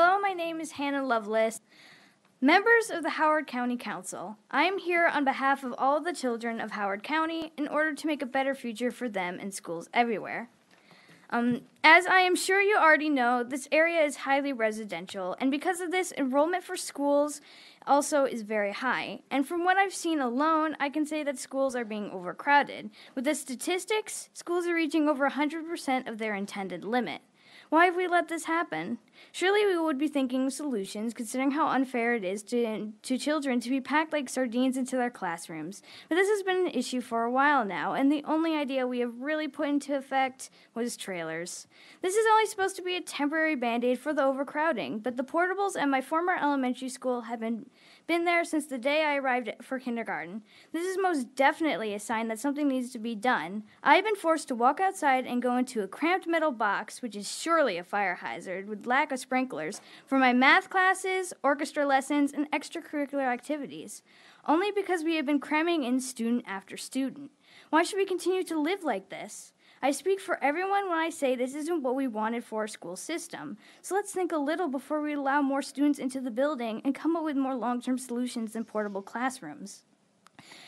Hello, my name is Hannah Lovelace. Members of the Howard County Council, I am here on behalf of all the children of Howard County in order to make a better future for them and schools everywhere. As I am sure you already know, this area is highly residential, and because of this, enrollment for schools also is very high. And from what I've seen alone, I can say that schools are being overcrowded. With the statistics, schools are reaching over 100% of their intended limit. Why have we let this happen? Surely we would be thinking of solutions, considering how unfair it is to children to be packed like sardines into their classrooms. But this has been an issue for a while now, and the only idea we have really put into effect was trailers. This is only supposed to be a temporary band-aid for the overcrowding, but the portables at my former elementary school have been there since the day I arrived for kindergarten. This is most definitely a sign that something needs to be done. I have been forced to walk outside and go into a cramped metal box, which is surely a fire hazard, with lack of sprinklers, for my math classes, orchestra lessons, and extracurricular activities, only because we have been cramming in student after student. Why should we continue to live like this? I speak for everyone when I say this isn't what we wanted for our school system. So let's think a little before we allow more students into the building and come up with more long-term solutions than portable classrooms.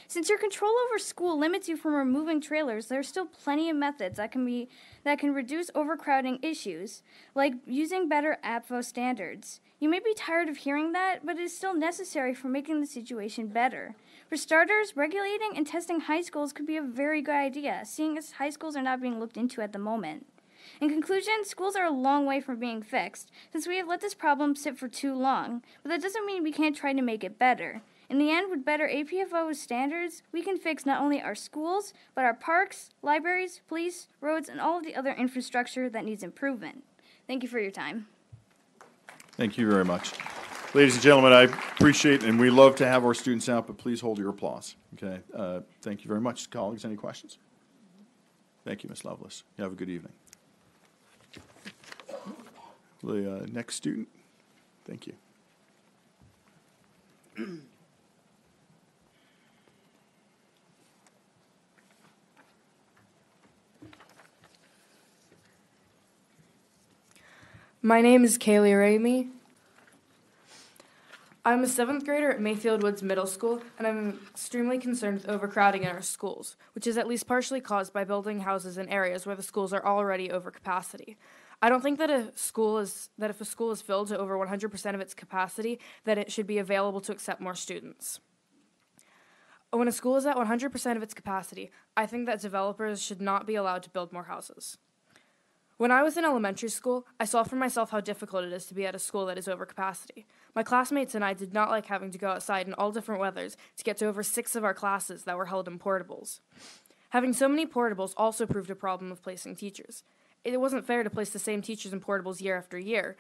Since your control over school limits you from removing trailers, there are still plenty of methods that can reduce overcrowding issues, like using better APFO standards. You may be tired of hearing that, but it is still necessary for making the situation better. For starters, regulating and testing high schools could be a very good idea, seeing as high schools are not being looked into at the moment. In conclusion, schools are a long way from being fixed, since we have let this problem sit for too long, but that doesn't mean we can't try to make it better. In the end, with better APFO standards, we can fix not only our schools, but our parks, libraries, police, roads, and all of the other infrastructure that needs improvement. Thank you for your time. Thank you very much. Ladies and gentlemen, I appreciate, and we love to have our students out, but please hold your applause. Okay, thank you very much. Colleagues, any questions? Thank you, Ms. Lovelace. You have a good evening. The next student, thank you. My name is Kaylee Ramey. I'm a 7th grader at Mayfield Woods Middle School, and I'm extremely concerned with overcrowding in our schools, which is at least partially caused by building houses in areas where the schools are already over capacity. I don't think that if a school is filled to over 100% of its capacity, that it should be available to accept more students. When a school is at 100% of its capacity, I think that developers should not be allowed to build more houses. When I was in elementary school, I saw for myself how difficult it is to be at a school that is over capacity. My classmates and I did not like having to go outside in all different weathers to get to over 6 of our classes that were held in portables. Having so many portables also proved a problem of placing teachers. It wasn't fair to place the same teachers in portables year after year,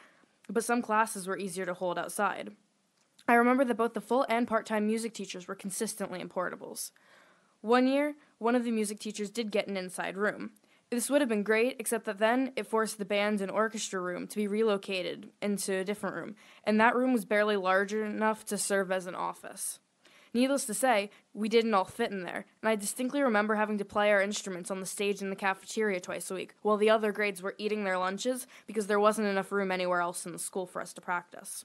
but some classes were easier to hold outside. I remember that both the full and part-time music teachers were consistently in portables. One year, one of the music teachers did get an inside room. This would have been great, except that then it forced the band and orchestra room to be relocated into a different room, and that room was barely large enough to serve as an office. Needless to say, we didn't all fit in there, and I distinctly remember having to play our instruments on the stage in the cafeteria twice a week, while the other grades were eating their lunches because there wasn't enough room anywhere else in the school for us to practice.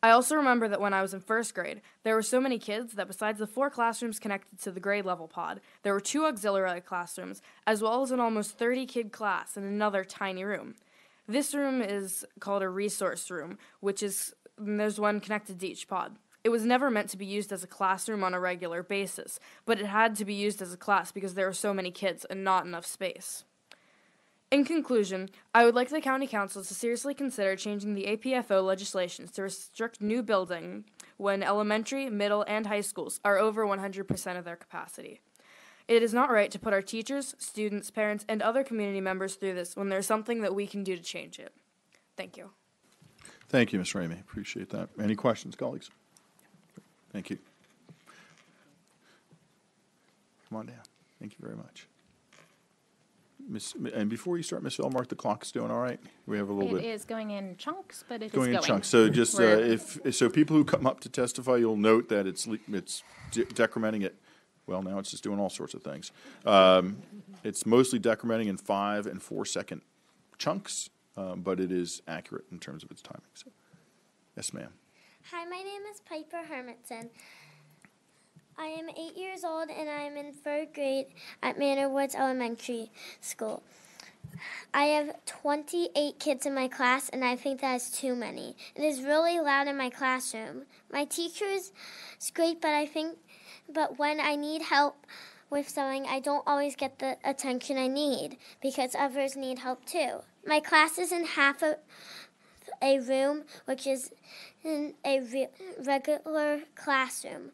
I also remember that when I was in 1st grade, there were so many kids that besides the 4 classrooms connected to the grade level pod, there were 2 auxiliary classrooms, as well as an almost 30-kid class in another tiny room. This room is called a resource room, there's one connected to each pod. It was never meant to be used as a classroom on a regular basis, but it had to be used as a class because there were so many kids and not enough space. In conclusion, I would like the County Council to seriously consider changing the APFO legislations to restrict new building when elementary, middle, and high schools are over 100% of their capacity. It is not right to put our teachers, students, parents, and other community members through this when there's something that we can do to change it. Thank you. Thank you, Ms. Ramey. Appreciate that. Any questions, colleagues? Thank you. Come on down. Thank you very much. And before you start, Ms. Phil, mark the clock's doing all right. We have a little bit. It is going in chunks, but it's going in chunks. So just so people who come up to testify, you'll note that it's decrementing it. Well, now it's just doing all sorts of things. It's mostly decrementing in 5- and 4-second chunks. but it is accurate in terms of its timing. So, yes, ma'am. Hi, my name is Piper Hermitson. I am 8 years old, and I am in third grade at Manor Woods Elementary School. I have 28 kids in my class, and I think that is too many. It is really loud in my classroom. My teacher is great, but but when I need help with something, I don't always get the attention I need because others need help too. My class is in half of a room, which is in a regular classroom.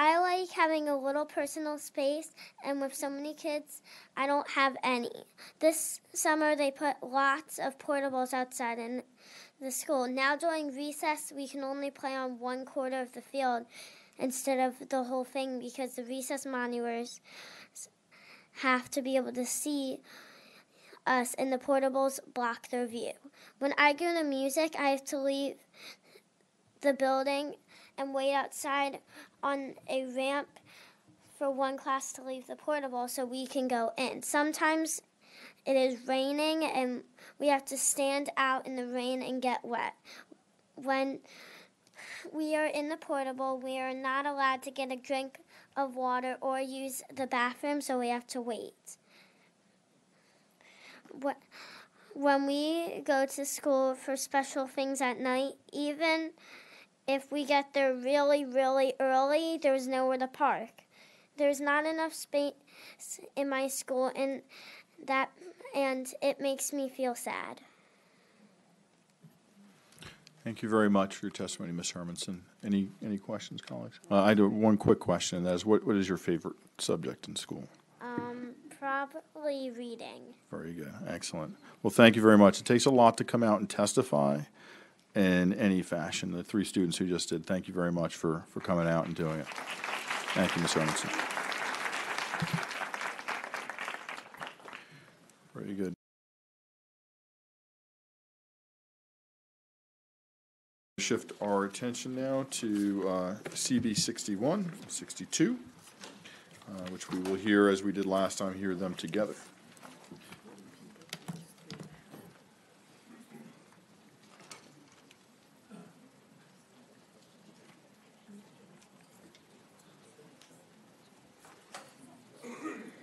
I like having a little personal space, and with so many kids, I don't have any. This summer, they put lots of portables outside in the school. Now during recess, we can only play on one quarter of the field instead of the whole thing because the recess monitors have to be able to see us, and the portables block their view. When I go to music, I have to leave the building and wait outside on a ramp for one class to leave the portable so we can go in. Sometimes it is raining and we have to stand out in the rain and get wet. When we are in the portable, we are not allowed to get a drink of water or use the bathroom, so we have to wait. When we go to school for special things at night, even if we get there really, really early, there's nowhere to park. There's not enough space in my school, and it makes me feel sad. Thank you very much for your testimony, Ms. Hermanson. Any questions, colleagues? I do one quick question, and that is, what is your favorite subject in school? Probably reading. Very good. Excellent. Well, thank you very much. It takes a lot to come out and testify in any fashion. The three students who just did, thank you very much for coming out and doing it. Thank you, Ms. Ernstson. Very good. Shift our attention now to CB 61, 62, which we will hear, as we did last time, hear them together.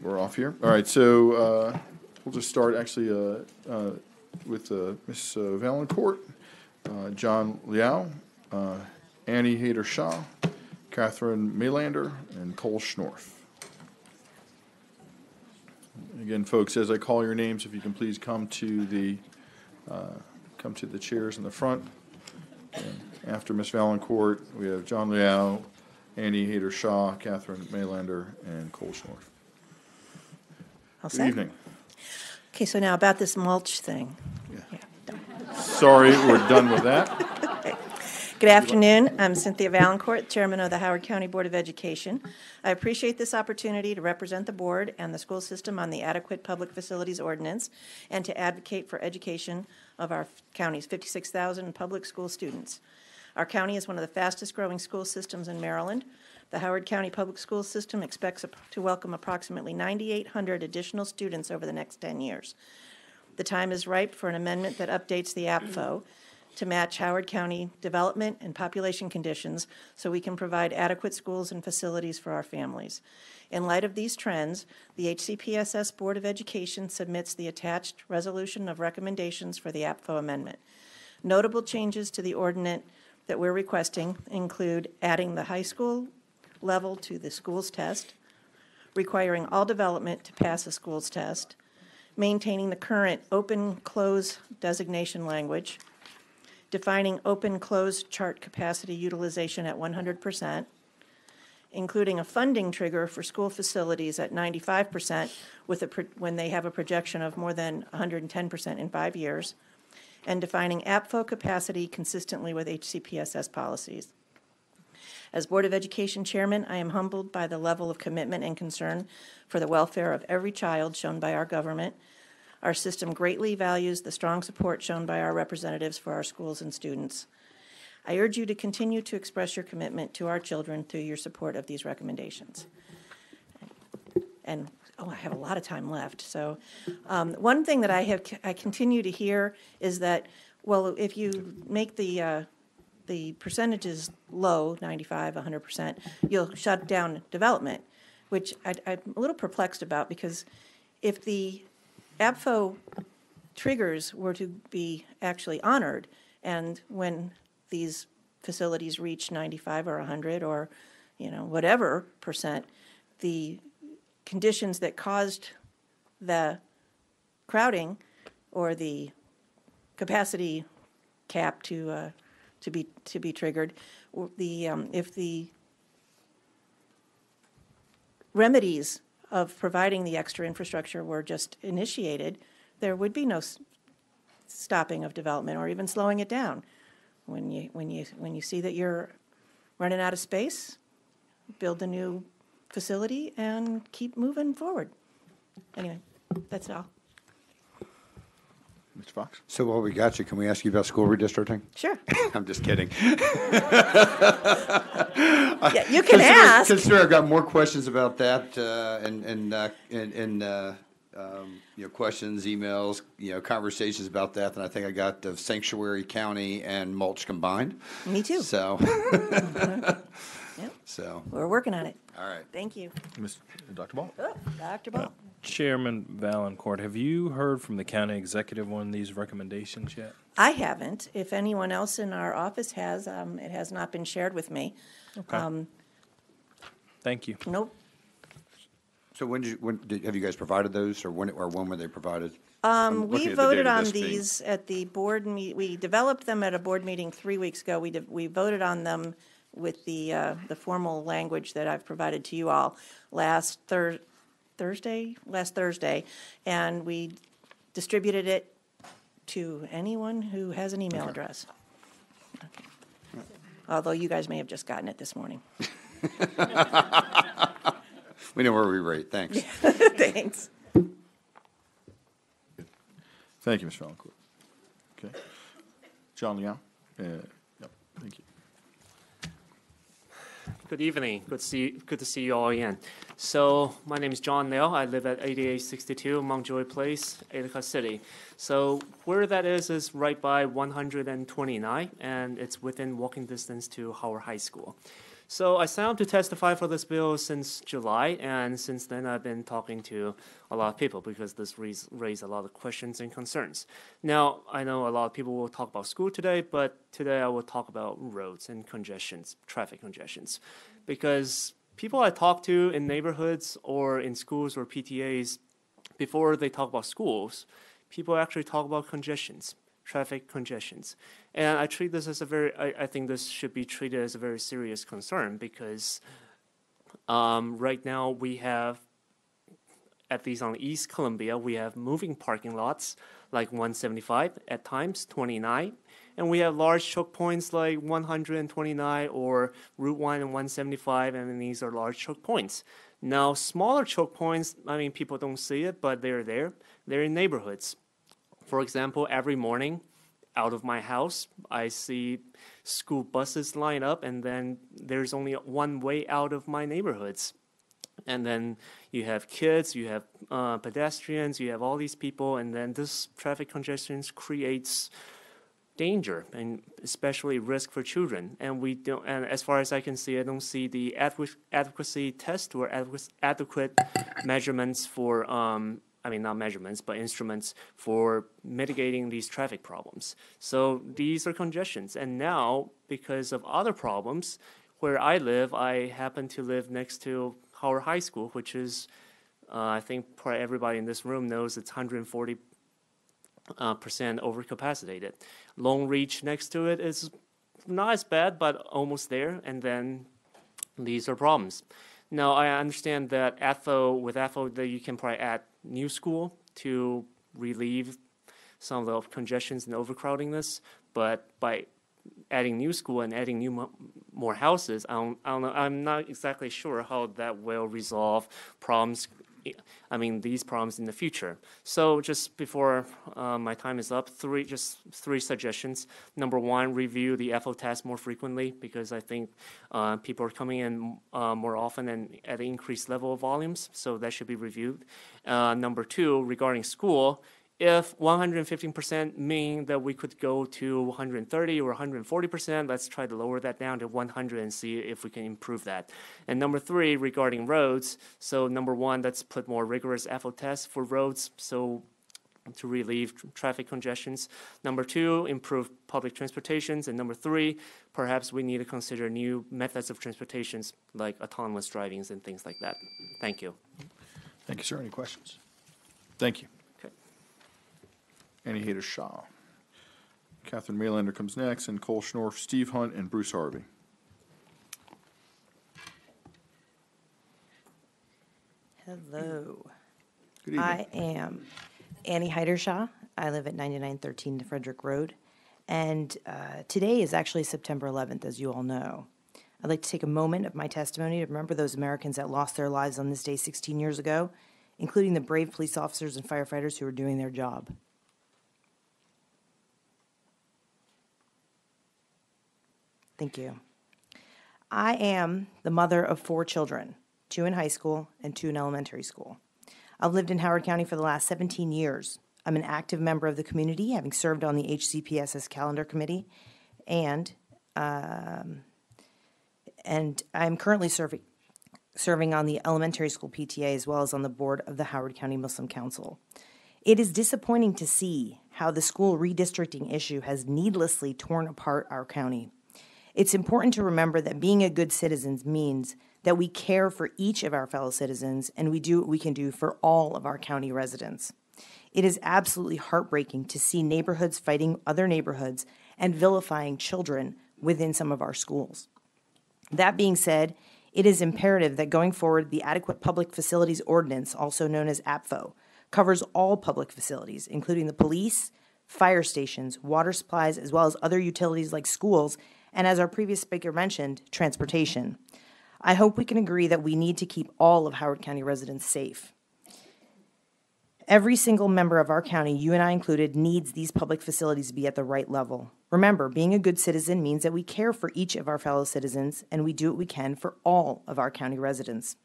We're off here. All right, so we'll just start actually with Ms. Vaillancourt, John Liao, Annie Hidershaw, Catherine Milander, and Cole Schnorr. Again, folks, as I call your names, if you can please come to the chairs in the front. And after Ms. Vaillancourt, we have John Liao, Annie Hidershaw, Catherine Milander, and Cole Schnorr. Good evening. Okay, so now about this mulch thing. Yeah. Sorry, we're done with that. Okay. Good afternoon. I'm Cynthia Vaillancourt, Chairman of the Howard County Board of Education. I appreciate this opportunity to represent the board and the school system on the Adequate Public Facilities Ordinance and to advocate for education of our county's 56,000 public school students. Our county is one of the fastest growing school systems in Maryland. The Howard County Public School System expects to welcome approximately 9,800 additional students over the next 10 years. The time is ripe for an amendment that updates the APFO to match Howard County development and population conditions so we can provide adequate schools and facilities for our families. In light of these trends, the HCPSS Board of Education submits the attached resolution of recommendations for the APFO amendment. Notable changes to the ordinance that we're requesting include adding the high school level to the schools test, requiring all development to pass a schools test, maintaining the current open-close designation language, defining open-close chart capacity utilization at 100%, including a funding trigger for school facilities at 95% when they have a projection of more than 110% in 5 years, and defining APFO capacity consistently with HCPSS policies. As Board of Education Chairman, I am humbled by the level of commitment and concern for the welfare of every child shown by our government. Our system greatly values the strong support shown by our representatives for our schools and students. I urge you to continue to express your commitment to our children through your support of these recommendations. and I have a lot of time left. So one thing that I continue to hear is that, well, if you make the percentages low, 95, 100%, you'll shut down development, which I'm a little perplexed about, because if the APFO triggers were to be actually honored, and when these facilities reach 95 or 100 or, you know, whatever percent, the conditions that caused the crowding or the capacity cap to be triggered, the if the remedies of providing the extra infrastructure were just initiated, there would be no stopping of development or even slowing it down. When you see that you're running out of space, build a new facility and keep moving forward. Anyway, that's all. Mr. Fox? So while we got you, can we ask you about school redistricting? Sure. I'm just kidding. Yeah, you can ask. Consider I've got more questions about that and questions, emails, conversations about that than I think I got of Sanctuary County and Mulch combined. Me too. So, yep. So we're working on it. All right. Thank you, Dr. Ball. Oh, Dr. Ball. Chairman Vaillancourt, have you heard from the county executive on these recommendations yet? I haven't. If anyone else in our office has, it has not been shared with me. Okay. Thank you. Nope. So have you guys provided those, or when were they provided? We voted on these at the board meeting. We developed them at a board meeting 3 weeks ago. We voted on them with the formal language that I've provided to you all last Thursday, and we distributed it to anyone who has an email address. Okay. Although you guys may have just gotten it this morning. We know where we rate. Thanks. Thanks. Thank you, Ms. Vaillancourt. Okay. John Liao. Yep. Thank you. Good evening. Good to see you all again. So my name is John Liao. I live at 8862 Mountjoy Place, Attica City. So where that is right by 129, and it's within walking distance to Howard High School. So I signed up to testify for this bill since July, and since then I've been talking to a lot of people because this raised a lot of questions and concerns. Now, I know a lot of people will talk about school today, but today I will talk about roads and congestions, traffic congestions, because people I talk to in neighborhoods or in schools or PTAs, before they talk about schools, people actually talk about congestions. Traffic congestions. And I treat this as a very, I think this should be treated as a very serious concern, because right now we have, at least on East Columbia, we have moving parking lots like 175 at times, 29, and we have large choke points like 129 or Route 1 and 175, and these are large choke points. Now, smaller choke points, I mean, people don't see it, but they're there. They're in neighborhoods. For example, every morning out of my house, I see school buses line up, and then there's only one way out of my neighborhoods. And then you have kids, you have pedestrians, you have all these people, and then this traffic congestion creates danger and especially risk for children. And we don't, and as far as I can see, I don't see the adequacy test or adequate measurements for instruments for mitigating these traffic problems. So these are congestions. And now, because of other problems, where I live, I happen to live next to Howard High School, which is, I think probably everybody in this room knows, it's 140% overcapacitated. Long Reach next to it is not as bad, but almost there. And then these are problems. Now, I understand that with AFO, that you can probably add new school to relieve some of the congestions and overcrowdingness, but by adding new school and adding more houses, I don't know, I'm not exactly sure how that will resolve problems these problems in the future. So just before my time is up, three suggestions. Number one, review the FO test more frequently, because I think people are coming in more often and at an increased level of volumes, so that should be reviewed. Number two, regarding school, if 115% mean that we could go to 130 or 140%, let's try to lower that down to 100 and see if we can improve that. And number three, regarding roads. So number one, let's put more rigorous FO tests for roads, so to relieve traffic congestions. Number two, improve public transportations. And number three, perhaps we need to consider new methods of transportations like autonomous drivings and things like that. Thank you. Thank you, sir. Any questions? Thank you. Annie Hidershaw. Catherine Milander comes next, and Cole Schnorr, Steve Hunt, and Bruce Harvey. Hello. Good evening. I am Annie Hidershaw. I live at 9913 Frederick Road. And today is actually September 11th, as you all know. I'd like to take a moment of my testimony to remember those Americans that lost their lives on this day 16 years ago, including the brave police officers and firefighters who were doing their job. Thank you. I am the mother of four children, two in high school and two in elementary school. I've lived in Howard County for the last 17 years. I'm an active member of the community, having served on the HCPSS calendar committee, and I'm currently serving on the elementary school PTA as well as on the board of the Howard County Muslim Council. It is disappointing to see how the school redistricting issue has needlessly torn apart our county. It's important to remember that being a good citizen means that we care for each of our fellow citizens and we do what we can do for all of our county residents. It is absolutely heartbreaking to see neighborhoods fighting other neighborhoods and vilifying children within some of our schools. That being said, it is imperative that going forward, the Adequate Public Facilities Ordinance, also known as APFO, covers all public facilities, including the police, fire stations, water supplies, as well as other utilities like schools, and as our previous speaker mentioned, transportation. I hope we can agree that we need to keep all of Howard County residents safe. Every single member of our county, you and I included, needs these public facilities to be at the right level. Remember, being a good citizen means that we care for each of our fellow citizens and we do what we can for all of our county residents.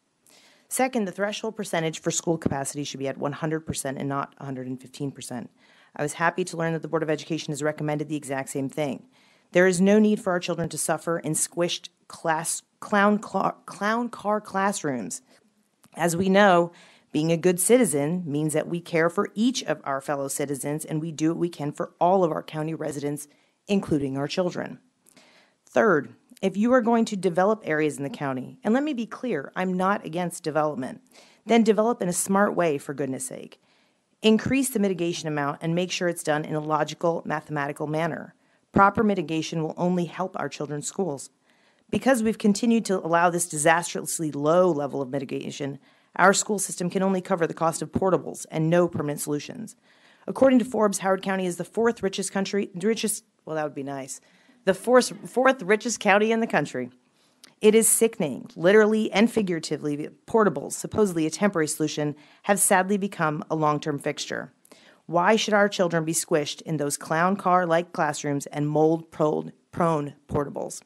Second, the threshold percentage for school capacity should be at 100% and not 115%. I was happy to learn that the Board of Education has recommended the exact same thing. There is no need for our children to suffer in squished clown car classrooms. As we know, being a good citizen means that we care for each of our fellow citizens and we do what we can for all of our county residents, including our children. Third, if you are going to develop areas in the county, and let me be clear, I'm not against development, then develop in a smart way, for goodness sake. Increase the mitigation amount and make sure it's done in a logical, mathematical manner. Proper mitigation will only help our children's schools. Because we've continued to allow this disastrously low level of mitigation, our school system can only cover the cost of portables and no permanent solutions. According to Forbes, Howard County is the fourth richest county in the country. It is sickening, literally and figuratively, that portables, supposedly a temporary solution, have sadly become a long-term fixture. Why should our children be squished in those clown car-like classrooms and mold-prone portables?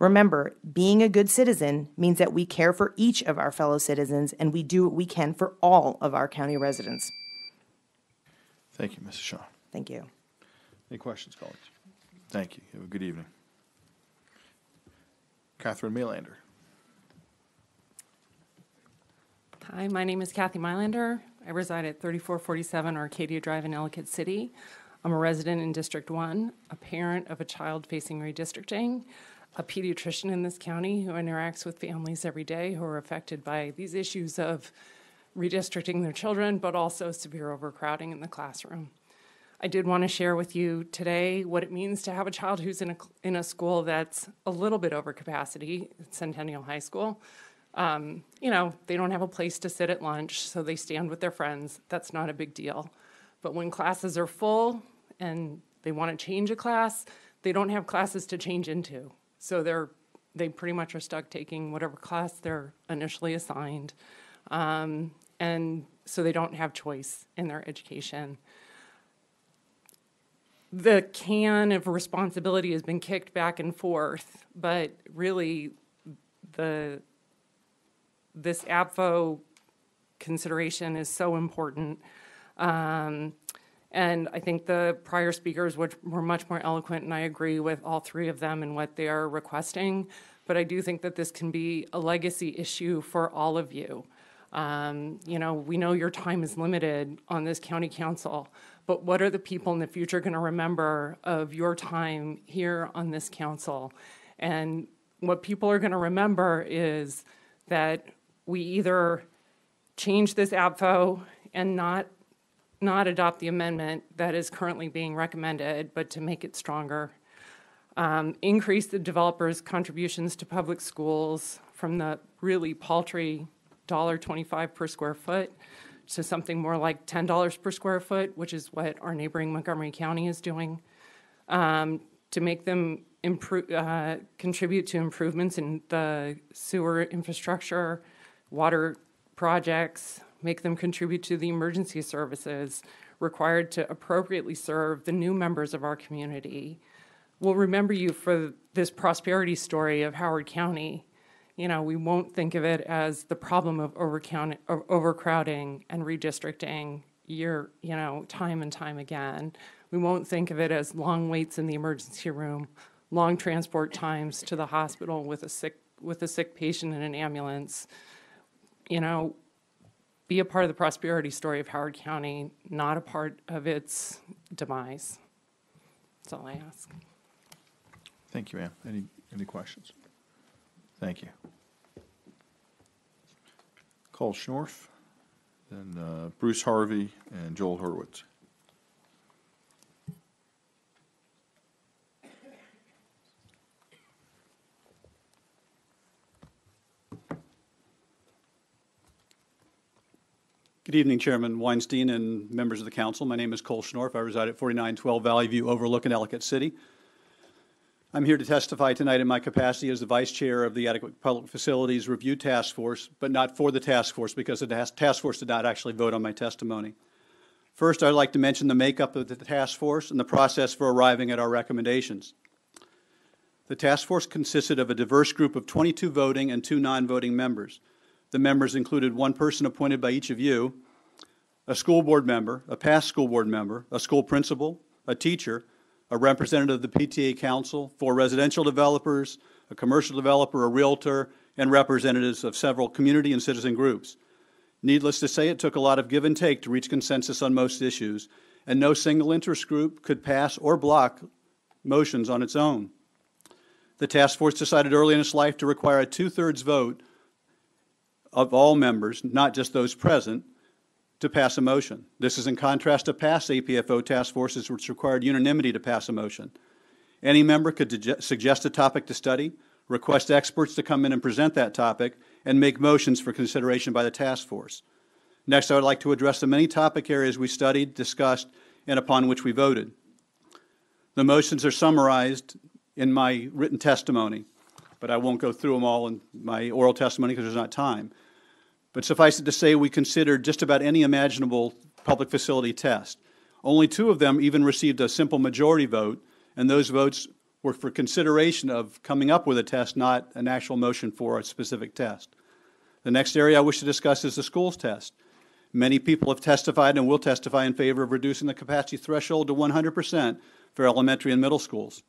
Remember, being a good citizen means that we care for each of our fellow citizens and we do what we can for all of our county residents. Thank you, Mrs. Shaw. Thank you. Any questions, colleagues? Thank you. Have a good evening. Catherine Milander. Hi, my name is Kathy Milander. I reside at 3447 Arcadia Drive in Ellicott City. I'm a resident in District 1, a parent of a child facing redistricting, a pediatrician in this county who interacts with families every day who are affected by these issues of redistricting their children, but also severe overcrowding in the classroom. I did want to share with you today what it means to have a child who's in a school that's a little bit over capacity at Centennial High School. They don't have a place to sit at lunch, so they stand with their friends. That's not a big deal. But when classes are full and they want to change a class, they don't have classes to change into. So they pretty much are stuck taking whatever class they're initially assigned. and so they don't have choice in their education. The can of responsibility has been kicked back and forth, but really this APFO consideration is so important. And I think the prior speakers were much more eloquent, and I agree with all three of them in what they are requesting. But I do think that this can be a legacy issue for all of you. You know, we know your time is limited on this county council, but what are the people in the future going to remember of your time here on this council? And what people are going to remember is that we either change this APFO and not adopt the amendment that is currently being recommended, but to make it stronger. Increase the developers' contributions to public schools from the really paltry $1.25 per square foot to something more like $10 per square foot, which is what our neighboring Montgomery County is doing, to make them contribute to improvements in the sewer infrastructure, water projects, make them contribute to the emergency services required to appropriately serve the new members of our community. We'll remember you for this prosperity story of Howard County. You know, we won't think of it as the problem of overcrowding and redistricting time and time again. We won't think of it as long waits in the emergency room, long transport times to the hospital with a sick patient in an ambulance. You know, be a part of the prosperity story of Howard County, not a part of its demise. That's all I ask. Thank you, ma'am. Any questions? Thank you. Cole Schnorr, then Bruce Harvey, and Joel Hurwitz. Good evening, Chairman Weinstein and members of the council. My name is Cole Schnorr. I reside at 4912 Valley View Overlook in Ellicott City. I'm here to testify tonight in my capacity as the Vice Chair of the Adequate Public Facilities Review Task Force, but not for the task force because the task force did not actually vote on my testimony. First, I'd like to mention the makeup of the task force and the process for arriving at our recommendations. The task force consisted of a diverse group of 22 voting and 2 non-voting members. The members included one person appointed by each of you, a school board member, a past school board member, a school principal, a teacher, a representative of the PTA Council, 4 residential developers, a commercial developer, a realtor, and representatives of several community and citizen groups. Needless to say, it took a lot of give and take to reach consensus on most issues, and no single interest group could pass or block motions on its own. The task force decided early in its life to require a 2/3 vote of all members, not just those present, to pass a motion. This is in contrast to past APFO task forces, which required unanimity to pass a motion. Any member could suggest a topic to study, request experts to come in and present that topic, and make motions for consideration by the task force. Next, I would like to address the many topic areas we studied, discussed, and upon which we voted. The motions are summarized in my written testimony, but I won't go through them all in my oral testimony because there's not time. But suffice it to say, we considered just about any imaginable public facility test. Only 2 of them even received a simple majority vote, and those votes were for consideration of coming up with a test, not an actual motion for a specific test. The next area I wish to discuss is the schools test. Many people have testified and will testify in favor of reducing the capacity threshold to 100% for elementary and middle schools.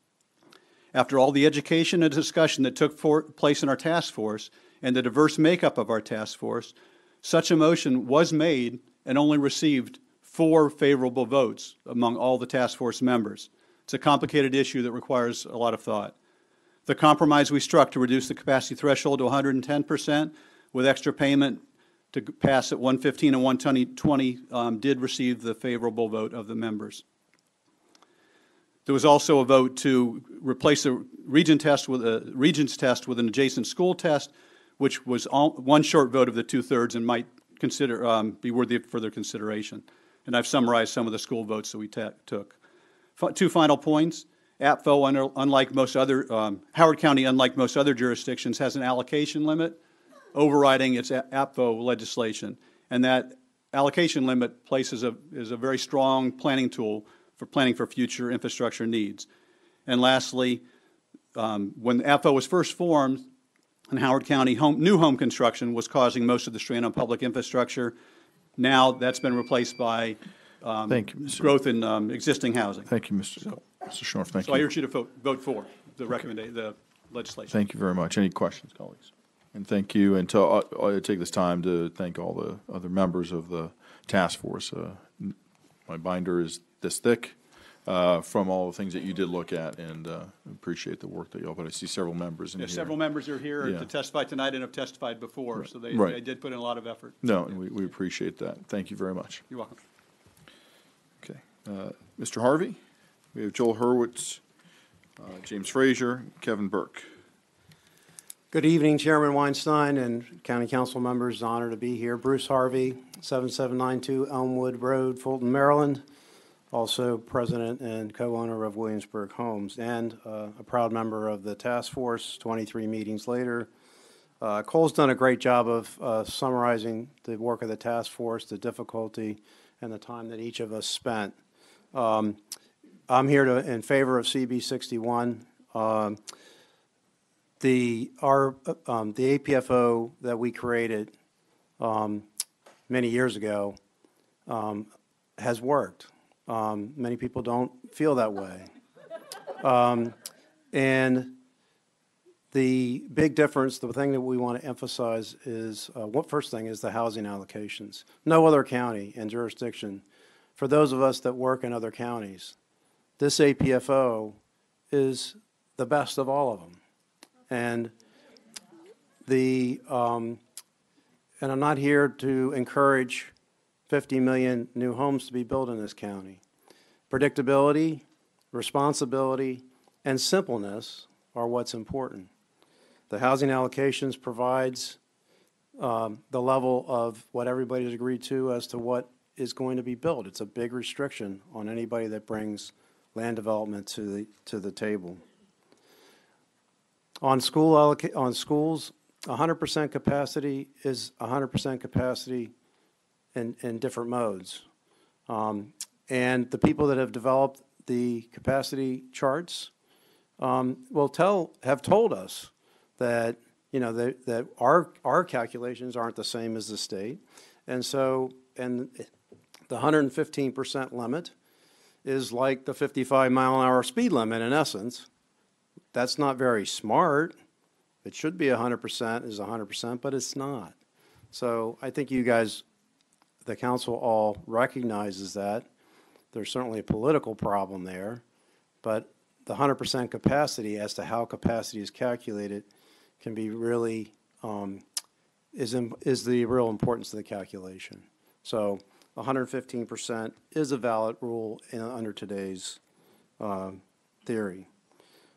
After all the education and discussion that took place in our task force, and the diverse makeup of our task force, such a motion was made and only received 4 favorable votes among all the task force members. It's a complicated issue that requires a lot of thought. The compromise we struck to reduce the capacity threshold to 110% with extra payment to pass at 115 and 120 did receive the favorable vote of the members. There was also a vote to replace the Regents test with an adjacent school test, which was one short vote of the 2/3 and might consider be worthy of further consideration. And I've summarized some of the school votes that we took. 2 final points. APFO, unlike most other, Howard County, unlike most other jurisdictions, has an allocation limit overriding its APFO legislation. And that allocation limit places is a very strong planning tool for planning for future infrastructure needs. And lastly, when APFO was first formed in Howard County, new home construction was causing most of the strain on public infrastructure. Now that's been replaced by growth in existing housing. Thank you, Mr. Schnorr. Thank you. So I urge you to vote for the recommendation, the legislation. Thank you very much. Any questions, colleagues? And thank you. And I take this time to thank all the other members of the task force. My binder is this thick from all the things that you did look at, and appreciate the work that y'all. But I see several members in here. Several members are here to testify tonight and have testified before, right. So they did put in a lot of effort. No, and we appreciate that. Thank you very much. You're welcome. Okay. Mr. Harvey, we have Joel Hurwitz, James Frazier, Kevin Burke. Good evening, Chairman Weinstein and County Council members. It's an honor to be here. Bruce Harvey, 7792 Elmwood Road, Fulton, Maryland. Also president and co-owner of Williamsburg Homes, and a proud member of the task force, 23 meetings later. Cole's done a great job of summarizing the work of the task force, the difficulty, and the time that each of us spent. I'm here in favor of CB 61. The APFO that we created many years ago has worked. Many people don't feel that way. And the big difference, the thing that we want to emphasize is, first thing is the housing allocations. No other county and jurisdiction. For those of us that work in other counties, this APFO is the best of all of them. And and I'm not here to encourage 50 million new homes to be built in this county. Predictability, responsibility, and simpleness are what's important. The housing allocations provides the level of what everybody's agreed to as to what is going to be built. It's a big restriction on anybody that brings land development to the table. On schools, 100% capacity is 100% capacity in different modes. And the people that have developed the capacity charts have told us that, you know, that our calculations aren't the same as the state. And so, and the 115% limit is like the 55-mile-an-hour speed limit in essence. That's not very smart. It should be 100% is 100%, but it's not. So I think you guys, the council all recognizes that. There's certainly a political problem there, but the 100% capacity as to how capacity is calculated can be really, is the real importance of the calculation. So 115% is a valid rule under today's theory.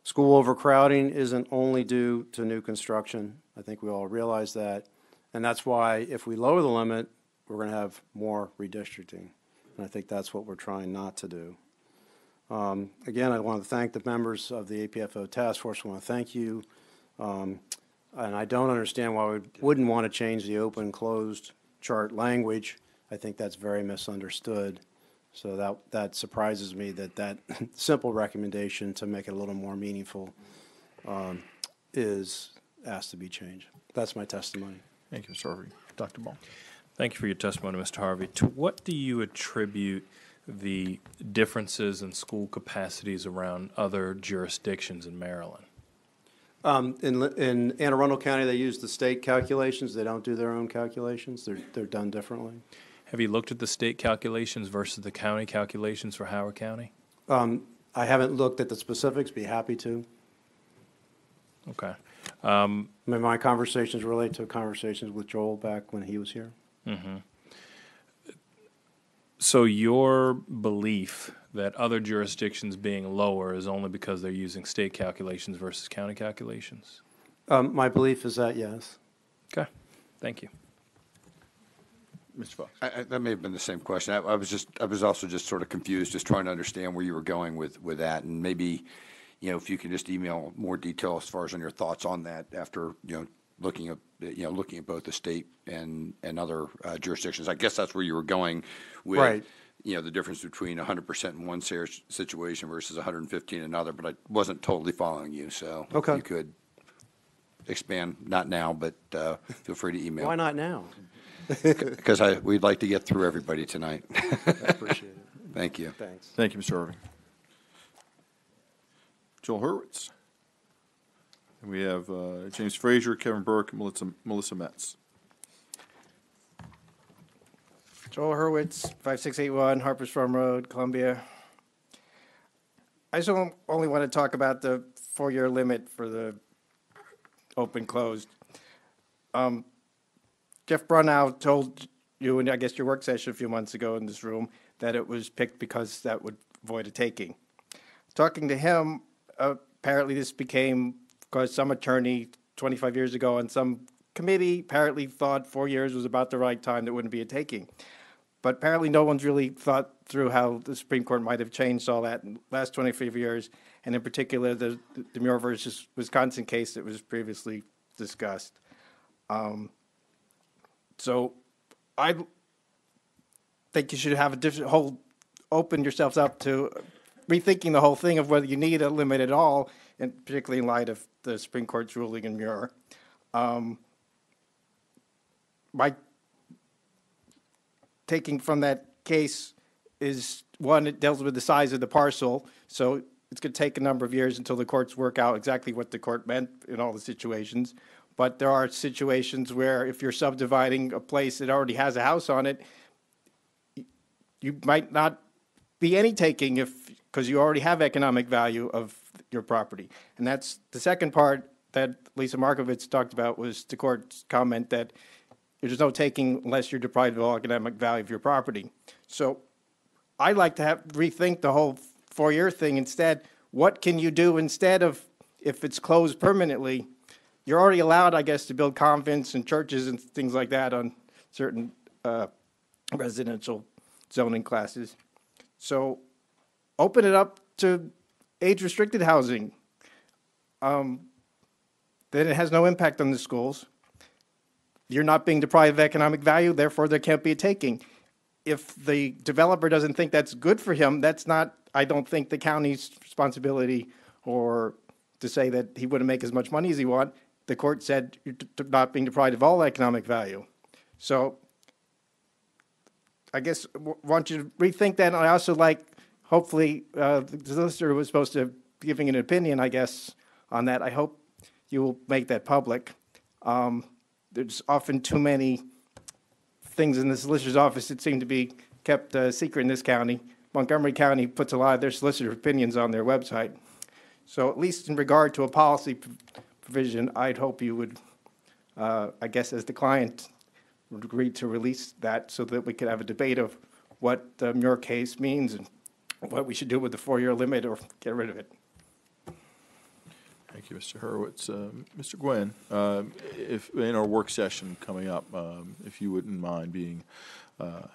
School overcrowding isn't only due to new construction. I think we all realize that. And that's why if we lower the limit, we're going to have more redistricting. And I think that's what we're trying not to do. Again, I want to thank the members of the APFO task force. I want to thank you. And I don't understand why we wouldn't want to change the open-closed chart language. I think that's very misunderstood. So that surprises me that simple recommendation to make it a little more meaningful is asked to be changed. That's my testimony. Thank you, Mr. Harvey. Dr. Ball. Thank you for your testimony, Mr. Harvey. To what do you attribute the differences in school capacities around other jurisdictions in Maryland? In Anne Arundel County, they use the state calculations. They don't do their own calculations. They're done differently. Have you looked at the state calculations versus the county calculations for Howard County? I haven't looked at the specifics. Be happy to. Okay. My conversations relate to conversations with Joel back when he was here. Mm-hmm. So your belief that other jurisdictions being lower is only because they're using state calculations versus county calculations? My belief is that, yes. Okay. Thank you. Mr. Fox. That may have been the same question. I was also just sort of confused, just trying to understand where you were going with that, and maybe, you know, if you can just email more detail as far as on your thoughts on that after, you know, looking at, you know, looking at both the state and other jurisdictions. I guess that's where you were going with, right, you know, the difference between 100% in one situation versus 115 in another, but I wasn't totally following you, so okay, you could expand, not now, but feel free to email. Why not now? Because we'd like to get through everybody tonight. I appreciate it. Thank you. Thanks. Thank you, Mr. Irving. Joel Hurwitz. And we have James Frazier, Kevin Burke, and Melissa Metz. Joel Hurwitz, 5681 Harpers Farm Road, Columbia. I just only want to talk about the 4-year limit for the open closed. Jeff Brunnow told you in, I guess, your work session a few months ago in this room that it was picked because that would avoid a taking. Talking to him, apparently this became because some attorney 25 years ago on some committee apparently thought 4 years was about the right time, that wouldn't be a taking. But apparently no one's really thought through how the Supreme Court might have changed all that in the last 25 years, and in particular the Muir versus Wisconsin case that was previously discussed. So I think you should have a different whole, open yourselves up to rethinking the whole thing of whether you need a limit at all, and particularly in light of the Supreme Court's ruling in Muir. My taking from that case is, one, it deals with the size of the parcel, so it's going to take a number of years until the courts work out exactly what the court meant in all the situations. But there are situations where if you're subdividing a place that already has a house on it, you might not be any taking because you already have economic value of your property. And that's the second part that Lisa Markovitz talked about, was the court's comment that there's no taking unless you're deprived of all economic value of your property. So I'd like to rethink the whole 4-year thing instead. What can you do instead of, if it's closed permanently? You're already allowed, I guess, to build convents and churches and things like that on certain residential zoning classes. So open it up to age-restricted housing. Then it has no impact on the schools. You're not being deprived of economic value, therefore there can't be a taking. If the developer doesn't think that's good for him, that's not, I don't think, the county's responsibility or to say that he wouldn't make as much money as he wanted. The court said you're not being deprived of all economic value. So I guess want you to rethink that. And I also like, hopefully, the solicitor was supposed to be giving an opinion, I guess, on that. I hope you will make that public. There's often too many things in the solicitor's office that seem to be kept secret in this county. Montgomery County puts a lot of their solicitor opinions on their website. So at least in regard to a policy provision, I'd hope you would, I guess, as the client, would agree to release that so that we could have a debate of what the Muir case means and what we should do with the 4-year limit or get rid of it. Thank you, Mr. Hurwitz. Mr. Gwynn, if in our work session coming up, if you wouldn't mind being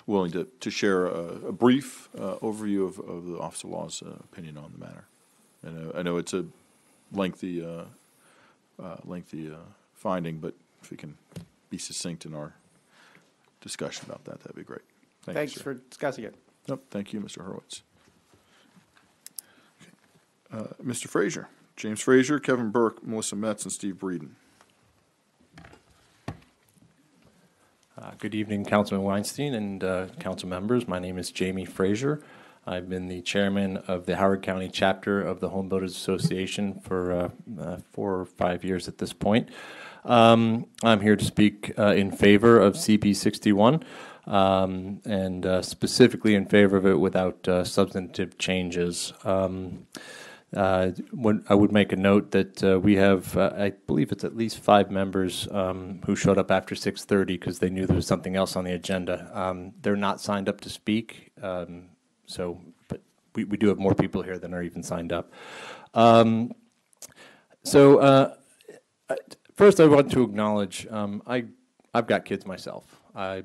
willing to share a brief overview of the Office of Law's opinion on the matter. I know it's a lengthy, finding, but if we can be succinct in our discussion about that, that'd be great. Thanks for discussing it. Nope, thank you, Mr. Hurwitz. Mr. Frazier, James Frazier, Kevin Burke, Melissa Metz, and Steve Breeden. Good evening, Councilman Weinstein and council members. My name is Jamie Frazier. I've been the chairman of the Howard County chapter of the Home Builders Association for 4 or 5 years at this point. I'm here to speak in favor of CP 61 and specifically in favor of it without substantive changes. I would make a note that we have, I believe it's at least 5 members who showed up after 6:30 because they knew there was something else on the agenda. They're not signed up to speak. So, but we do have more people here than are even signed up. First I want to acknowledge, I've got kids myself. I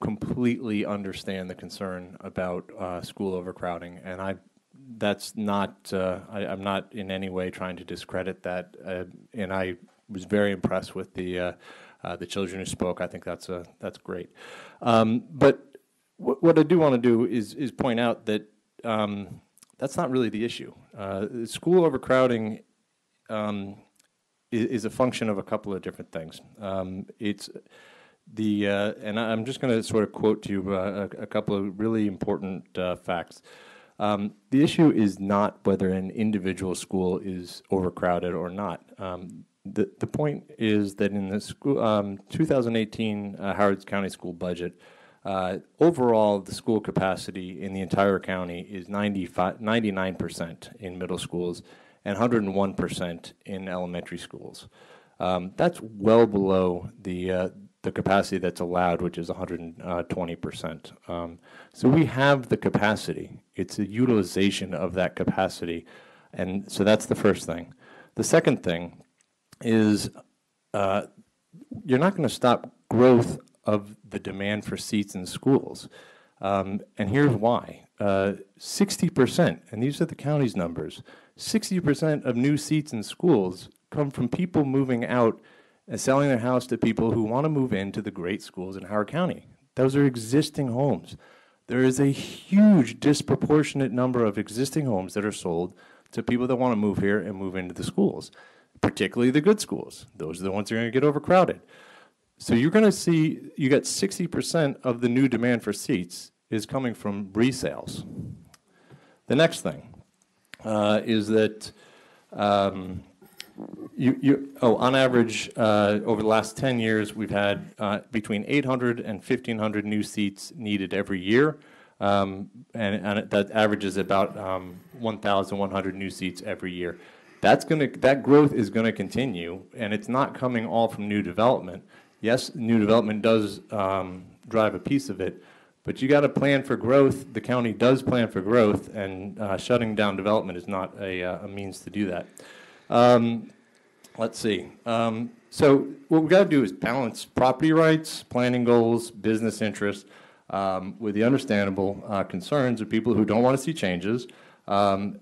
completely understand the concern about school overcrowding, and that's not, I'm not in any way trying to discredit that, and I was very impressed with the children who spoke. I think that's great. But what I do want to do is point out that that's not really the issue. School overcrowding is a function of a couple of different things. It's the and I'm just going to sort of quote to you a couple of really important facts. The issue is not whether an individual school is overcrowded or not. The point is that in the school 2018 Howard County school budget, overall the school capacity in the entire county is 99% in middle schools and 101% in elementary schools. That's well below the capacity that's allowed, which is 120%. So we have the capacity. It's a utilization of that capacity. And so that's the first thing. The second thing is you're not going to stop growth of the demand for seats in schools. And here's why. 60%, and these are the county's numbers, 60% of new seats in schools come from people moving out and selling their house to people who want to move into the great schools in Howard County. Those are existing homes. There is a huge disproportionate number of existing homes that are sold to people that want to move here and move into the schools, particularly the good schools. Those are the ones that are going to get overcrowded. So you're going to see you got 60% of the new demand for seats is coming from resales. The next thing is that on average, over the last 10 years, we've had between 800 and 1,500 new seats needed every year, and that averages about 1,100 new seats every year. That growth is going to continue, and it's not coming all from new development. Yes, new development does drive a piece of it, but you got to plan for growth. The county does plan for growth, and shutting down development is not a means to do that. Let's see. So what we've got to do is balance property rights, planning goals, business interests with the understandable concerns of people who don't want to see changes and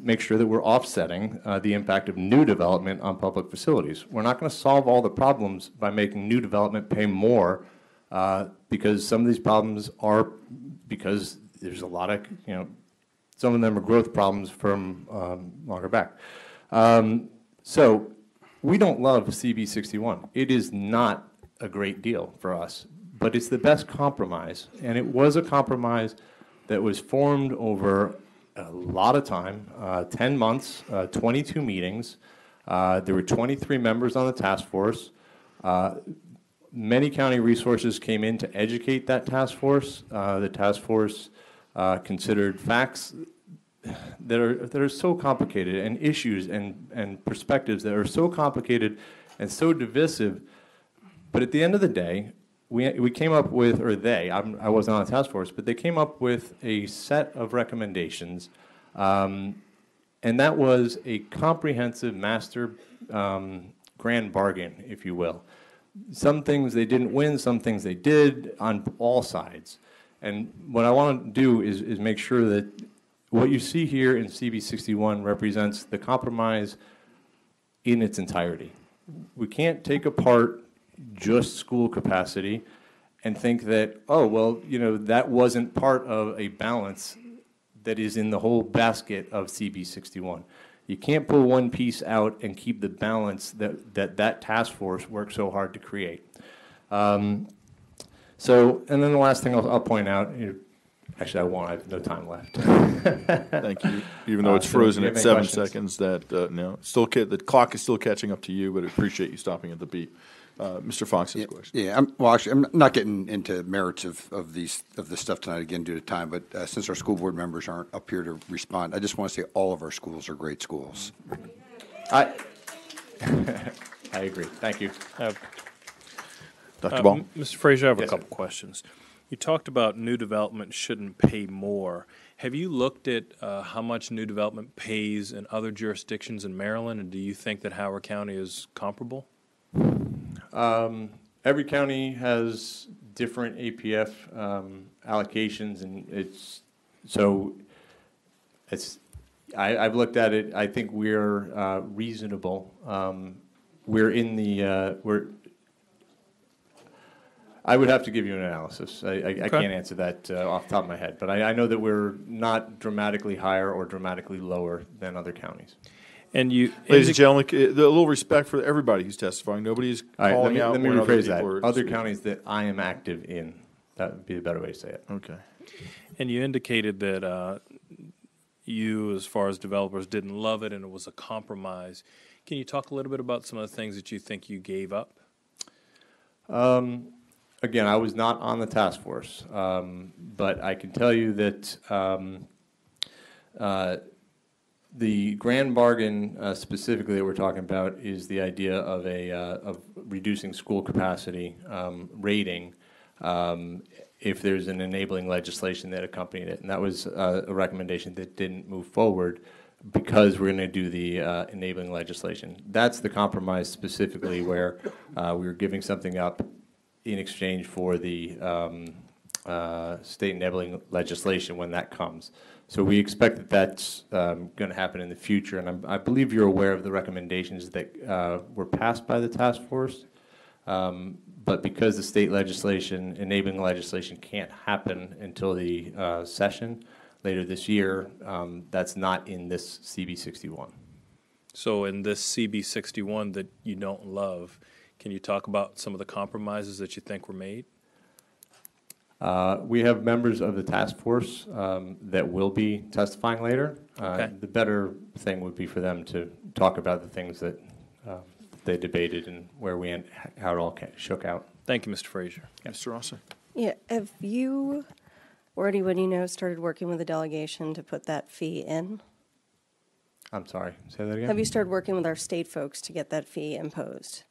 make sure that we're offsetting the impact of new development on public facilities. We're not going to solve all the problems by making new development pay more because some of these problems are because there's a lot of, you know, some of them are growth problems from longer back. So we don't love CB 61. It is not a great deal for us, but it's the best compromise. And it was a compromise that was formed over a lot of time, 10 months, 22 meetings. There were 23 members on the task force. Many county resources came in to educate that task force. The task force considered facts that are so complicated, and issues and perspectives that are so complicated and so divisive. But at the end of the day, we came up with, or they, I wasn't on the task force, but they came up with a set of recommendations, and that was a comprehensive master grand bargain, if you will. Some things they didn't win, some things they did on all sides. And what I want to do is make sure that what you see here in CB 61 represents the compromise in its entirety. We can't take apart just school capacity and think that, oh, well, you know, that wasn't part of a balance that is in the whole basket of CB 61. You can't pull one piece out and keep the balance that task force worked so hard to create. So, and then the last thing I'll point out, actually I have no time left. Thank you. Even though it's frozen at 7 seconds, that no, still the clock is still catching up to you, but I appreciate you stopping at the beep. Mr. Fox's question. Yeah, I'm not getting into merits of this stuff tonight again due to time, but since our school board members aren't up here to respond, I just want to say all of our schools are great schools. I agree. Thank you. Dr. Baum? Mr. Frazier, I have a couple questions. You talked about new development shouldn't pay more. Have you looked at how much new development pays in other jurisdictions in Maryland, and do you think that Howard County is comparable? Every county has different APF allocations, and I've looked at it. I think we're reasonable we're in the I would have to give you an analysis. I can't answer that off the top of my head, but I know that we're not dramatically higher or dramatically lower than other counties. And you, ladies and gentlemen, a little respect for everybody who's testifying. Nobody's calling out. Let me rephrase that. Other counties that I am active in. That would be a better way to say it. Okay. And you indicated that you, as far as developers, didn't love it, and it was a compromise. Can you talk a little bit about some of the things that you think you gave up? Again, I was not on the task force, but I can tell you that the grand bargain specifically that we're talking about is the idea of a of reducing school capacity rating if there's an enabling legislation that accompanied it, and that was a recommendation that didn't move forward because we're going to do the enabling legislation. That's the compromise specifically where we were giving something up in exchange for the state enabling legislation when that comes. So we expect that that's going to happen in the future, and I believe you're aware of the recommendations that were passed by the task force, but because the state legislation, enabling legislation, can't happen until the session later this year, that's not in this CB 61. So in this CB 61 that you don't love, can you talk about some of the compromises that you think were made? We have members of the task force that will be testifying later. The better thing would be for them to talk about the things that they debated and where we and how it all shook out. Thank you, Mr. Frazier. Yeah. Mr. Rosser. Yeah, have you or anyone you know started working with a delegation to put that fee in? I'm sorry, say that again? Have you started working with our state folks to get that fee imposed?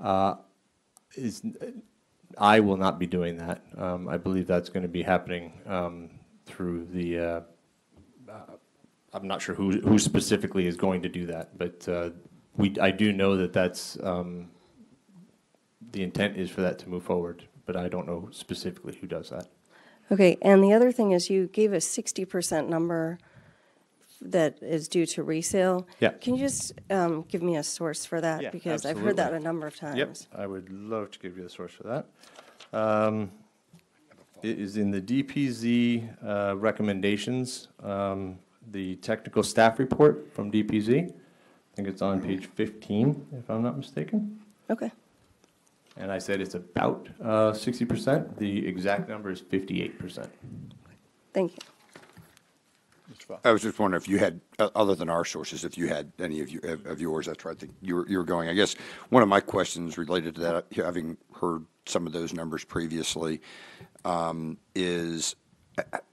I will not be doing that. I believe that's going to be happening through the, I'm not sure who specifically is going to do that, but I do know that that's, the intent is for that to move forward, but I don't know specifically who does that. Okay, and the other thing is you gave a 60% number that is due to resale. Yeah. Can you just give me a source for that? Yeah, because absolutely. I've heard that a number of times. Yep. I would love to give you the source for that. It is in the DPZ recommendations, the technical staff report from DPZ. I think it's on page 15, if I'm not mistaken. Okay. And I said it's about 60%. The exact number is 58%. Thank you. I was just wondering if you had, other than our sources, if you had any of yours. That's where I think you were going. I guess one of my questions related to that, having heard some of those numbers previously, is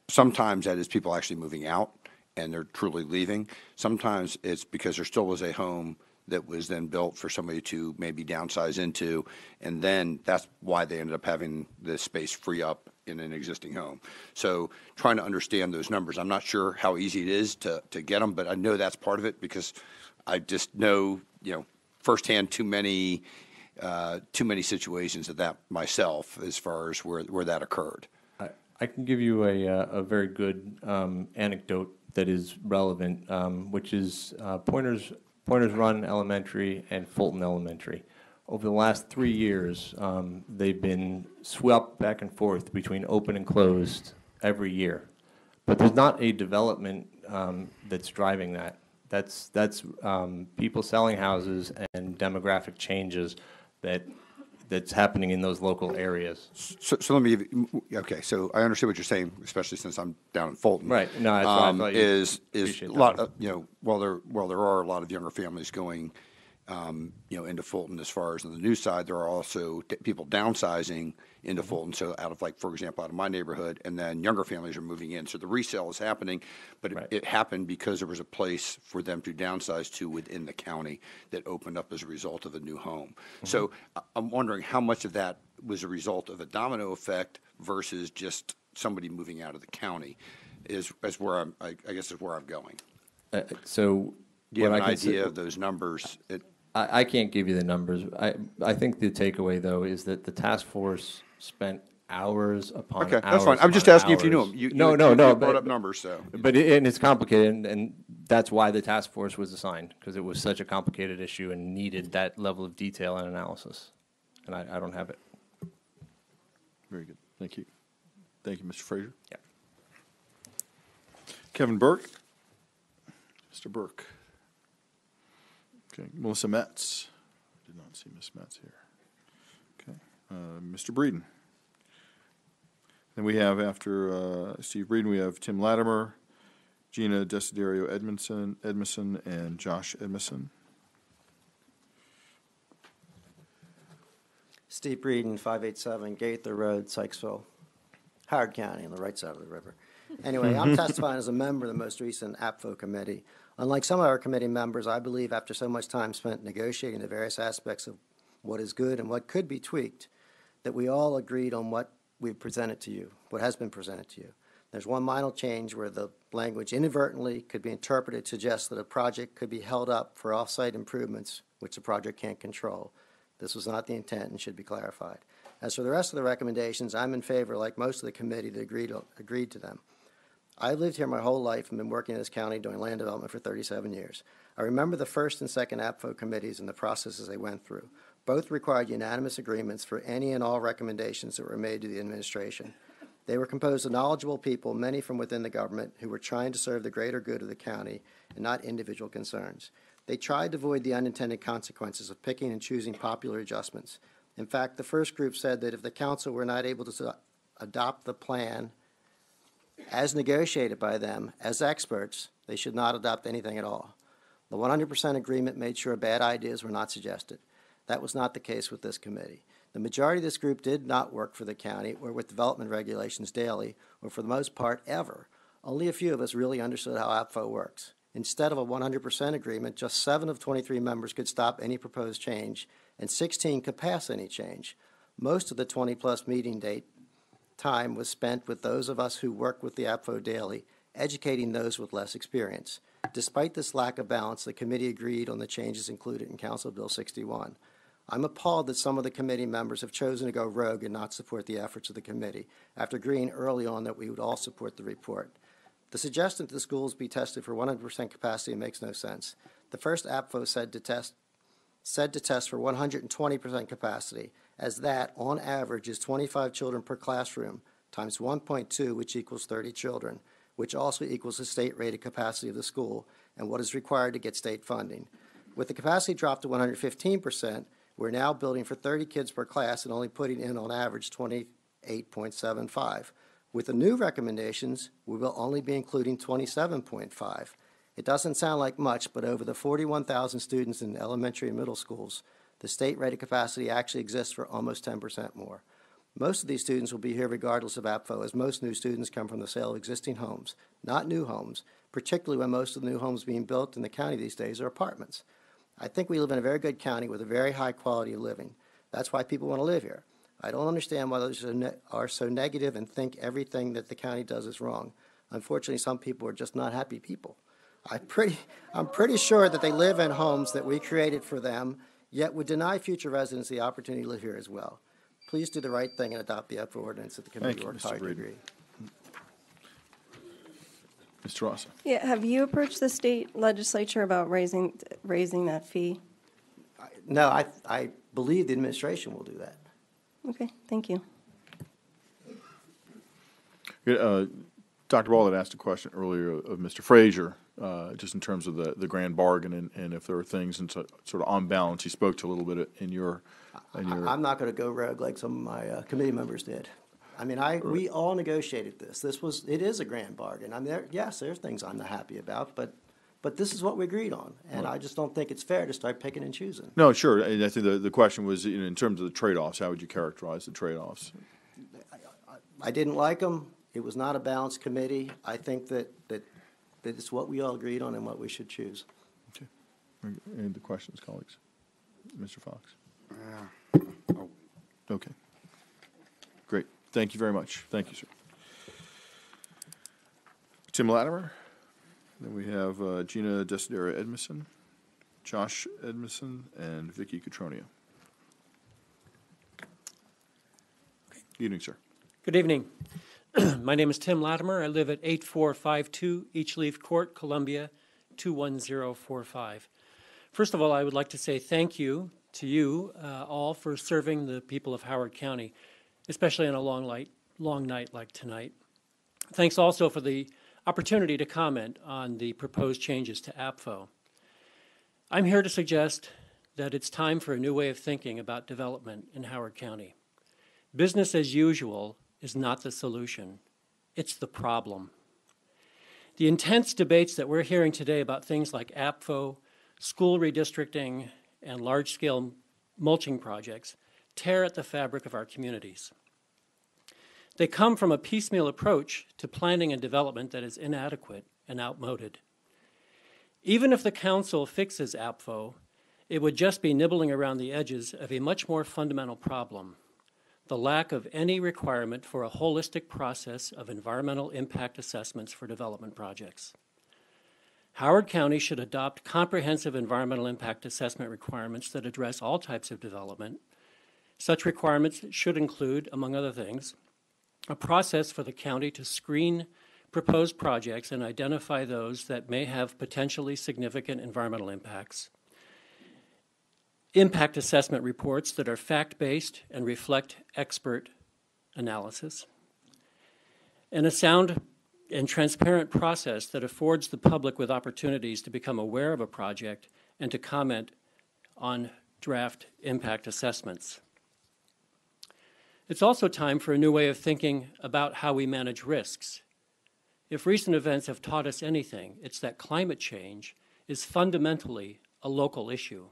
sometimes that is people actually moving out and they're truly leaving. Sometimes it's because there still was a home that was then built for somebody to maybe downsize into, and then that's why they ended up having the space free up in an existing home. So trying to understand those numbers, I'm not sure how easy it is to get them, but I know that's part of it because I just know, firsthand too many situations of that myself as far as where that occurred. I can give you a very good anecdote that is relevant, which is Pointers Run Elementary and Fulton Elementary. Over the last 3 years, they've been swept back and forth between open and closed every year. But there's not a development that's driving that. That's people selling houses and demographic changes that's happening in those local areas. So let me give you, okay, so I understand what you're saying, especially since I'm down in Fulton. Right. No, that's what I thought. Is a lot of, while there are a lot of younger families going into Fulton, as far as on the new side, there are also people downsizing into Fulton. So out of, like, for example, out of my neighborhood, and then younger families are moving in. So the resale is happening, but it happened because there was a place for them to downsize to within the county that opened up as a result of a new home. Mm-hmm. So I'm wondering how much of that was a result of a domino effect versus just somebody moving out of the county is where I'm going. So do you have an idea of those numbers? I can't give you the numbers. I think the takeaway, though, is that the task force spent hours upon hours. Okay, that's fine. I'm just asking if you knew them. No, you brought up numbers, so. But it's complicated, and that's why the task force was assigned, because it was such a complicated issue and needed that level of detail and analysis. And I don't have it. Very good. Thank you. Thank you, Mr. Frazier. Yeah. Kevin Burke. Mr. Burke. Okay. Melissa Metz. I did not see Ms. Metz here. Okay. Mr. Breeden. Then we have, after Steve Breeden, we have Tim Latimer, Gina Desiderio Edmondson, and Josh Edmondson. Steve Breeden, 587 Gaither Road, Sykesville, Howard County, on the right side of the river. Anyway, I'm testifying as a member of the most recent APFO committee. Unlike some of our committee members, I believe after so much time spent negotiating the various aspects of what is good and what could be tweaked, that we all agreed on what we've presented to you, what has been presented to you. There's one minor change where the language inadvertently could be interpreted to suggest that a project could be held up for off-site improvements, which the project can't control. This was not the intent and should be clarified. As for the rest of the recommendations, I'm in favor, like most of the committee that agreed to them. I've lived here my whole life and been working in this county doing land development for 37 years. I remember the first and second APFO committees and the processes they went through. Both required unanimous agreements for any and all recommendations that were made to the administration. They were composed of knowledgeable people, many from within the government, who were trying to serve the greater good of the county and not individual concerns. They tried to avoid the unintended consequences of picking and choosing popular adjustments. In fact, the first group said that if the council were not able to adopt the plan as negotiated by them as experts, they should not adopt anything at all. The 100% agreement made sure bad ideas were not suggested. That was not the case with this committee. The majority of this group did not work for the county or with development regulations daily, or for the most part ever. Only a few of us really understood how APFO works. Instead of a 100% agreement, just 7 of 23 members could stop any proposed change, and 16 could pass any change. Most of the 20-plus meeting date time was spent with those of us who work with the APFO daily, educating those with less experience. Despite this lack of balance, the committee agreed on the changes included in Council Bill 61. I'm appalled that some of the committee members have chosen to go rogue and not support the efforts of the committee, after agreeing early on that we would all support the report. The suggestion that the schools be tested for 100% capacity makes no sense. The first APFO said to test for 120% capacity, as that, on average, is 25 children per classroom, times 1.2, which equals 30 children, which also equals the state-rated capacity of the school and what is required to get state funding. With the capacity drop to 115%, we're now building for 30 kids per class and only putting in on average 28.75. With the new recommendations, we will only be including 27.5. It doesn't sound like much, but over the 41,000 students in elementary and middle schools, the state-rated capacity actually exists for almost 10% more. Most of these students will be here regardless of APFO, as most new students come from the sale of existing homes, not new homes, particularly when most of the new homes being built in the county these days are apartments. I think we live in a very good county with a very high quality of living. That's why people want to live here. I don't understand why those are so negative and think everything that the county does is wrong. Unfortunately, some people are just not happy people. I'm pretty sure that they live in homes that we created for them, yet would deny future residents the opportunity to live here as well. Please do the right thing and adopt the APFO ordinance that the committee worked hard to agree. Mr. Ross. Yeah, have you approached the state legislature about raising that fee? No, I believe the administration will do that. Okay, thank you. Dr. Ball had asked a question earlier of Mr. Frazier, just in terms of the grand bargain and if there are things, and sort of on balance, he spoke to a little bit in your... I'm not going to go rogue like some of my committee members did. I mean, we all negotiated this. It is a grand bargain. I mean, yes, there's things I'm not happy about, but this is what we agreed on, and right. I just don't think it's fair to start picking and choosing. No, sure. And I think the question was, you know, in terms of the trade-offs, how would you characterize the trade-offs? I didn't like them. It was not a balanced committee. I think that it's what we all agreed on and what we should choose. Okay. Any other questions, colleagues? Mr. Fox. Okay. Great. Thank you very much. Thank you, sir. Tim Latimer. Then we have Gina Desiderio Edmondson, Josh Edmondson, and Vicki Catronio. Good evening, sir. Good evening. My name is Tim Latimer. I live at 8452 Each Leaf Court, Columbia, 21045. First of all, I would like to say thank you to you all for serving the people of Howard County, especially on a long night like tonight. Thanks also for the opportunity to comment on the proposed changes to APFO. I'm here to suggest that it's time for a new way of thinking about development in Howard County. Business as usual is not the solution. It's the problem. The intense debates that we're hearing today about things like APFO, school redistricting, and large-scale mulching projects tear at the fabric of our communities. They come from a piecemeal approach to planning and development that is inadequate and outmoded. Even if the council fixes APFO, it would just be nibbling around the edges of a much more fundamental problem, the lack of any requirement for a holistic process of environmental impact assessments for development projects. Howard County should adopt comprehensive environmental impact assessment requirements that address all types of development. Such requirements should include, among other things, a process for the county to screen proposed projects and identify those that may have potentially significant environmental impacts. Impact assessment reports that are fact-based and reflect expert analysis, and a sound and transparent process that affords the public with opportunities to become aware of a project and to comment on draft impact assessments. It's also time for a new way of thinking about how we manage risks. If recent events have taught us anything, it's that climate change is fundamentally a local issue.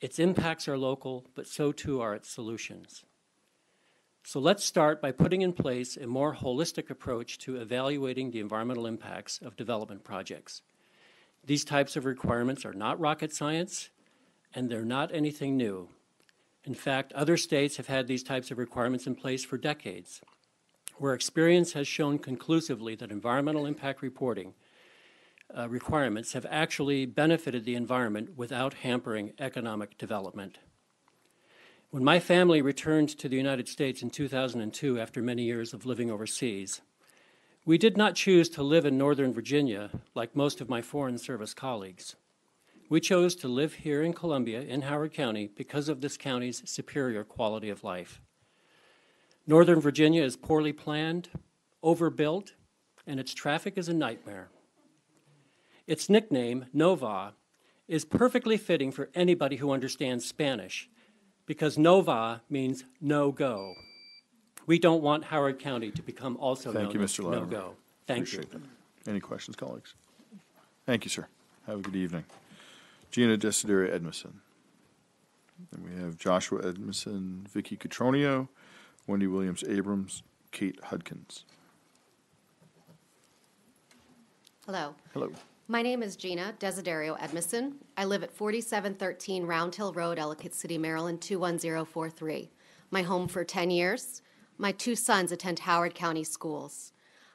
Its impacts are local, but so too are its solutions. So let's start by putting in place a more holistic approach to evaluating the environmental impacts of development projects. These types of requirements are not rocket science, and they're not anything new. In fact, other states have had these types of requirements in place for decades, where experience has shown conclusively that environmental impact reporting requirements have actually benefited the environment without hampering economic development. When my family returned to the United States in 2002 after many years of living overseas, we did not choose to live in Northern Virginia like most of my Foreign Service colleagues. We chose to live here in Columbia, in Howard County, because of this county's superior quality of life. Northern Virginia is poorly planned, overbuilt, and its traffic is a nightmare. Its nickname, Nova, is perfectly fitting for anybody who understands Spanish, because Nova means no-go. We don't want Howard County to become also known as no-go. Thank you. Any questions, colleagues? Thank you, sir. Have a good evening. Gina Desiderio Edmondson. And we have Joshua Edmondson, Vicki Catronio, Wendy Williams-Abrams, Kate Hudkins. Hello. Hello. My name is Gina Desiderio Edmondson. I live at 4713 Round Hill Road, Ellicott City, Maryland, 21043. My home for 10 years. My two sons attend Howard County Schools.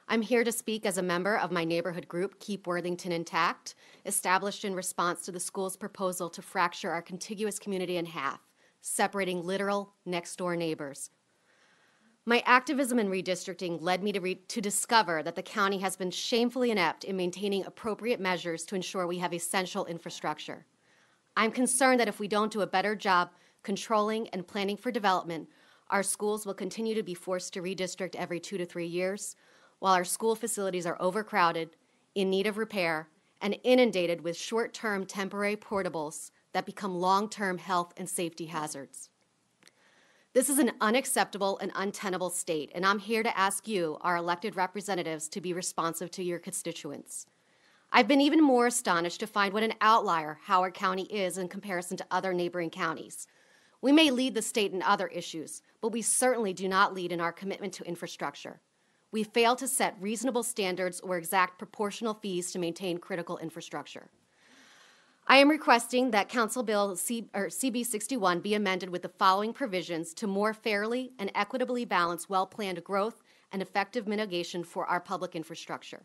I'm here to speak as a member of my neighborhood group, Keep Worthington Intact, established in response to the school's proposal to fracture our contiguous community in half, separating literal next-door neighbors. My activism in redistricting led me to discover that the county has been shamefully inept in maintaining appropriate measures to ensure we have essential infrastructure. I'm concerned that if we don't do a better job controlling and planning for development, our schools will continue to be forced to redistrict every 2 to 3 years, while our school facilities are overcrowded, in need of repair, and inundated with short-term temporary portables that become long-term health and safety hazards. This is an unacceptable and untenable state, and I'm here to ask you, our elected representatives, to be responsive to your constituents. I've been even more astonished to find what an outlier Howard County is in comparison to other neighboring counties. We may lead the state in other issues, but we certainly do not lead in our commitment to infrastructure. We fail to set reasonable standards or exact proportional fees to maintain critical infrastructure. I am requesting that Council Bill CB 61 be amended with the following provisions to more fairly and equitably balance well-planned growth and effective mitigation for our public infrastructure.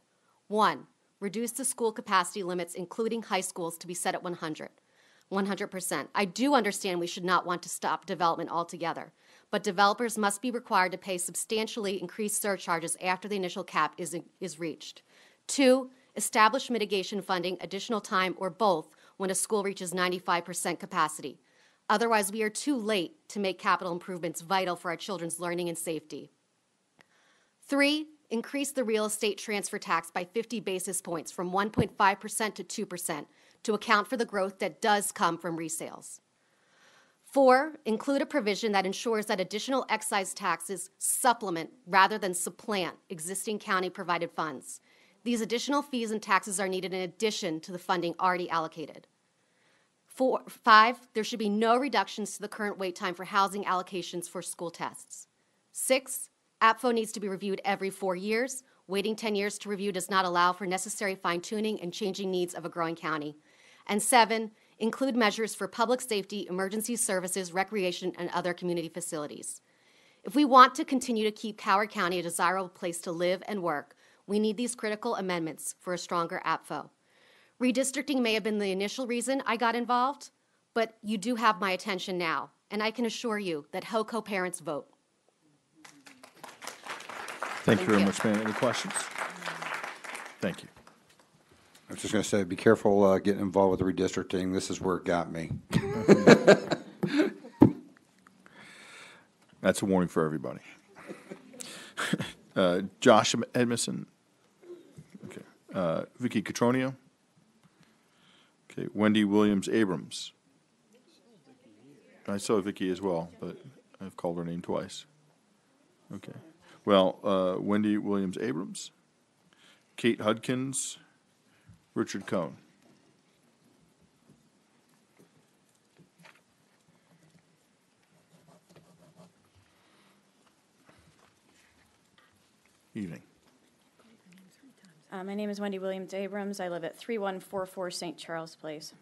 1. Reduce the school capacity limits, including high schools, to be set at 100%. I do understand we should not want to stop development altogether, but developers must be required to pay substantially increased surcharges after the initial cap is reached. 2. establish mitigation funding, additional time, or both when a school reaches 95% capacity. Otherwise, we are too late to make capital improvements vital for our children's learning and safety. 3, increase the real estate transfer tax by 50 basis points from 1.5% to 2% to account for the growth that does come from resales. 4, include a provision that ensures that additional excise taxes supplement rather than supplant existing county-provided funds. These additional fees and taxes are needed in addition to the funding already allocated. 5, there should be no reductions to the current wait time for housing allocations for school tests. 6, APFO needs to be reviewed every 4 years. Waiting 10 years to review does not allow for necessary fine-tuning and changing needs of a growing county. And 7, include measures for public safety, emergency services, recreation, and other community facilities. If we want to continue to keep Howard County a desirable place to live and work, we need these critical amendments for a stronger APFO. Redistricting may have been the initial reason I got involved, but you do have my attention now, and I can assure you that HOCO parents vote. Thank you very much, ma'am. Any questions? Thank you. I was just going to say, be careful getting involved with the redistricting. This is where it got me. That's a warning for everybody. Josh Edmondson. Okay. Vicki Catronio. Okay. Wendy Williams Abrams. I saw Vicki as well, but I've called her name twice. Okay. Well, Wendy Williams Abrams, Kate Hudkins, Richard Cohn. Evening. My name is Wendy Williams Abrams. I live at 3144 St. Charles Place.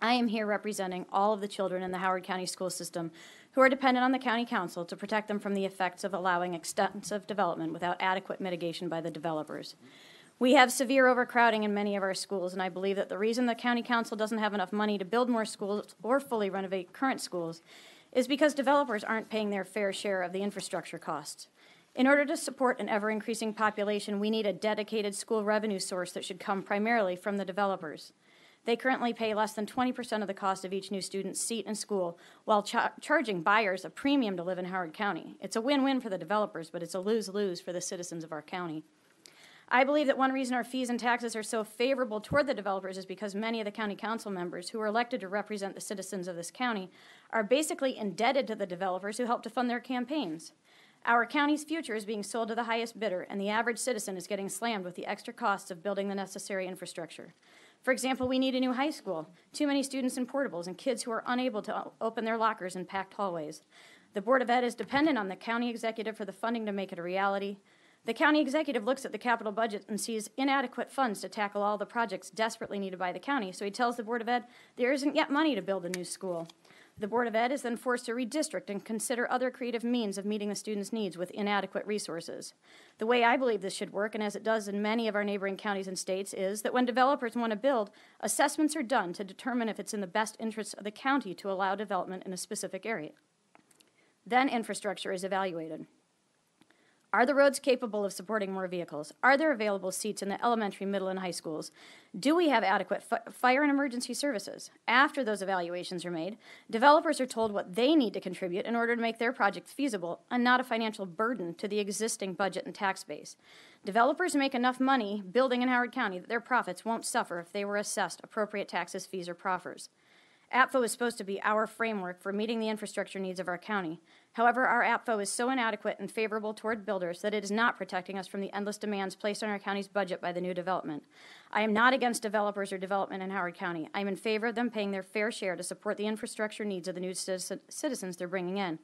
I am here representing all of the children in the Howard County School System who are dependent on the County Council to protect them from the effects of allowing extensive development without adequate mitigation by the developers. We have severe overcrowding in many of our schools, and I believe that the reason the County Council doesn't have enough money to build more schools or fully renovate current schools is because developers aren't paying their fair share of the infrastructure costs. In order to support an ever-increasing population, we need a dedicated school revenue source that should come primarily from the developers. They currently pay less than 20% of the cost of each new student's seat in school while charging buyers a premium to live in Howard County. It's a win-win for the developers, but it's a lose-lose for the citizens of our county. I believe that one reason our fees and taxes are so favorable toward the developers is because many of the county council members who are elected to represent the citizens of this county are basically indebted to the developers who help to fund their campaigns. Our county's future is being sold to the highest bidder, and the average citizen is getting slammed with the extra costs of building the necessary infrastructure. For example, we need a new high school, too many students in portables, and kids who are unable to open their lockers in packed hallways. The Board of Ed is dependent on the county executive for the funding to make it a reality. The county executive looks at the capital budget and sees inadequate funds to tackle all the projects desperately needed by the county, so he tells the Board of Ed there isn't yet money to build a new school. The Board of Ed is then forced to redistrict and consider other creative means of meeting the students' needs with inadequate resources. The way I believe this should work, and as it does in many of our neighboring counties and states, is that when developers want to build, assessments are done to determine if it's in the best interest of the county to allow development in a specific area. Then infrastructure is evaluated. Are the roads capable of supporting more vehicles? Are there available seats in the elementary, middle, and high schools? Do we have adequate fire and emergency services? After those evaluations are made, developers are told what they need to contribute in order to make their project feasible and not a financial burden to the existing budget and tax base. Developers make enough money building in Howard County that their profits won't suffer if they were assessed appropriate taxes, fees, or proffers. APFO is supposed to be our framework for meeting the infrastructure needs of our county. However, our APFO is so inadequate and favorable toward builders that it is not protecting us from the endless demands placed on our county's budget by the new development. I am not against developers or development in Howard County. I am in favor of them paying their fair share to support the infrastructure needs of the new citizens they're bringing in.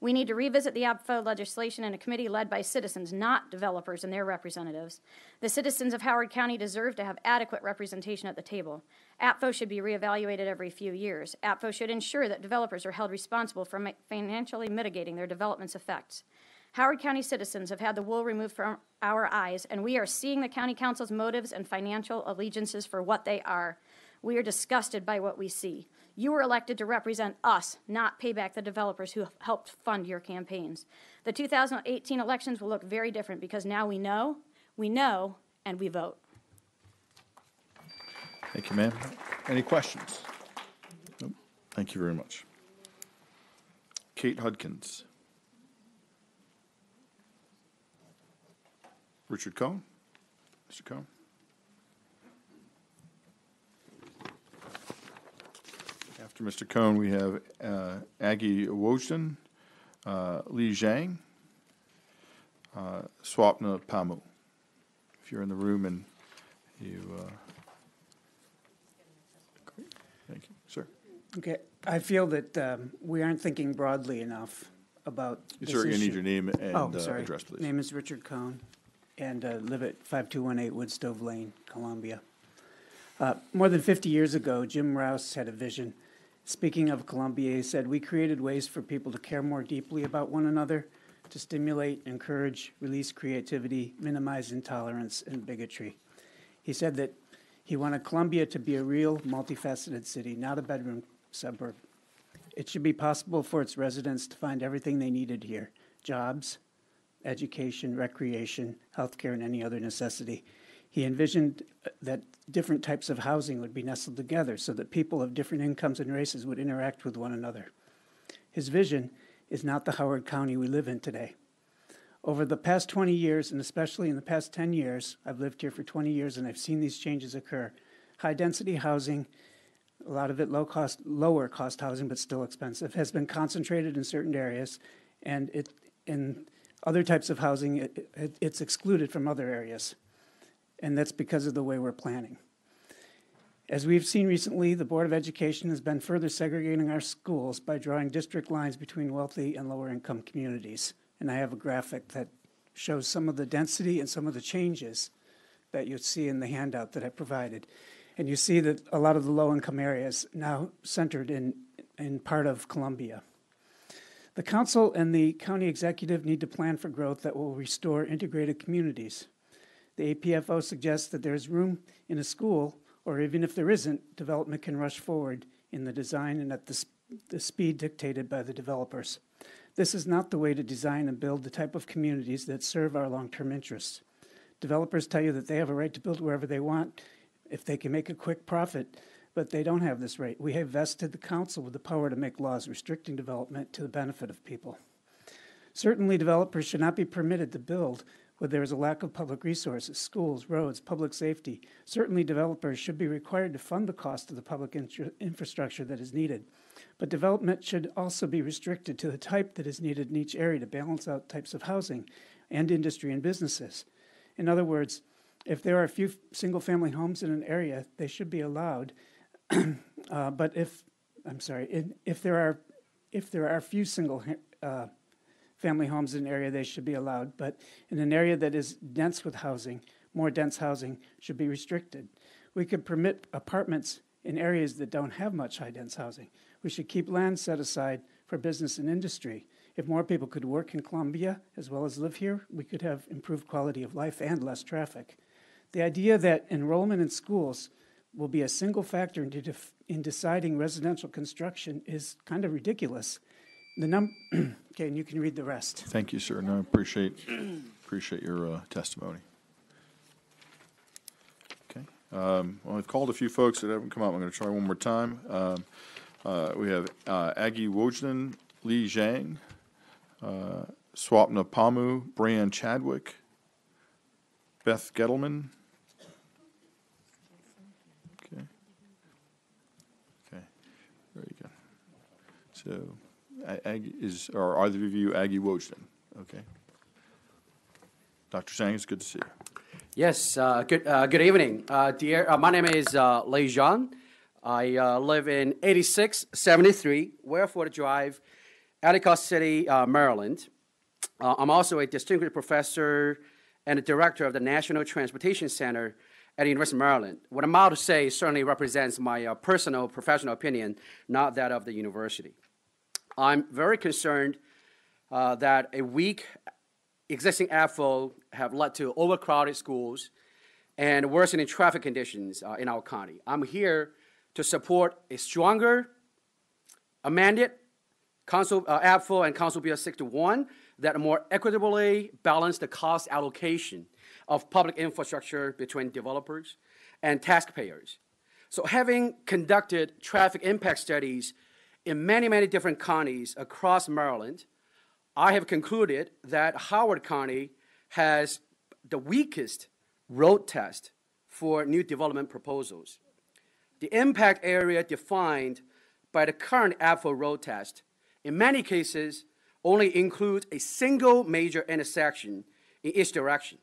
We need to revisit the APFO legislation in a committee led by citizens, not developers and their representatives. The citizens of Howard County deserve to have adequate representation at the table. APFO should be reevaluated every few years. APFO should ensure that developers are held responsible for financially mitigating their development's effects. Howard County citizens have had the wool removed from our eyes, and we are seeing the County Council's motives and financial allegiances for what they are. We are disgusted by what we see. You were elected to represent us, not pay back the developers who helped fund your campaigns. The 2018 elections will look very different because now we know, and we vote. Thank you, ma'am. Any questions? Nope. Thank you very much. Kate Hudkins. Richard Cohn. Mr. Cohn. After Mr. Cohn, we have Aggie Wojden, Lei Zhang, Swapna Pamu. If you're in the room and you... Thank you, sir. Okay, I feel that we aren't thinking broadly enough about this issue. Sir, you need your name and address, please. My name is Richard Cohn, and live at 5218 Woodstove Lane, Columbia. More than 50 years ago, Jim Rouse had a vision. Speaking of Columbia, he said, we created ways for people to care more deeply about one another, to stimulate, encourage, release creativity, minimize intolerance and bigotry. He said that he wanted Columbia to be a real, multifaceted city, not a bedroom suburb. It should be possible for its residents to find everything they needed here, jobs, education, recreation, healthcare, and any other necessity. He envisioned that different types of housing would be nestled together so that people of different incomes and races would interact with one another. His vision is not the Howard County we live in today. Over the past 20 years, and especially in the past 10 years, I've lived here for 20 years and I've seen these changes occur. High density housing, a lot of it low cost, lower cost housing, but still expensive, has been concentrated in certain areas, and in other types of housing, it's excluded from other areas. And that's because of the way we're planning. As we've seen recently, the Board of Education has been further segregating our schools by drawing district lines between wealthy and lower income communities. And I have a graphic that shows some of the density and some of the changes that you see in the handout that I provided. And you see that a lot of the low income areas now centered in part of Columbia. The council and the county executive need to plan for growth that will restore integrated communities. The APFO suggests that there is room in a school, or even if there isn't, development can rush forward in the design and at the speed dictated by the developers. This is not the way to design and build the type of communities that serve our long-term interests. Developers tell you that they have a right to build wherever they want if they can make a quick profit, but they don't have this right. We have vested the council with the power to make laws restricting development to the benefit of people. Certainly, developers should not be permitted to build where there is a lack of public resources, schools, roads, public safety. Certainly, developers should be required to fund the cost of the public infrastructure that is needed. But development should also be restricted to the type that is needed in each area to balance out types of housing and industry and businesses. In other words, if there are a few single-family homes in an area, they should be allowed. If there are few single-family homes in an area, they should be allowed, but in an area that is dense with housing, more dense housing should be restricted. We could permit apartments in areas that don't have much high-dense housing. We should keep land set aside for business and industry. If more people could work in Columbia as well as live here, we could have improved quality of life and less traffic. The idea that enrollment in schools will be a single factor in deciding residential construction is kind of ridiculous. Okay, and you can read the rest. Thank you, sir. No, I appreciate your testimony. Okay. Well, I've called a few folks that haven't come out. I'm going to try one more time. We have Aggie Wojden, Lei Zhang, Swapna Pamu, Brian Chadwick, Beth Gittleman. Okay, very good. So, are either of you Aggie Wojden? Okay. Dr. Zhang, it's good to see you. Yes, good evening. My name is Lei Zhang. I live in 8673 Wareford Drive, Ellicott City, Maryland. I'm also a distinguished professor and a director of the National Transportation Center at the University of Maryland. What I'm about to say certainly represents my personal professional opinion, not that of the university. I'm very concerned that a weak existing AFO have led to overcrowded schools and worsening traffic conditions in our county. I'm here to support a stronger, amended Council AFO and Council Bill 61 that more equitably balance the cost allocation of public infrastructure between developers and taxpayers. So having conducted traffic impact studies in many, many different counties across Maryland, I have concluded that Howard County has the weakest road test for new development proposals. The impact area defined by the current APFO road test, in many cases, only includes a single major intersection in each direction.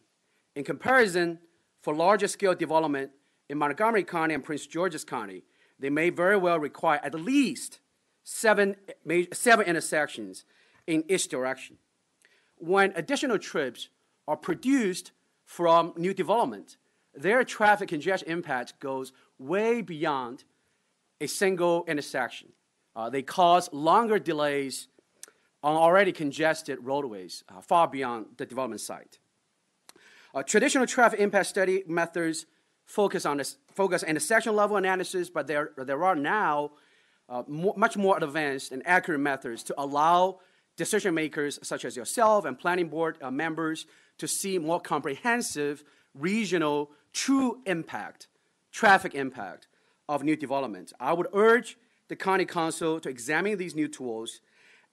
In comparison, for larger scale development in Montgomery County and Prince George's County, they may very well require at least seven intersections in each direction. When additional trips are produced from new development, their traffic congestion impact goes way beyond a single intersection. They cause longer delays on already congested roadways, far beyond the development site. Traditional traffic impact study methods focus on intersection level analysis, but there are now much more advanced and accurate methods to allow decision makers such as yourself and planning board members to see more comprehensive regional true impact, traffic impact of new developments. I would urge the County Council to examine these new tools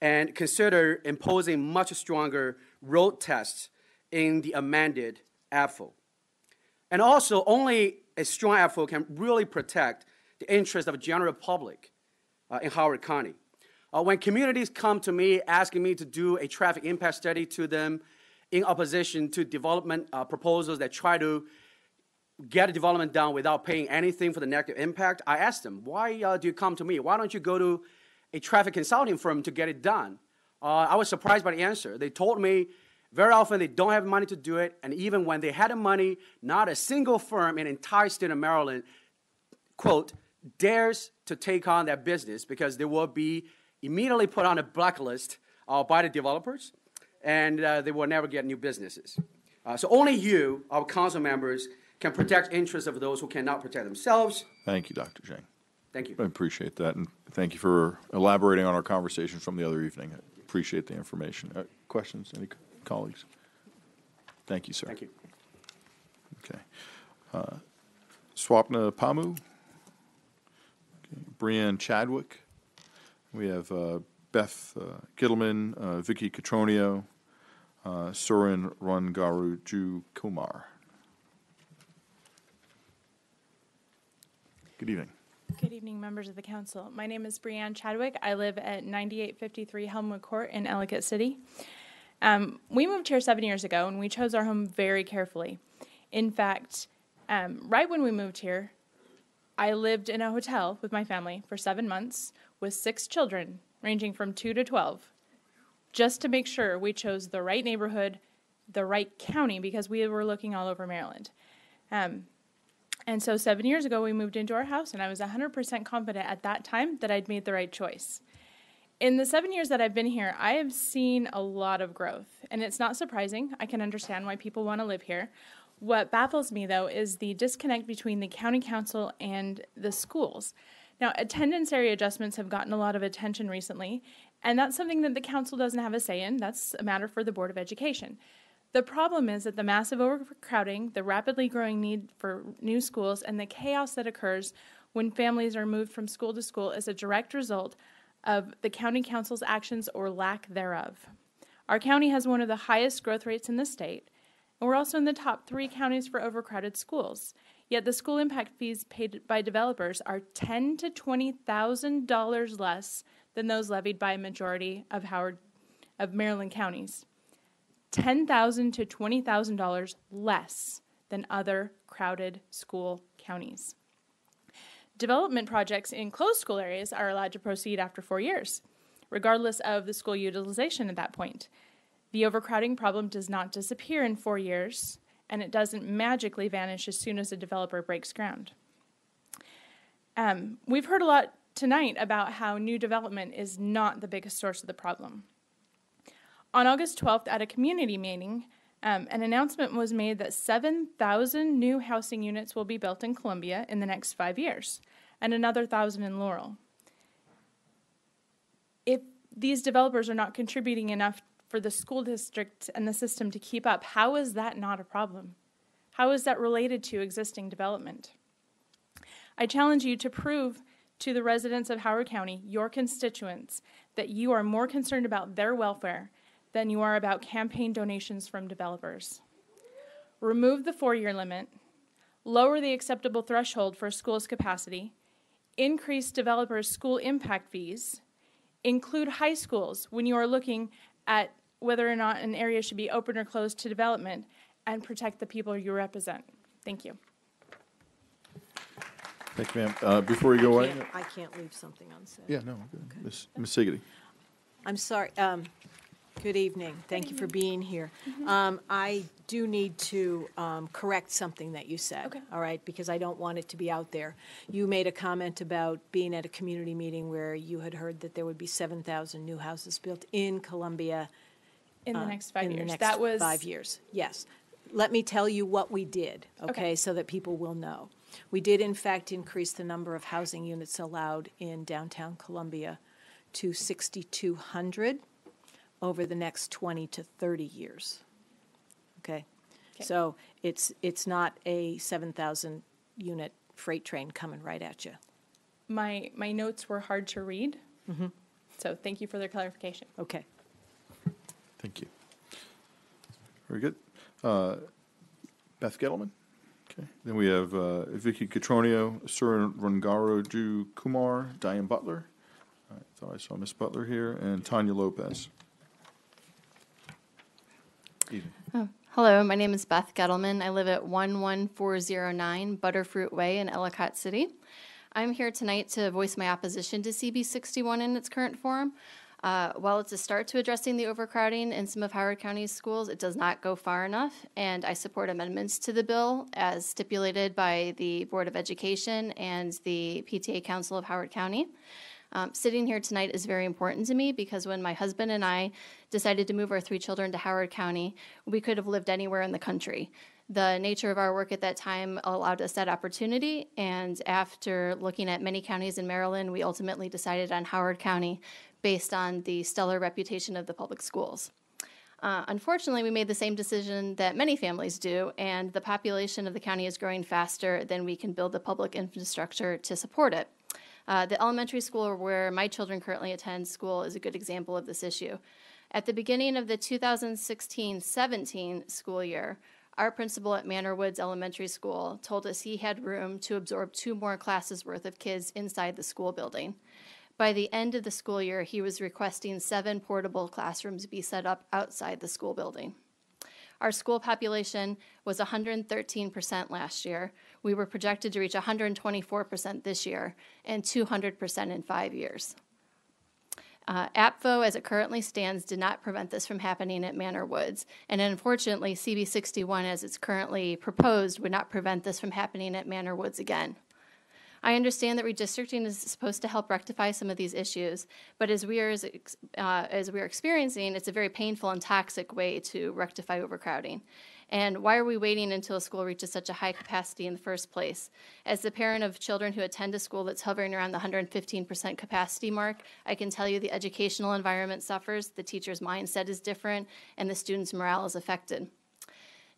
and consider imposing much stronger road tests in the amended APFO. And also, only a strong APFO can really protect the interests of the general public in Howard County. When communities come to me asking me to do a traffic impact study to them in opposition to development proposals that try to get a development done without paying anything for the negative impact, I ask them, why do you come to me? Why don't you go to a traffic consulting firm to get it done? I was surprised by the answer. They told me very often they don't have money to do it, and even when they had the money, not a single firm in the entire state of Maryland, quote, dares to take on that business because they will be immediately put on a blacklist by the developers, and they will never get new businesses. So only you, our council members, can protect interests of those who cannot protect themselves. Thank you, Dr. Zhang. Thank you. I appreciate that, and thank you for elaborating on our conversation from the other evening. I appreciate the information. Questions, any colleagues? Thank you, sir. Thank you. Okay. Swapna Pamu. Okay. Brianne Chadwick. We have Beth Gittleman, Vicki Catronio, Surin Rangaruju Kumar. Good evening. Good evening, members of the council. My name is Brianne Chadwick. I live at 9853 Helmwood Court in Ellicott City. We moved here 7 years ago, and we chose our home very carefully. In fact, right when we moved here, I lived in a hotel with my family for 7 months with 6 children, ranging from 2 to 12, just to make sure we chose the right neighborhood, the right county, because we were looking all over Maryland. And so 7 years ago, we moved into our house, and I was 100% confident at that time that I'd made the right choice. In the 7 years that I've been here, I have seen a lot of growth, and it's not surprising. I can understand why people want to live here. What baffles me, though, is the disconnect between the county council and the schools. Now, attendance area adjustments have gotten a lot of attention recently, and that's something that the council doesn't have a say in. That's a matter for the Board of Education. The problem is that the massive overcrowding, the rapidly growing need for new schools, and the chaos that occurs when families are moved from school to school is a direct result of the county council's actions or lack thereof. Our county has one of the highest growth rates in the state, and we're also in the top 3 counties for overcrowded schools. Yet the school impact fees paid by developers are $10,000 to $20,000 less than those levied by a majority of Maryland counties. $10,000 to $20,000 less than other crowded school counties. Development projects in closed school areas are allowed to proceed after 4 years, regardless of the school utilization at that point. The overcrowding problem does not disappear in 4 years, and it doesn't magically vanish as soon as a developer breaks ground. We've heard a lot tonight about how new development is not the biggest source of the problem. On August 12th, at a community meeting, an announcement was made that 7,000 new housing units will be built in Columbia in the next 5 years, and another 1,000 in Laurel. If these developers are not contributing enough for the school district and the system to keep up, how is that not a problem? How is that related to existing development? I challenge you to prove to the residents of Howard County, your constituents, that you are more concerned about their welfare than you are about campaign donations from developers. Remove the 4-year limit, lower the acceptable threshold for schools' capacity, increase developers' school impact fees, include high schools when you are looking at whether or not an area should be open or closed to development, and protect the people you represent. Thank you. Thank you, ma'am. Before we go on, I can't leave something unsaid. Yeah, no. Okay. Ms. Sigaty. I'm sorry. Good evening. Thank you for being here. I do need to correct something that you said, okay. All right, because I don't want it to be out there. You made a comment about being at a community meeting where you had heard that there would be 7,000 new houses built in Columbia in the next 5 years. The next that was 5 years. Yes. Let me tell you what we did, okay, so that people will know. We did, in fact, increase the number of housing units allowed in downtown Columbia to 6,200 over the next 20 to 30 years, okay? So it's not a 7,000 unit freight train coming right at you. My notes were hard to read, so thank you for their clarification. Okay. Thank you. Very good. Beth Gittleman. Okay. Then we have Vicki Catronio, Sir Rangaraju Kumar, Diane Butler. I thought I saw Miss Butler here, and Tanya Lopez. Oh, hello, my name is Beth Gittleman. I live at 11409 Butterfruit Way in Ellicott City. I'm here tonight to voice my opposition to CB 61 in its current form. While it's a start to addressing the overcrowding in some of Howard County's schools, it does not go far enough, and I support amendments to the bill as stipulated by the Board of Education and the PTA Council of Howard County. Sitting here tonight is very important to me because when my husband and I decided to move our 3 children to Howard County, we could have lived anywhere in the country. The nature of our work at that time allowed us that opportunity, and after looking at many counties in Maryland, we ultimately decided on Howard County based on the stellar reputation of the public schools. Unfortunately, we made the same decision that many families do, and the population of the county is growing faster than we can build the public infrastructure to support it. The elementary school where my children currently attend school is a good example of this issue. At the beginning of the 2016-17 school year, our principal at Manor Woods Elementary School told us he had room to absorb 2 more classes worth of kids inside the school building. By the end of the school year, he was requesting 7 portable classrooms be set up outside the school building. Our school population was 113% last year. We were projected to reach 124% this year and 200% in 5 years. APFO, as it currently stands, did not prevent this from happening at Manor Woods. And unfortunately, CB 61, as it's currently proposed, would not prevent this from happening at Manor Woods again. I understand that redistricting is supposed to help rectify some of these issues, but as we are experiencing, it's a very painful and toxic way to rectify overcrowding. And why are we waiting until a school reaches such a high capacity in the first place? As the parent of children who attend a school that's hovering around the 115% capacity mark, I can tell you the educational environment suffers, the teacher's mindset is different, and the student's morale is affected.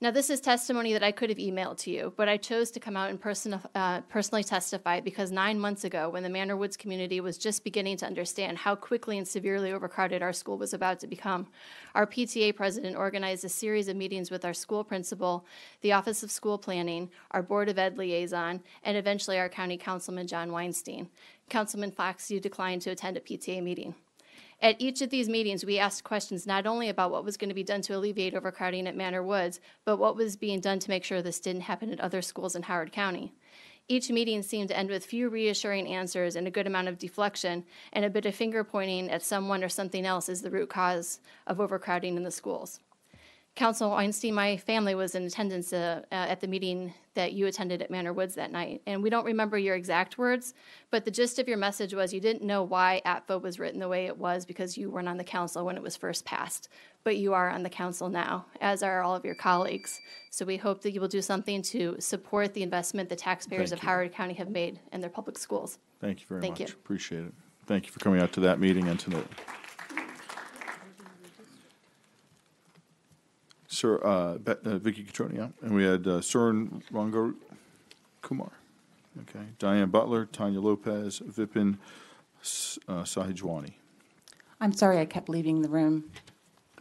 Now, this is testimony that I could have emailed to you, but I chose to come out and personally testify because 9 months ago, when the Manor Woods community was just beginning to understand how quickly and severely overcrowded our school was about to become, our PTA president organized a series of meetings with our school principal, the Office of School Planning, our Board of Ed liaison, and eventually our county councilman, John Weinstein. Councilman Fox, you declined to attend a PTA meeting. At each of these meetings, we asked questions not only about what was going to be done to alleviate overcrowding at Manor Woods, but what was being done to make sure this didn't happen at other schools in Howard County. Each meeting seemed to end with few reassuring answers and a good amount of deflection and a bit of finger pointing at someone or something else as the root cause of overcrowding in the schools. Councilman Weinstein, my family was in attendance at the meeting that you attended at Manor Woods that night, and we don't remember your exact words, but the gist of your message was you didn't know why APFO was written the way it was because you weren't on the council when it was first passed, but you are on the council now, as are all of your colleagues. So we hope that you will do something to support the investment the taxpayers of Howard County have made in their public schools. Thank you very much. Thank you. Appreciate it. Thank you for coming out to that meeting and tonight. Sir Vicki Catronio, and we had Surin Rangar Kumar. Okay. Diane Butler, Tanya Lopez, Vipin Sahijwani. I'm sorry I kept leaving the room.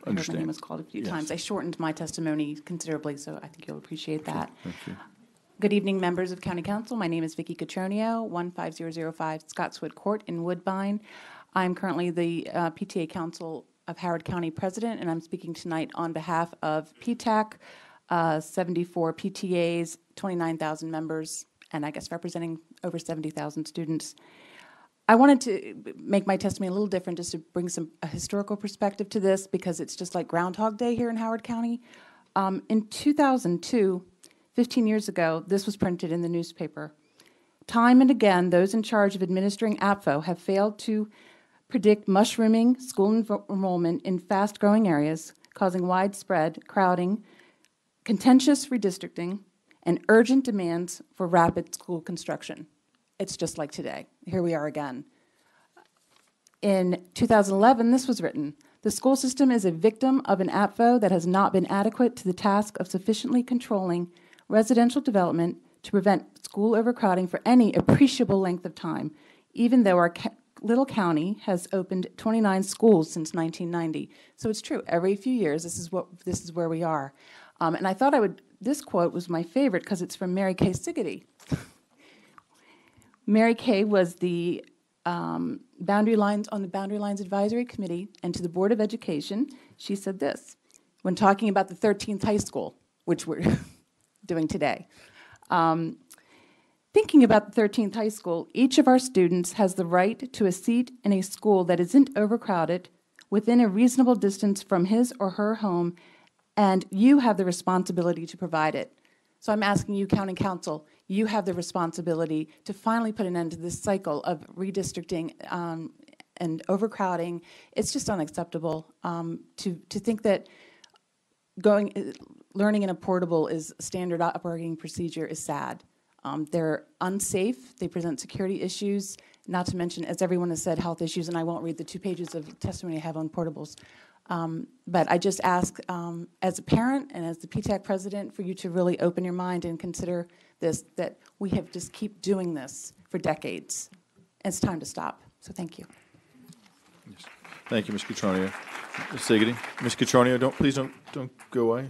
I heard my name was called a few times. I shortened my testimony considerably, so I think you'll appreciate that. Sure. Thank you. Good evening, members of County Council. My name is Vicki Catronio, 15005 Scottswood Court in Woodbine. I'm currently the PTA Council of Howard County President, and I'm speaking tonight on behalf of PTAC, 74 PTAs, 29,000 members, and I guess representing over 70,000 students. I wanted to make my testimony a little different just to bring a historical perspective to this, because it's just like Groundhog Day here in Howard County. In 2002, 15 years ago, this was printed in the newspaper. Time and again, those in charge of administering APFO have failed to predict mushrooming school enrollment in fast-growing areas, causing widespread crowding, contentious redistricting, and urgent demands for rapid school construction. It's just like today. Here we are again. In 2011, this was written. The school system is a victim of an APFO that has not been adequate to the task of sufficiently controlling residential development to prevent school overcrowding for any appreciable length of time, even though our little county has opened 29 schools since 1990. So it's true, every few years, this is where we are. And I thought this quote was my favorite because it's from Mary Kay Sigaty. Mary Kay was the Boundary Lines Advisory Committee, and to the Board of Education, she said this, when talking about the 13th high school, which we're doing today. Thinking about the 13th high school, each of our students has the right to a seat in a school that isn't overcrowded, within a reasonable distance from his or her home, and you have the responsibility to provide it. So I'm asking you, County Council, you have the responsibility to finally put an end to this cycle of redistricting and overcrowding. It's just unacceptable to think that learning in a portable is standard operating procedure is sad. They're unsafe, they present security issues, not to mention, as everyone has said, health issues, and I won't read the 2 pages of testimony I have on portables. But I just ask, as a parent and as the PTAC president, for you to really open your mind and consider this, that we have just keep doing this for decades. It's time to stop. So thank you. Yes. Thank you, Ms. Catronio. Ms. Sigaty. Ms. Catronio, please don't go away.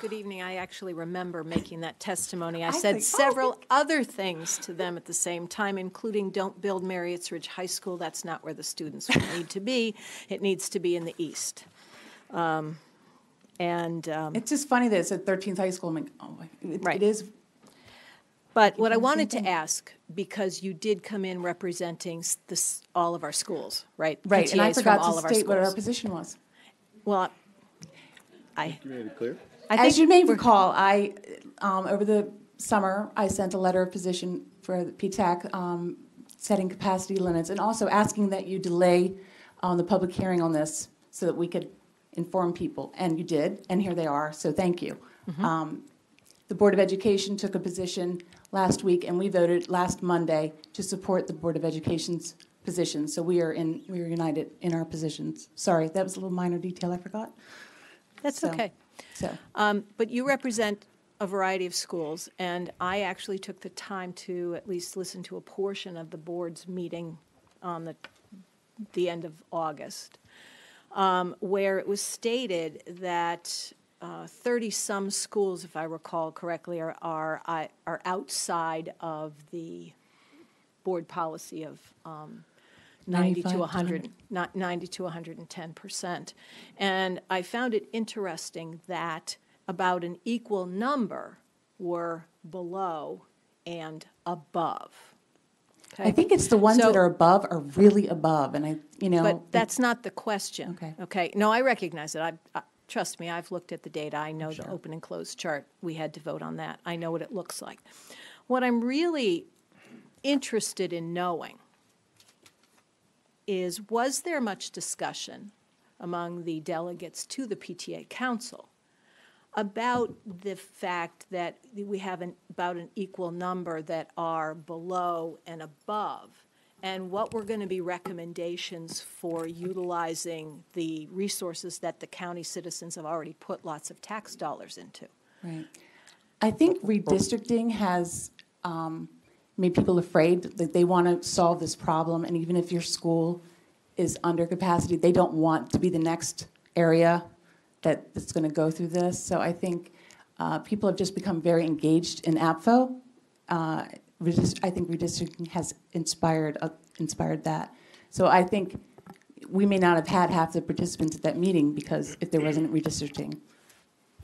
Good evening. I actually remember making that testimony. I said several other things to them at the same time, including don't build Marriott's Ridge High School. That's not where the students need to be. It needs to be in the east. It's just funny that it's at 13th high school. It is. But what I wanted to ask, because you did come in representing this, all of our schools, right? Right, PTAs, and I forgot to state what our position was. Well, you made it clear. As you may recall, I over the summer, I sent a letter of position for the PTAC setting capacity limits and also asking that you delay the public hearing on this so that we could inform people. And you did, and here they are, so thank you. Mm-hmm. The Board of Education took a position last week, and we voted last Monday to support the Board of Education's position. So we are united in our positions. Sorry, that was a little minor detail I forgot. That's okay. So. But you represent a variety of schools, and I actually took the time to at least listen to a portion of the board's meeting on the end of August, where it was stated that 30-some schools, if I recall correctly, are outside of the board policy of 90 to 110%. And I found it interesting that about an equal number were below and above. Okay? I think it's the ones that are above are really above, and but that's not the question. Okay. Okay. No, I recognize it. Trust me, I've looked at the data. I know the open and closed chart. We had to vote on that. I know what it looks like. What I'm really interested in knowing is, was there much discussion among the delegates to the PTA Council about the fact that we have about an equal number that are below and above, and what were going to be recommendations for utilizing the resources that the county citizens have already put lots of tax dollars into? Right. I think redistricting has made people afraid that they want to solve this problem, and even if your school is under capacity, they don't want to be the next area that's going to go through this. So I think people have just become very engaged in APFO. I think redistricting has inspired that. So I think we may not have had half the participants at that meeting because if there wasn't redistricting.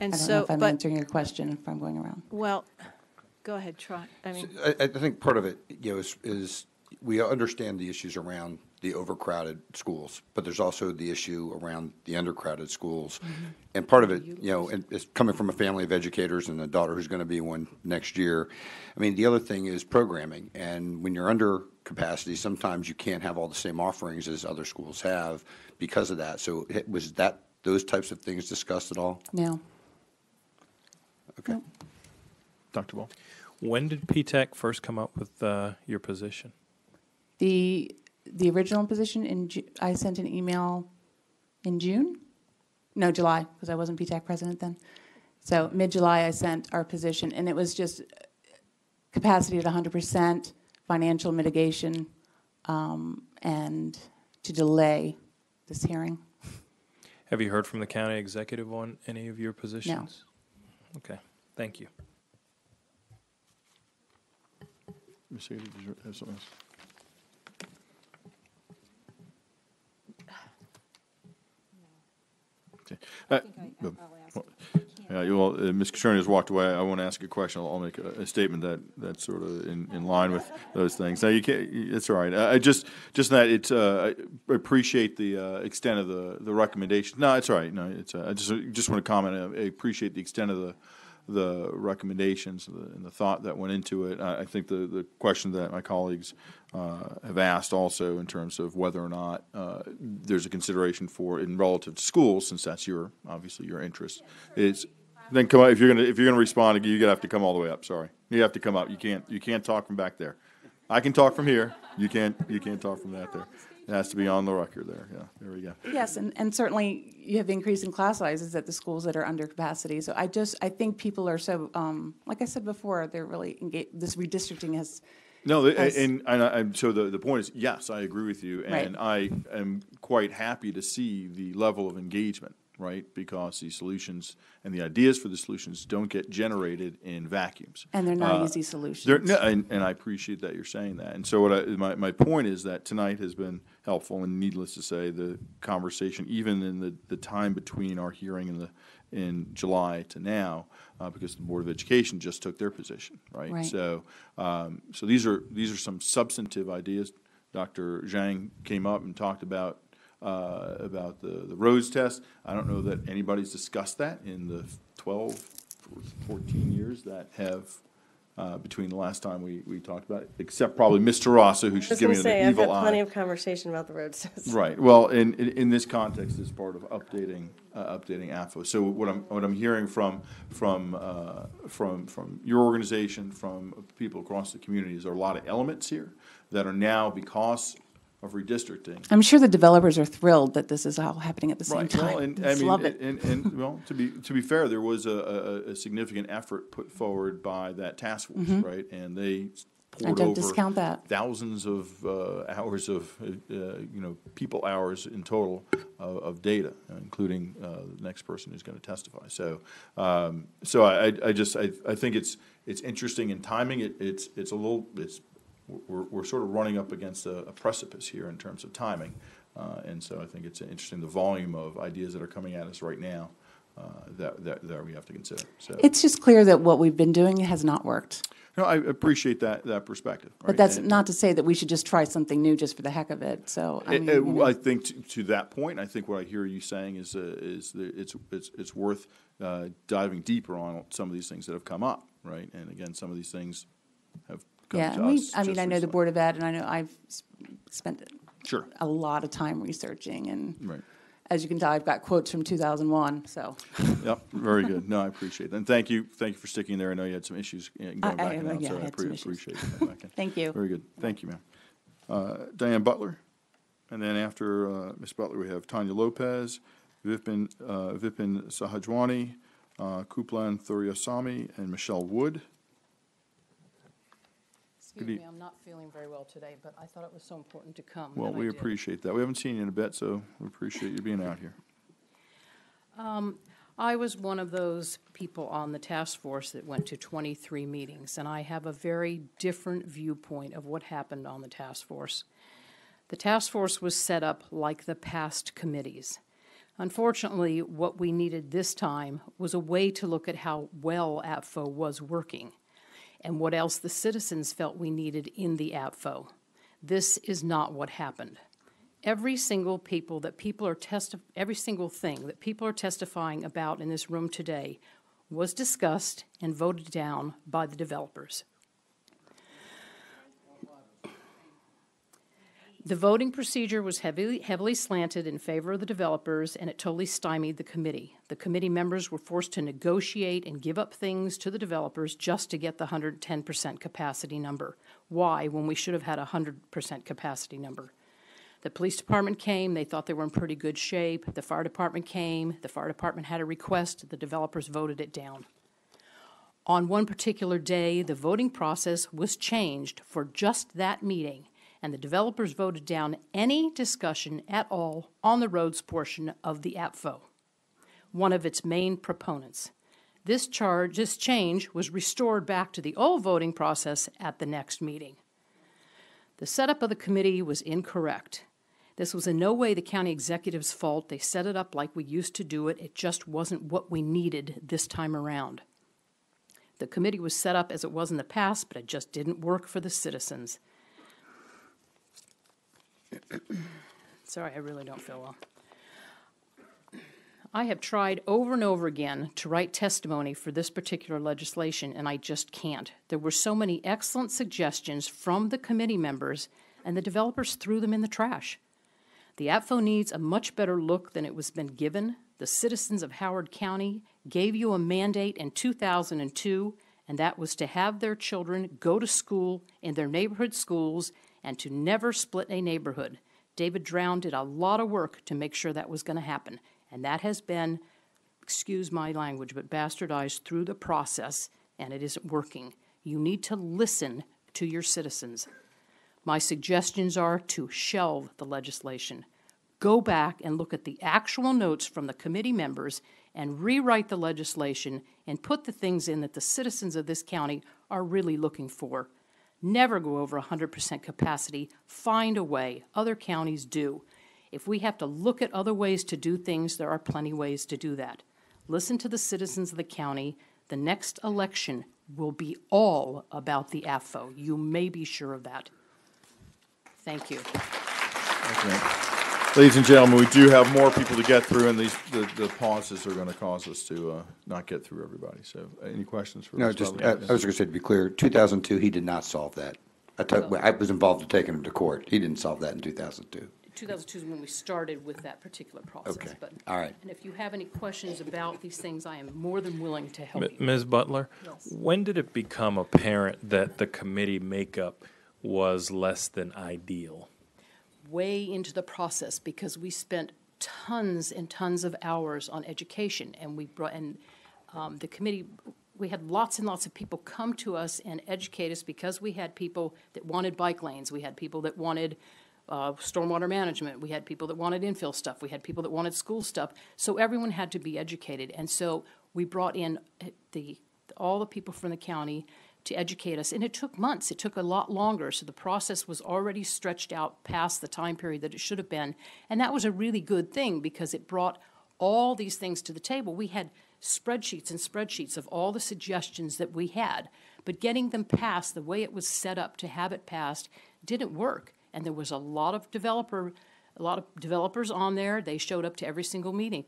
And I don't know if I'm answering your question, if I'm going around. Well, go ahead, Trot. I think part of it, you know, is we understand the issues around the overcrowded schools, but there's also the issue around the undercrowded schools. Mm-hmm. And part of it, you know, and it's coming from a family of educators and a daughter who's going to be one next year. I mean, the other thing is programming. And when you're under capacity, sometimes you can't have all the same offerings as other schools have because of that. So was that those types of things discussed at all? No. Okay. Nope. Dr. Ball. When did PTAC first come up with your position? The original position, I sent an email in June? No, July, because I wasn't PTAC president then. So mid-July I sent our position, and it was just capacity at 100%, financial mitigation, and to delay this hearing. Have you heard from the county executive on any of your positions? No. Okay, thank you. Ms. Sigaty, did you have something else? Ms. Catronio has walked away. I want to ask a question. I'll make a statement that's sort of in line with those things. No, you can't. It's all right. I just that it's. I appreciate the extent of the recommendation. No, it's all right. No, it's. I just want to comment. I appreciate the extent of the recommendations and the thought that went into it. I think the question that my colleagues have asked also in terms of whether or not there's a consideration for in relative to schools, since that's your obviously your interest. Is then come up if you're gonna respond, you're gonna have to come all the way up. Sorry, you have to come up. You can't talk from back there. I can talk from here. You can't talk from that there. It has to be on the record there. Yeah, there we go. Yes, and certainly you have increase in class sizes at the schools that are under capacity. So I think people are so, like I said before, they're really engaged. This redistricting has... No, and so the point is, yes, I agree with you. And right. I am quite happy to see the level of engagement, right? Because the solutions and the ideas for the solutions don't get generated in vacuums. And they're not easy solutions. No, and I appreciate that you're saying that. And so what my point is that tonight has been helpful, and needless to say, the conversation, even in the time between our hearing in July to now, because the Board of Education just took their position, right? So, so these are some substantive ideas. Dr. Zhang came up and talked about the Rose test. I don't know that anybody's discussed that in the 12, 14 years that have. Between the last time we talked about it, except probably Ms. Tarasa, who she's giving an evil eye. I was going to say, I've had plenty of conversation about the road test. Right. Well, in this context, it's part of updating AFO. So what I'm hearing from your organization, from people across the community, is there are a lot of elements here that are now because of redistricting. I'm sure the developers are thrilled that this is all happening at the same time. Well, and I mean, love it. And well, to be fair, there was a significant effort put forward by that task force, right? And they poured over thousands of hours of people hours in total of data, including the next person who's going to testify. So, I think it's interesting in timing. We're sort of running up against a precipice here in terms of timing, and so I think it's interesting the volume of ideas that are coming at us right now that we have to consider. So it's just clear that what we've been doing has not worked. No, I appreciate that perspective. Right? But that's not to say that we should just try something new just for the heck of it. So I mean, I think to that point, I think what I hear you saying is that it's worth diving deeper on some of these things that have come up, right? And again, some of these things have. Yeah, I know the Board of Ed, and I know I've spent a lot of time researching, and as you can tell, I've got quotes from 2001. So, yep, very good. No, I appreciate that, and thank you for sticking there. I know you had some issues going back and out, so I appreciate that. Back in. Thank you. Very good. Thank you, ma'am. Diane Butler, and then after Ms. Butler, we have Tanya Lopez, Vipin Sahajwani, Kuplan Thuriasamy and Michelle Wood. Excuse me, I'm not feeling very well today, but I thought it was so important to come. Well, we appreciate that. We haven't seen you in a bit, so we appreciate you being out here. I was one of those people on the task force that went to 23 meetings, and I have a very different viewpoint of what happened on the task force. The task force was set up like the past committees. Unfortunately, what we needed this time was a way to look at how well APFO was working and what else the citizens felt we needed in the APFO. This is not what happened. Every single thing that people are testifying about in this room today was discussed and voted down by the developers. The voting procedure was heavily slanted in favor of the developers, and it totally stymied the committee. The committee members were forced to negotiate and give up things to the developers just to get the 110% capacity number. Why, when we should have had a 100% capacity number? The police department came. They thought they were in pretty good shape. The fire department came. The fire department had a request. The developers voted it down. On one particular day, the voting process was changed for just that meeting, and the developers voted down any discussion at all on the roads portion of the APFO, one of its main proponents. This change was restored back to the old voting process at the next meeting. The setup of the committee was incorrect. This was in no way the county executive's fault. They set it up like we used to do it. It just wasn't what we needed this time around. The committee was set up as it was in the past, but it just didn't work for the citizens. Sorry, I really don't feel well. I have tried over and over again to write testimony for this particular legislation, and I just can't. There were so many excellent suggestions from the committee members, and the developers threw them in the trash. The APFO needs a much better look than it was been given. The citizens of Howard County gave you a mandate in 2002, and that was to have their children go to school in their neighborhood schools and to never split a neighborhood. David Drown did a lot of work to make sure that was going to happen. And that has been, excuse my language, but bastardized through the process, and it isn't working. You need to listen to your citizens. My suggestions are to shelve the legislation. Go back and look at the actual notes from the committee members and rewrite the legislation and put the things in that the citizens of this county are really looking for. Never go over 100% capacity. Find a way. Other counties do. If we have to look at other ways to do things, there are plenty of ways to do that. Listen to the citizens of the county. The next election will be all about the APFO. You may be sure of that. Thank you. Okay. Ladies and gentlemen, we do have more people to get through, and the pauses are going to cause us to not get through everybody. So any questions for us? No, I was going to say, to be clear, 2002, he did not solve that. I was involved in taking him to court. He didn't solve that in 2002. 2002 is when we started with that particular process. Okay. But, all right. And if you have any questions about these things, I am more than willing to help you. Ms. Butler, yes. When did it become apparent that the committee makeup was less than ideal? Way into the process, because we spent tons and tons of hours on education, and we brought in the committee. We had lots and lots of people come to us and educate us, because we had people that wanted bike lanes. We had people that wanted stormwater management. We had people that wanted infill stuff. We had people that wanted school stuff. So everyone had to be educated. And so we brought in all the people from the county to educate us. And it took months. It took a lot longer. So the process was already stretched out past the time period that it should have been. And that was a really good thing, because it brought all these things to the table. We had spreadsheets and spreadsheets of all the suggestions that we had. But getting them passed, the way it was set up to have it passed, didn't work. And there was a lot of developers on there. They showed up to every single meeting.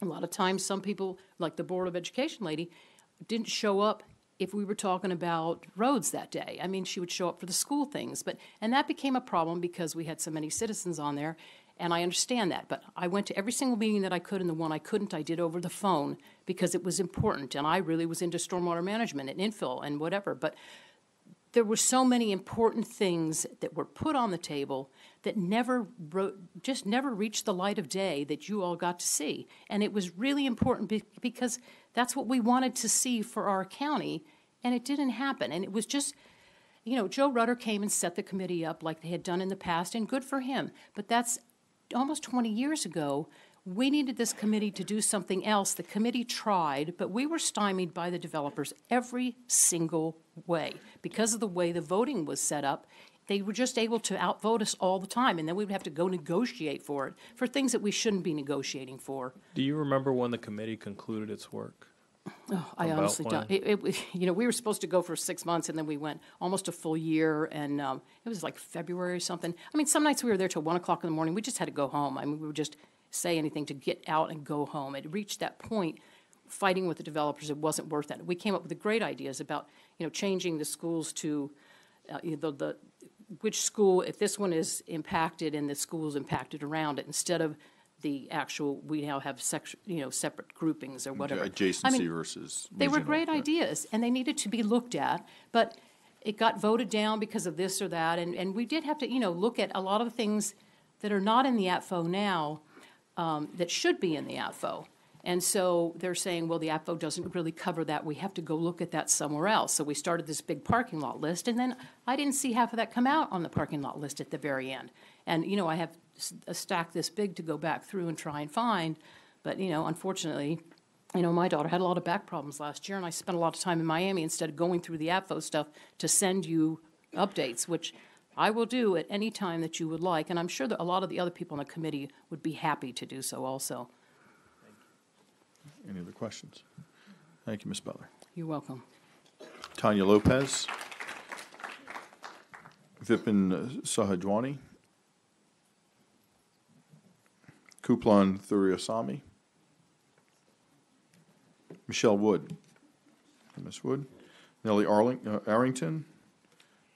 A lot of times, some people, like the Board of Education lady, didn't show up if we were talking about roads that day. I mean, she would show up for the school things, and that became a problem because we had so many citizens on there, and I understand that. But I went to every single meeting that I could, and the one I couldn't, I did over the phone, because it was important, and I really was into stormwater management and infill and whatever. But there were so many important things that were put on the table that never reached the light of day that you all got to see. And it was really important because that's what we wanted to see for our county, and it didn't happen. And it was just, you know, Joe Rutter came and set the committee up like they had done in the past, and good for him. But that's almost 20 years ago. We needed this committee to do something else. The committee tried, but we were stymied by the developers every single way. Because of the way the voting was set up, they were just able to outvote us all the time, and then we would have to go negotiate for it, for things that we shouldn't be negotiating for. Do you remember when the committee concluded its work? Oh, I honestly don't. You know, we were supposed to go for 6 months, and then we went almost a full year, and it was like February or something. I mean, some nights we were there till 1 o'clock in the morning. We just had to go home. I mean, we were just say anything to get out and go home. It reached that point, fighting with the developers, it wasn't worth it. We came up with the great ideas about, you know, changing the schools to, which school, if this one is impacted and the school's impacted around it, instead of the actual, we now have separate groupings or whatever. Adjacency versus regional. They were great ideas, and they needed to be looked at, but it got voted down because of this or that, and we did have to, you know, look at a lot of things that are not in the APFO now, that should be in the APFO. And so they're saying, well, the APFO doesn't really cover that. We have to go look at that somewhere else. So we started this big parking lot list, and then I didn't see half of that come out on the parking lot list at the very end. And, you know, I have a stack this big to go back through and try and find. But, you know, unfortunately, you know, my daughter had a lot of back problems last year, and I spent a lot of time in Miami instead of going through the APFO stuff to send you updates, which I will do at any time that you would like, and I'm sure that a lot of the other people on the committee would be happy to do so also. Thank you. Any other questions? Thank you, Ms. Butler. You're welcome. Tanya Lopez. Vipin Sahajwani. Kuplan Thuriasamy. Michelle Wood. Ms. Wood. Nellie Arrington.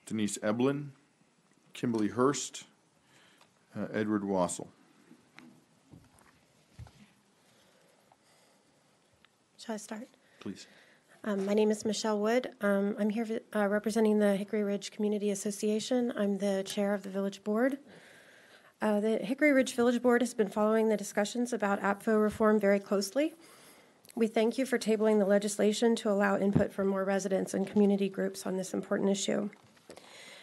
Denise Eblin. Kimberly Hurst, Edward Wassel. Shall I start? Please. My name is Michelle Wood. I'm here representing the Hickory Ridge Community Association. I'm the chair of the Village Board. The Hickory Ridge Village Board has been following the discussions about APFO reform very closely. We thank you for tabling the legislation to allow input from more residents and community groups on this important issue.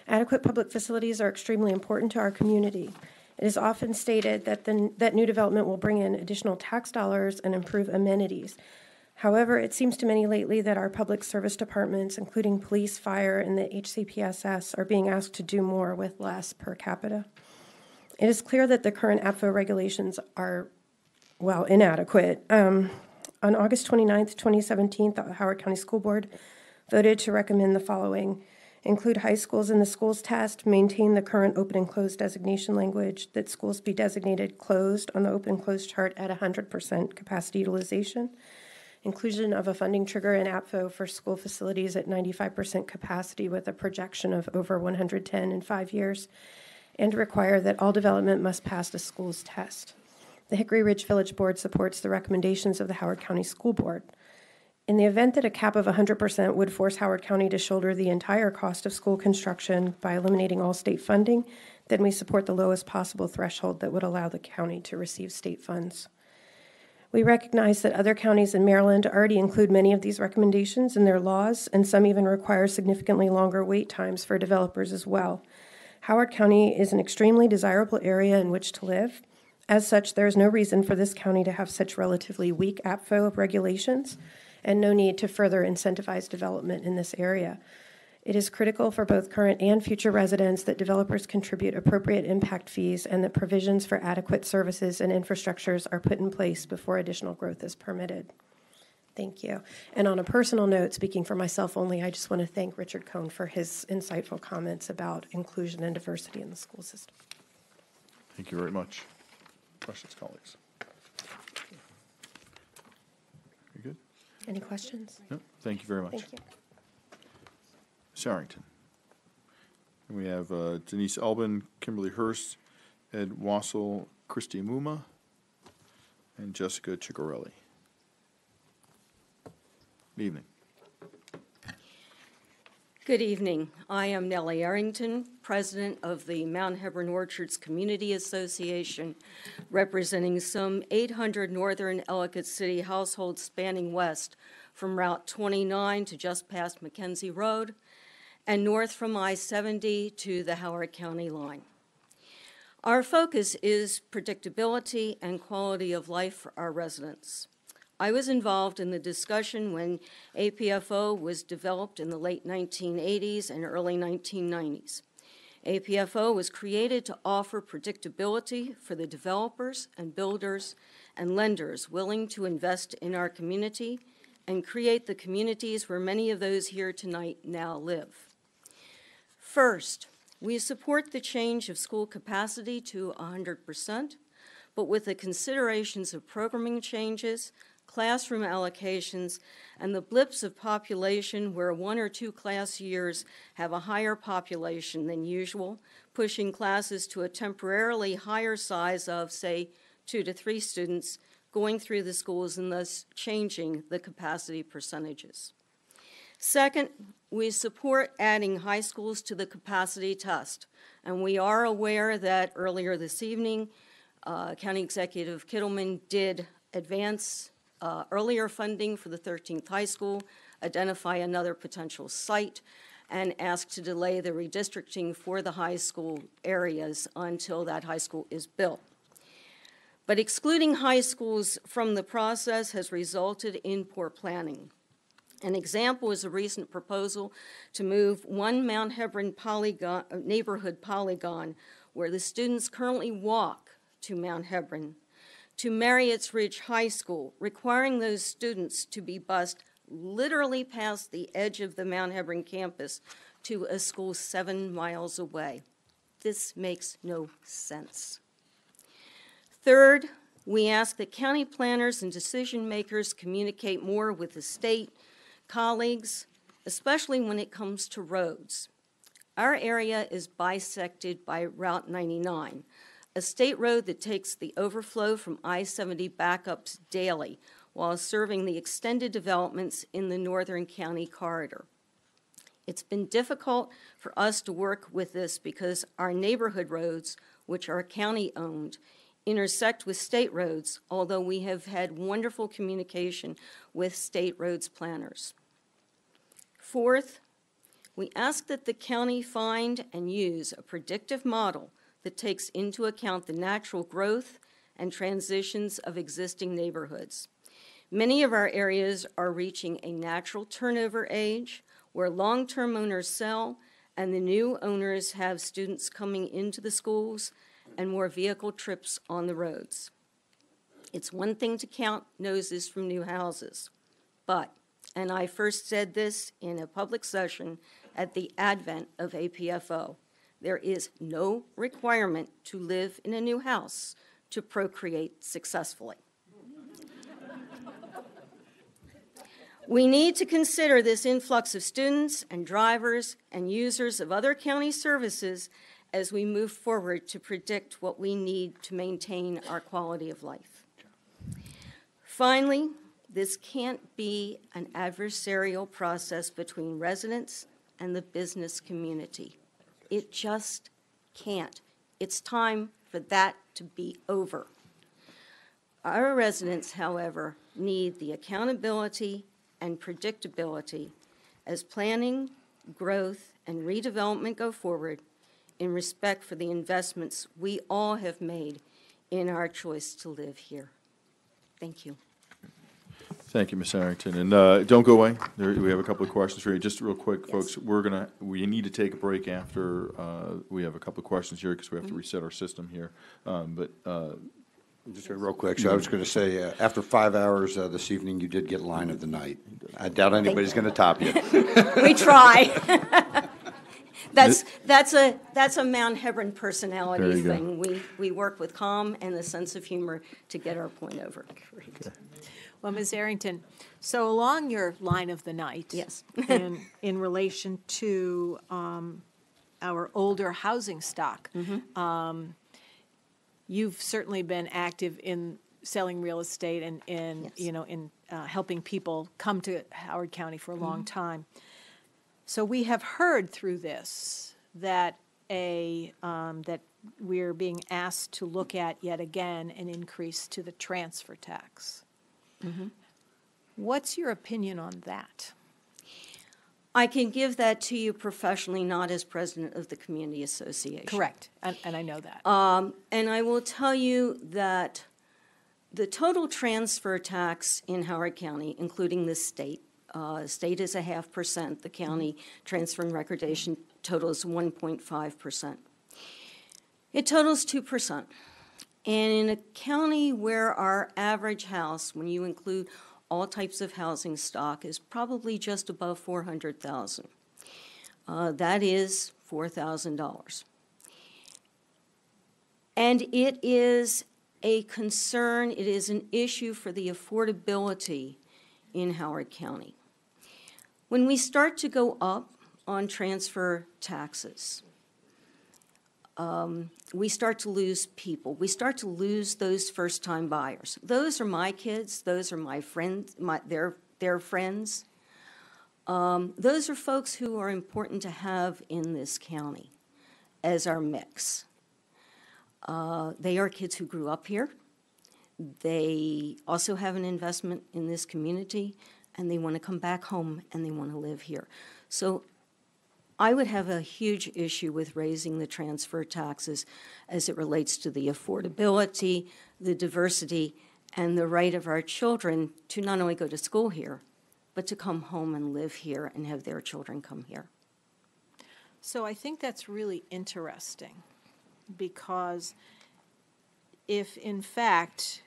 Adequate public facilities are extremely important to our community. It is often stated that new development will bring in additional tax dollars and improve amenities. However, it seems to many lately that our public service departments, including police, fire, and the HCPSS, are being asked to do more with less per capita. It is clear that the current APFO regulations are, well, inadequate. On August 29th, 2017, the Howard County School Board voted to recommend the following: include high schools in the schools test, maintain the current open and closed designation language, that schools be designated closed on the open and closed chart at 100% capacity utilization, inclusion of a funding trigger in APFO for school facilities at 95% capacity with a projection of over 110 in 5 years, and require that all development must pass the schools test. The Hickory Ridge Village Board supports the recommendations of the Howard County School Board. In the event that a cap of 100% would force Howard County to shoulder the entire cost of school construction by eliminating all state funding, then we support the lowest possible threshold that would allow the county to receive state funds. We recognize that other counties in Maryland already include many of these recommendations in their laws, and some even require significantly longer wait times for developers as well. Howard County is an extremely desirable area in which to live. As such, there is no reason for this county to have such relatively weak APFO regulations, and no need to further incentivize development in this area. It is critical for both current and future residents that developers contribute appropriate impact fees and that provisions for adequate services and infrastructures are put in place before additional growth is permitted. Thank you. And on a personal note, speaking for myself only, I just want to thank Richard Cohn for his insightful comments about inclusion and diversity in the school system. Thank you very much. Questions, colleagues? Any questions? No, thank you very much. Thank you. Ms. Arrington. And we have Denise Albin, Kimberly Hurst, Ed Wassel, Christy Muma, and Jessica Ciccarelli. Good evening. Good evening. I am Nellie Arrington, president of the Mount Hebron Orchards Community Association, representing some 800 northern Ellicott City households spanning west from Route 29 to just past Mackenzie Road and north from I-70 to the Howard County line. Our focus is predictability and quality of life for our residents. I was involved in the discussion when APFO was developed in the late 1980s and early 1990s. APFO was created to offer predictability for the developers and builders and lenders willing to invest in our community and create the communities where many of those here tonight now live. First, we support the change of school capacity to 100%, but with the considerations of programming changes, classroom allocations, and the blips of population where one or two class years have a higher population than usual, pushing classes to a temporarily higher size of, say, 2 to 3 students going through the schools and thus changing the capacity percentages. Second, we support adding high schools to the capacity test, and we are aware that earlier this evening, County Executive Kittleman did advance earlier funding for the 13th high school, identify another potential site, and ask to delay the redistricting for the high school areas until that high school is built. But excluding high schools from the process has resulted in poor planning. An example is a recent proposal to move one Mount Hebron polygon, neighborhood polygon where the students currently walk to Mount Hebron, to Marriott's Ridge High School, requiring those students to be bused literally past the edge of the Mount Hebron campus to a school 7 miles away. This makes no sense. Third, we ask that county planners and decision makers communicate more with the state, colleagues, especially when it comes to roads. Our area is bisected by Route 99, a state road that takes the overflow from I-70 backups daily while serving the extended developments in the Northern County corridor. It's been difficult for us to work with this because our neighborhood roads, which are county-owned, intersect with state roads, although we have had wonderful communication with state roads planners. Fourth, we ask that the county find and use a predictive model that takes into account the natural growth and transitions of existing neighborhoods. Many of our areas are reaching a natural turnover age where long-term owners sell and the new owners have students coming into the schools and more vehicle trips on the roads. It's one thing to count noses from new houses, but, and I first said this in a public session at the advent of APFO, there is no requirement to live in a new house to procreate successfully. We need to consider this influx of students and drivers and users of other county services as we move forward to predict what we need to maintain our quality of life. Finally, this can't be an adversarial process between residents and the business community. It just can't. It's time for that to be over. Our residents, however, need the accountability and predictability as planning, growth, and redevelopment go forward in respect for the investments we all have made in our choice to live here. Thank you. Thank you, Ms. Arrington. And don't go away. We have a couple of questions for you. Just real quick, yes, folks, we need to take a break after we have a couple of questions here because we have to reset our system here. Just real quick. So I was going to say, after 5 hours this evening, you did get line of the night. I doubt anybody's going to top you. We try. That's a Mount Hebron personality thing. We work with calm and a sense of humor to get our point over. Great. Okay. Well, Ms. Arrington, so along your line of the night, yes, in relation to our older housing stock, mm-hmm. You've certainly been active in selling real estate and in helping people come to Howard County for a long mm-hmm. time. So we have heard through this that that we're being asked to look at yet again an increase to the transfer tax. Mm-hmm. What's your opinion on that? I can give that to you professionally, not as president of the community association. Correct, and I know that. And I will tell you that the total transfer tax in Howard County, including the state, state is a 0.5%. The county transfer and recordation totals 1.5%. It totals 2%. And in a county where our average house, when you include all types of housing stock, is probably just above 400,000. That is $4,000. And it is a concern, it is an issue for the affordability in Howard County. When we start to go up on transfer taxes, we start to lose people. We start to lose those first-time buyers. Those are my kids. Those are my friends, their friends. Those are folks who are important to have in this county as our mix. They are kids who grew up here. They also have an investment in this community, and they want to come back home, and they want to live here. So I would have a huge issue with raising the transfer taxes as it relates to the affordability, the diversity, and the right of our children to not only go to school here, but to come home and live here and have their children come here. So I think that's really interesting, because if in fact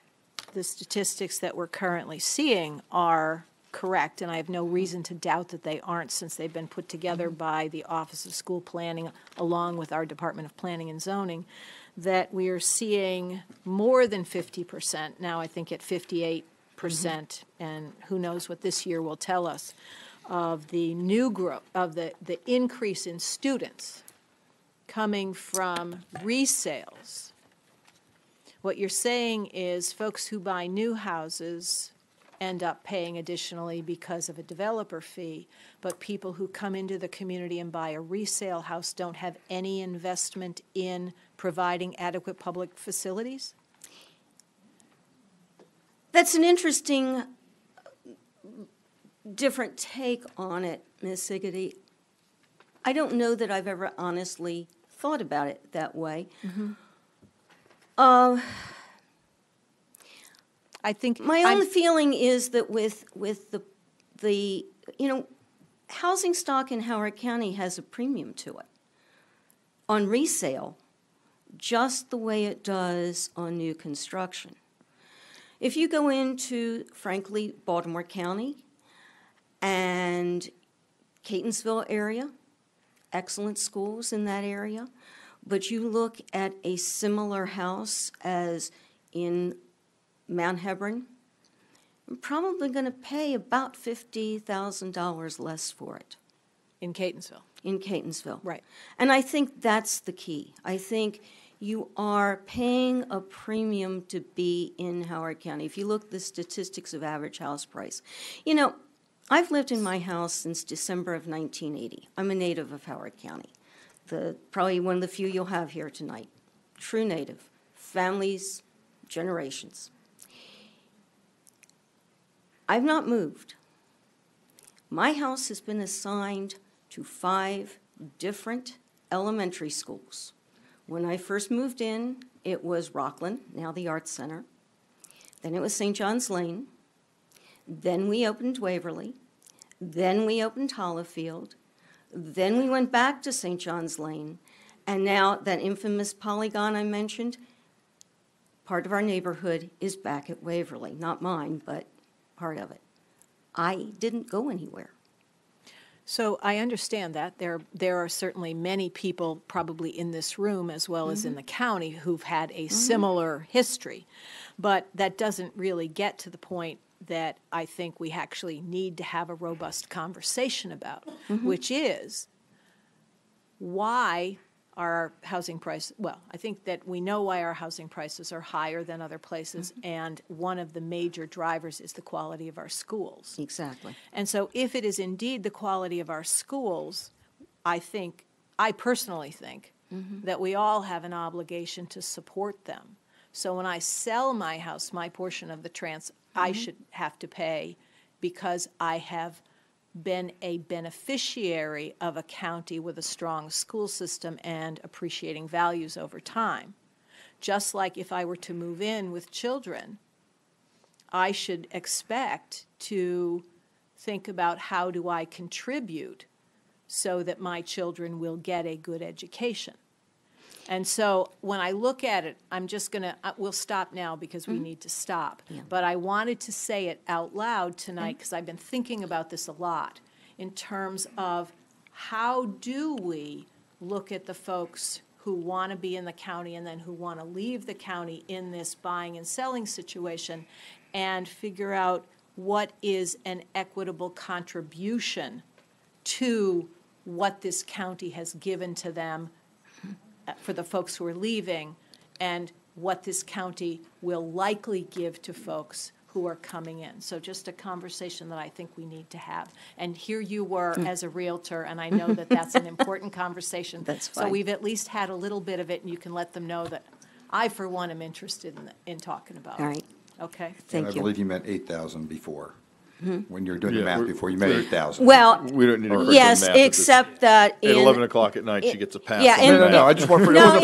the statistics that we're currently seeing are correct, and I have no reason to doubt that they aren't, since they've been put together by the Office of School Planning along with our Department of Planning and Zoning, that we are seeing more than 50%, now I think at 58%, mm-hmm. and who knows what this year will tell us, of the new growth, of the increase in students coming from resales. What you're saying is folks who buy new houses end up paying additionally because of a developer fee, but people who come into the community and buy a resale house don't have any investment in providing adequate public facilities? That's an interesting, different take on it, Ms. Sigaty. I don't know that I've ever honestly thought about it that way. Mm-hmm. I think my own feeling is that with the you know, housing stock in Howard County has a premium to it on resale, just the way it does on new construction. If you go into, frankly, Baltimore County and Catonsville area, excellent schools in that area, but you look at a similar house as in Mount Hebron, I'm probably going to pay about $50,000 less for it. In Catonsville? In Catonsville. Right. And I think that's the key. I think you are paying a premium to be in Howard County. If you look at the statistics of average house price. You know, I've lived in my house since December of 1980. I'm a native of Howard County. Probably one of the few you'll have here tonight. True native. Families, generations. I've not moved. My house has been assigned to 5 different elementary schools. When I first moved in, it was Rockland, now the Arts Center. Then it was St. John's Lane. Then we opened Waverly. Then we opened Hollifield. Then we went back to St. John's Lane. And now that infamous polygon I mentioned, part of our neighborhood is back at Waverly. Not mine, but part of it. I didn't go anywhere. So I understand that. There are certainly many people probably in this room as well mm-hmm. as in the county who've had a mm-hmm. similar history. But that doesn't really get to the point that I think we actually need to have a robust conversation about, mm-hmm. which is why our housing price, well, I think that we know why our housing prices are higher than other places, and one of the major drivers is the quality of our schools. Exactly. And so if it is indeed the quality of our schools, I think, I personally think, that we all have an obligation to support them. So when I sell my house, my portion of the trans, I should have to pay because I have been a beneficiary of a county with a strong school system and appreciating values over time. Just like if I were to move in with children, I should expect to think about how do I contribute so that my children will get a good education. And so when I look at it, I'm just going to, we'll stop now because we need to stop. Yeah. But I wanted to say it out loud tonight because I've been thinking about this a lot in terms of how do we look at the folks who want to be in the county and then who want to leave the county in this buying and selling situation and figure out what is an equitable contribution to what this county has given to them for the folks who are leaving and what this county will likely give to folks who are coming in. So just a conversation that I think we need to have. And here you were as a realtor, and I know that that's an important conversation. That's fine. So we've at least had a little bit of it, and you can let them know that I, for one, am interested in talking about it. All right. Okay. Thank you. I believe you meant 8,000 before. When you're doing the math before, you made 8,000. Well, we don't need to yes, math except that at 11 o'clock at night, she gets a pass. Yeah, on no, I just want to no,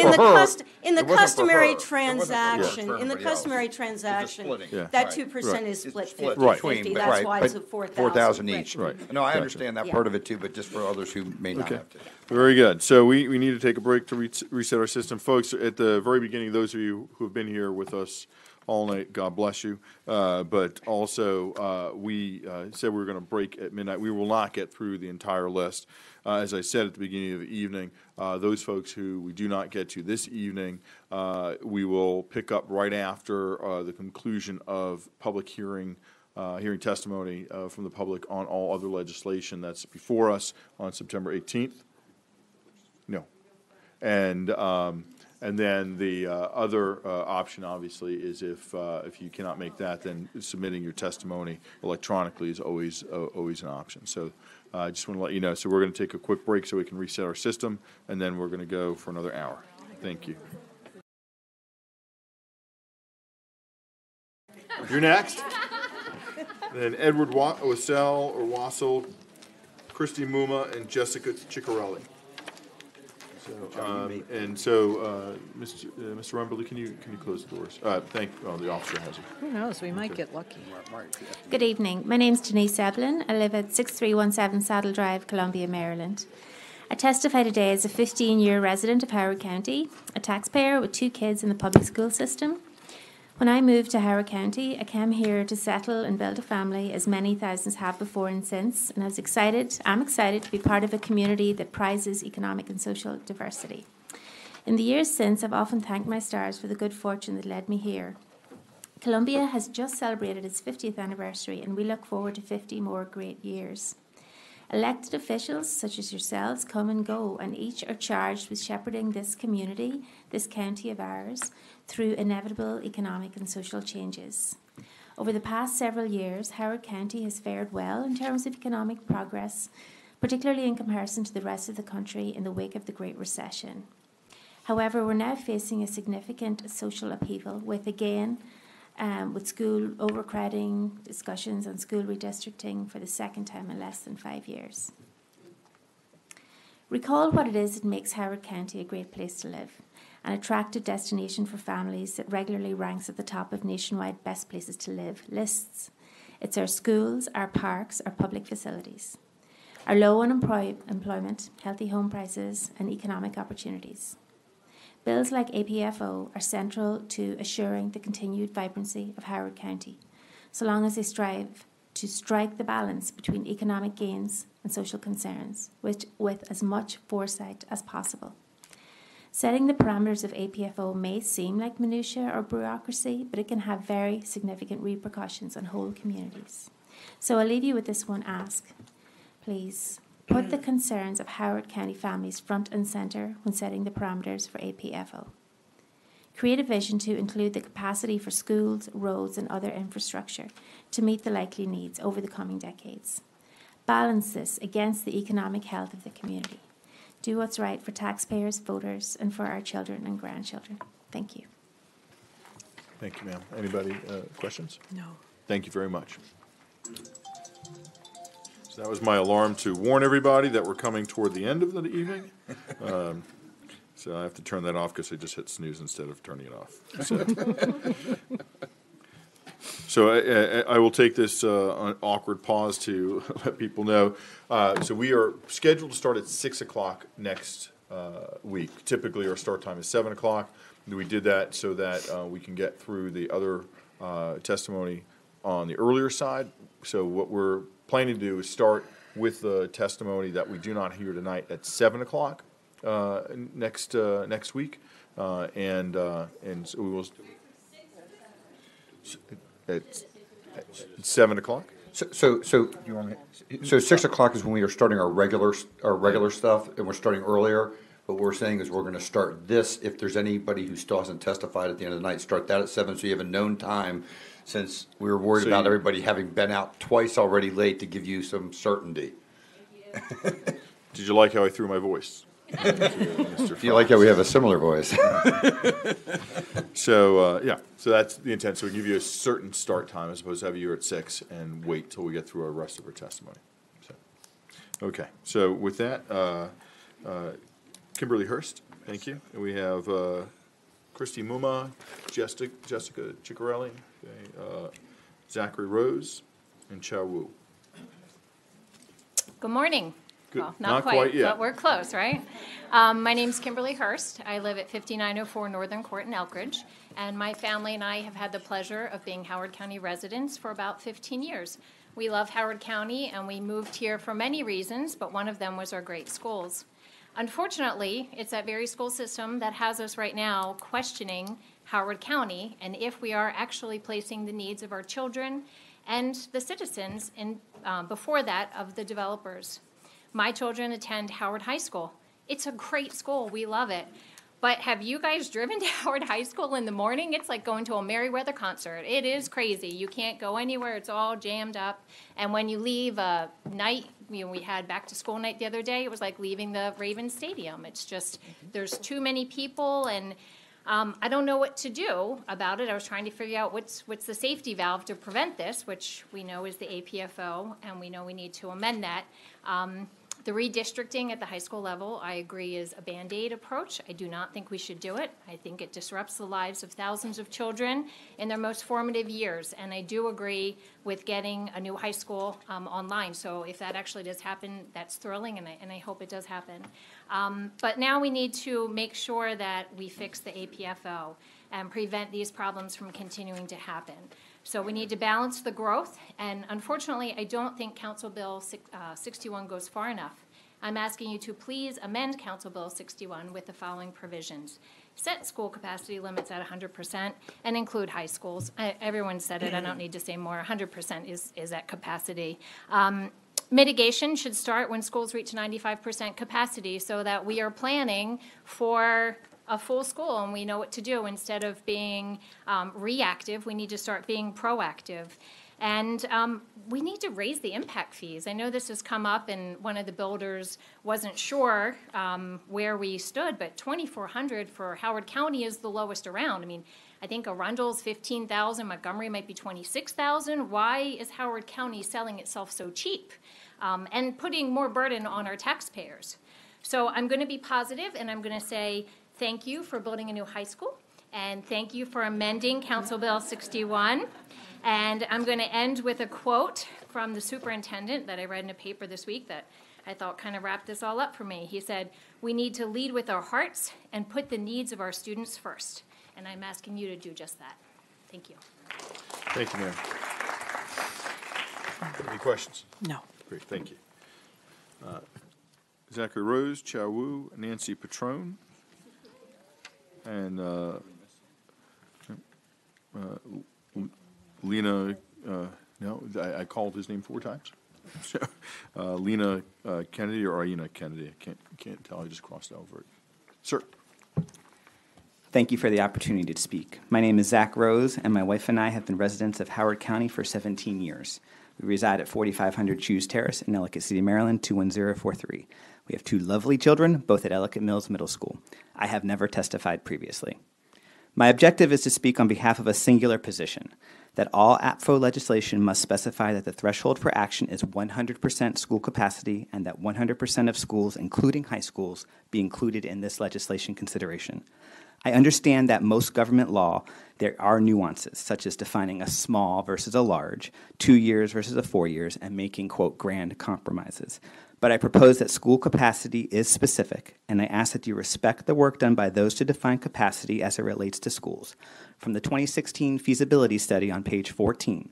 in the customary transaction, in the customary transaction, that 2% is split 50-50. That's why it's 4,000 each. Right. No, I understand that part of it too, but just for others who may not have to. Very good. So we need to take a break to reset our system, folks. At the very beginning, those of you who have been here with us all night, God bless you. But also, we said we were going to break at midnight. We will not get through the entire list. As I said at the beginning of the evening, those folks who we do not get to this evening, we will pick up right after the conclusion of public hearing, hearing testimony from the public on all other legislation that's before us on September 18th. No. And then the other option, obviously, is if you cannot make that, then submitting your testimony electronically is always an option. So I just want to let you know. So we're going to take a quick break so we can reset our system, and then we're going to go for another hour. Thank you. You're next. Then Edward Wassell, or Wassell, Christy Muma, and Jessica Ciccarelli. So, and so, Mr. Rumberly, can you close the doors? The officer has it. Who knows? We might get lucky. Good evening. My name's Denise Eblin. I live at 6317 Saddle Drive, Columbia, Maryland. I testify today as a 15-year resident of Howard County, a taxpayer with 2 kids in the public school system. When I moved to Howard County, I came here to settle and build a family, as many thousands have before and since, and I'm excited to be part of a community that prizes economic and social diversity. In the years since, I've often thanked my stars for the good fortune that led me here. Columbia has just celebrated its 50th anniversary, and we look forward to 50 more great years. Elected officials, such as yourselves, come and go, and each are charged with shepherding this community, this county of ours, through inevitable economic and social changes. Over the past several years, Howard County has fared well in terms of economic progress, particularly in comparison to the rest of the country in the wake of the Great Recession. However, we're now facing a significant social upheaval with school overcrowding, discussions on school redistricting for the second time in less than 5 years. Recall what it is that makes Howard County a great place to live, an attractive destination for families that regularly ranks at the top of nationwide best places to live lists. It's our schools, our parks, our public facilities, our low unemployment, healthy home prices, and economic opportunities. Bills like APFO are central to assuring the continued vibrancy of Howard County, so long as they strive to strike the balance between economic gains and social concerns, with as much foresight as possible. Setting the parameters of APFO may seem like minutiae or bureaucracy, but it can have very significant repercussions on whole communities. So I'll leave you with this one ask, please. Put the concerns of Howard County families front and center when setting the parameters for APFO. Create a vision to include the capacity for schools, roads, and other infrastructure to meet the likely needs over the coming decades. Balance this against the economic health of the community. Do what's right for taxpayers, voters, and for our children and grandchildren. Thank you. Thank you, ma'am. Anybody, questions? No. Thank you very much. So that was my alarm to warn everybody that we're coming toward the end of the evening. So I have to turn that off because I just hit snooze instead of turning it off. So, I will take this awkward pause to let people know. So we are scheduled to start at 6 o'clock next week. Typically our start time is 7 o'clock. We did that so that we can get through the other testimony on the earlier side. So what we're planning to do is start with the testimony that we do not hear tonight at 7 o'clock. Next week, and so we will at 7 o'clock. So you want me, so 6 o'clock is when we are starting our regular stuff, and we're starting earlier. But what we're saying is we're going to start this. If there's anybody who still hasn't testified at the end of the night, start that at 7. So you have a known time, since we were worried about everybody having been out twice already late, to give you some certainty. Did you like how I threw my voice? I feel like we have a similar voice. So, yeah, so that's the intent. So we give you a certain start time as opposed to have you here at 6 and wait till we get through our rest of our testimony. So, okay, so with that, Kimberly Hurst, thank you. And we have Christy Muma, Jessica Ciccarelli, okay, Zachary Rose, and Chao Wu. Good morning. Well, not quite yet, but we're close, right? My name's Kimberly Hurst. I live at 5904 Northern Court in Elkridge, and my family and I have had the pleasure of being Howard County residents for about 15 years. We love Howard County, and we moved here for many reasons, but one of them was our great schools. Unfortunately, it's that very school system that has us right now questioning Howard County and if we are actually placing the needs of our children and the citizens in, before that of the developers. My children attend Howard High School. It's a great school, we love it. But have you guys driven to Howard High School in the morning? It's like going to a Merryweather concert. It is crazy, you can't go anywhere, it's all jammed up. And when you leave a night, you know, we had back to school night the other day, it was like leaving the Ravens Stadium. It's just, there's too many people, and I don't know what to do about it. I was trying to figure out what's the safety valve to prevent this, which we know is the APFO, and we know we need to amend that. The redistricting at the high school level, I agree, is a Band-Aid approach. I do not think we should do it. I think it disrupts the lives of thousands of children in their most formative years, and I do agree with getting a new high school online. So if that actually does happen, that's thrilling, and I hope it does happen. But now we need to make sure that we fix the APFO and prevent these problems from continuing to happen. So we need to balance the growth, and unfortunately, I don't think Council Bill 61 goes far enough. I'm asking you to please amend Council Bill 61 with the following provisions. Set school capacity limits at 100% and include high schools. Everyone said it, I don't need to say more. 100% is at capacity. Mitigation should start when schools reach 95% capacity so that we are planning for a full school and we know what to do. Instead of being reactive, we need to start being proactive. And we need to raise the impact fees. I know this has come up and one of the builders wasn't sure where we stood, but $2,400 for Howard County is the lowest around. I mean, I think Arundel's $15,000, Montgomery might be $26,000. Why is Howard County selling itself so cheap and putting more burden on our taxpayers? So I'm gonna be positive and I'm gonna say, thank you for building a new high school, and thank you for amending Council Bill 61. And I'm going to end with a quote from the superintendent that I read in a paper this week that I thought kind of wrapped this all up for me. He said, "We need to lead with our hearts and put the needs of our students first." And I'm asking you to do just that. Thank you. Thank you, ma'am. Any questions? No. Great, thank you. Zachary Rose, Chao Wu, Nancy Patrone, and Lena, no, I called his name 4 times. Lena Kennedy or Aina Kennedy? I can't tell. I just crossed over it. Sir. Thank you for the opportunity to speak. My name is Zach Rose, and my wife and I have been residents of Howard County for 17 years. We reside at 4500 Hughes Terrace in Ellicott City, Maryland, 21043. We have two lovely children, both at Ellicott Mills Middle School. I have never testified previously. My objective is to speak on behalf of a singular position, that all APFO legislation must specify that the threshold for action is 100% school capacity and that 100% of schools, including high schools, be included in this legislation consideration. I understand that most government law, there are nuances, such as defining a small versus a large, 2 years versus a 4 years, and making, quote, grand compromises. But I propose that school capacity is specific, and I ask that you respect the work done by those to define capacity as it relates to schools. From the 2016 feasibility study on page 14,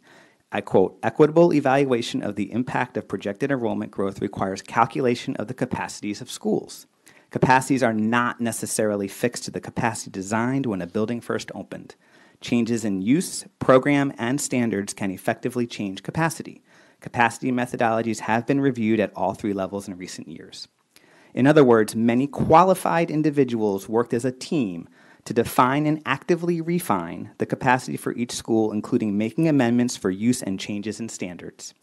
I quote, "Equitable evaluation of the impact of projected enrollment growth requires calculation of the capacities of schools. Capacities are not necessarily fixed to the capacity designed when a building first opened. Changes in use, program, and standards can effectively change capacity. Capacity methodologies have been reviewed at all three levels in recent years." In other words, many qualified individuals worked as a team to define and actively refine the capacity for each school, including making amendments for use and changes in standards.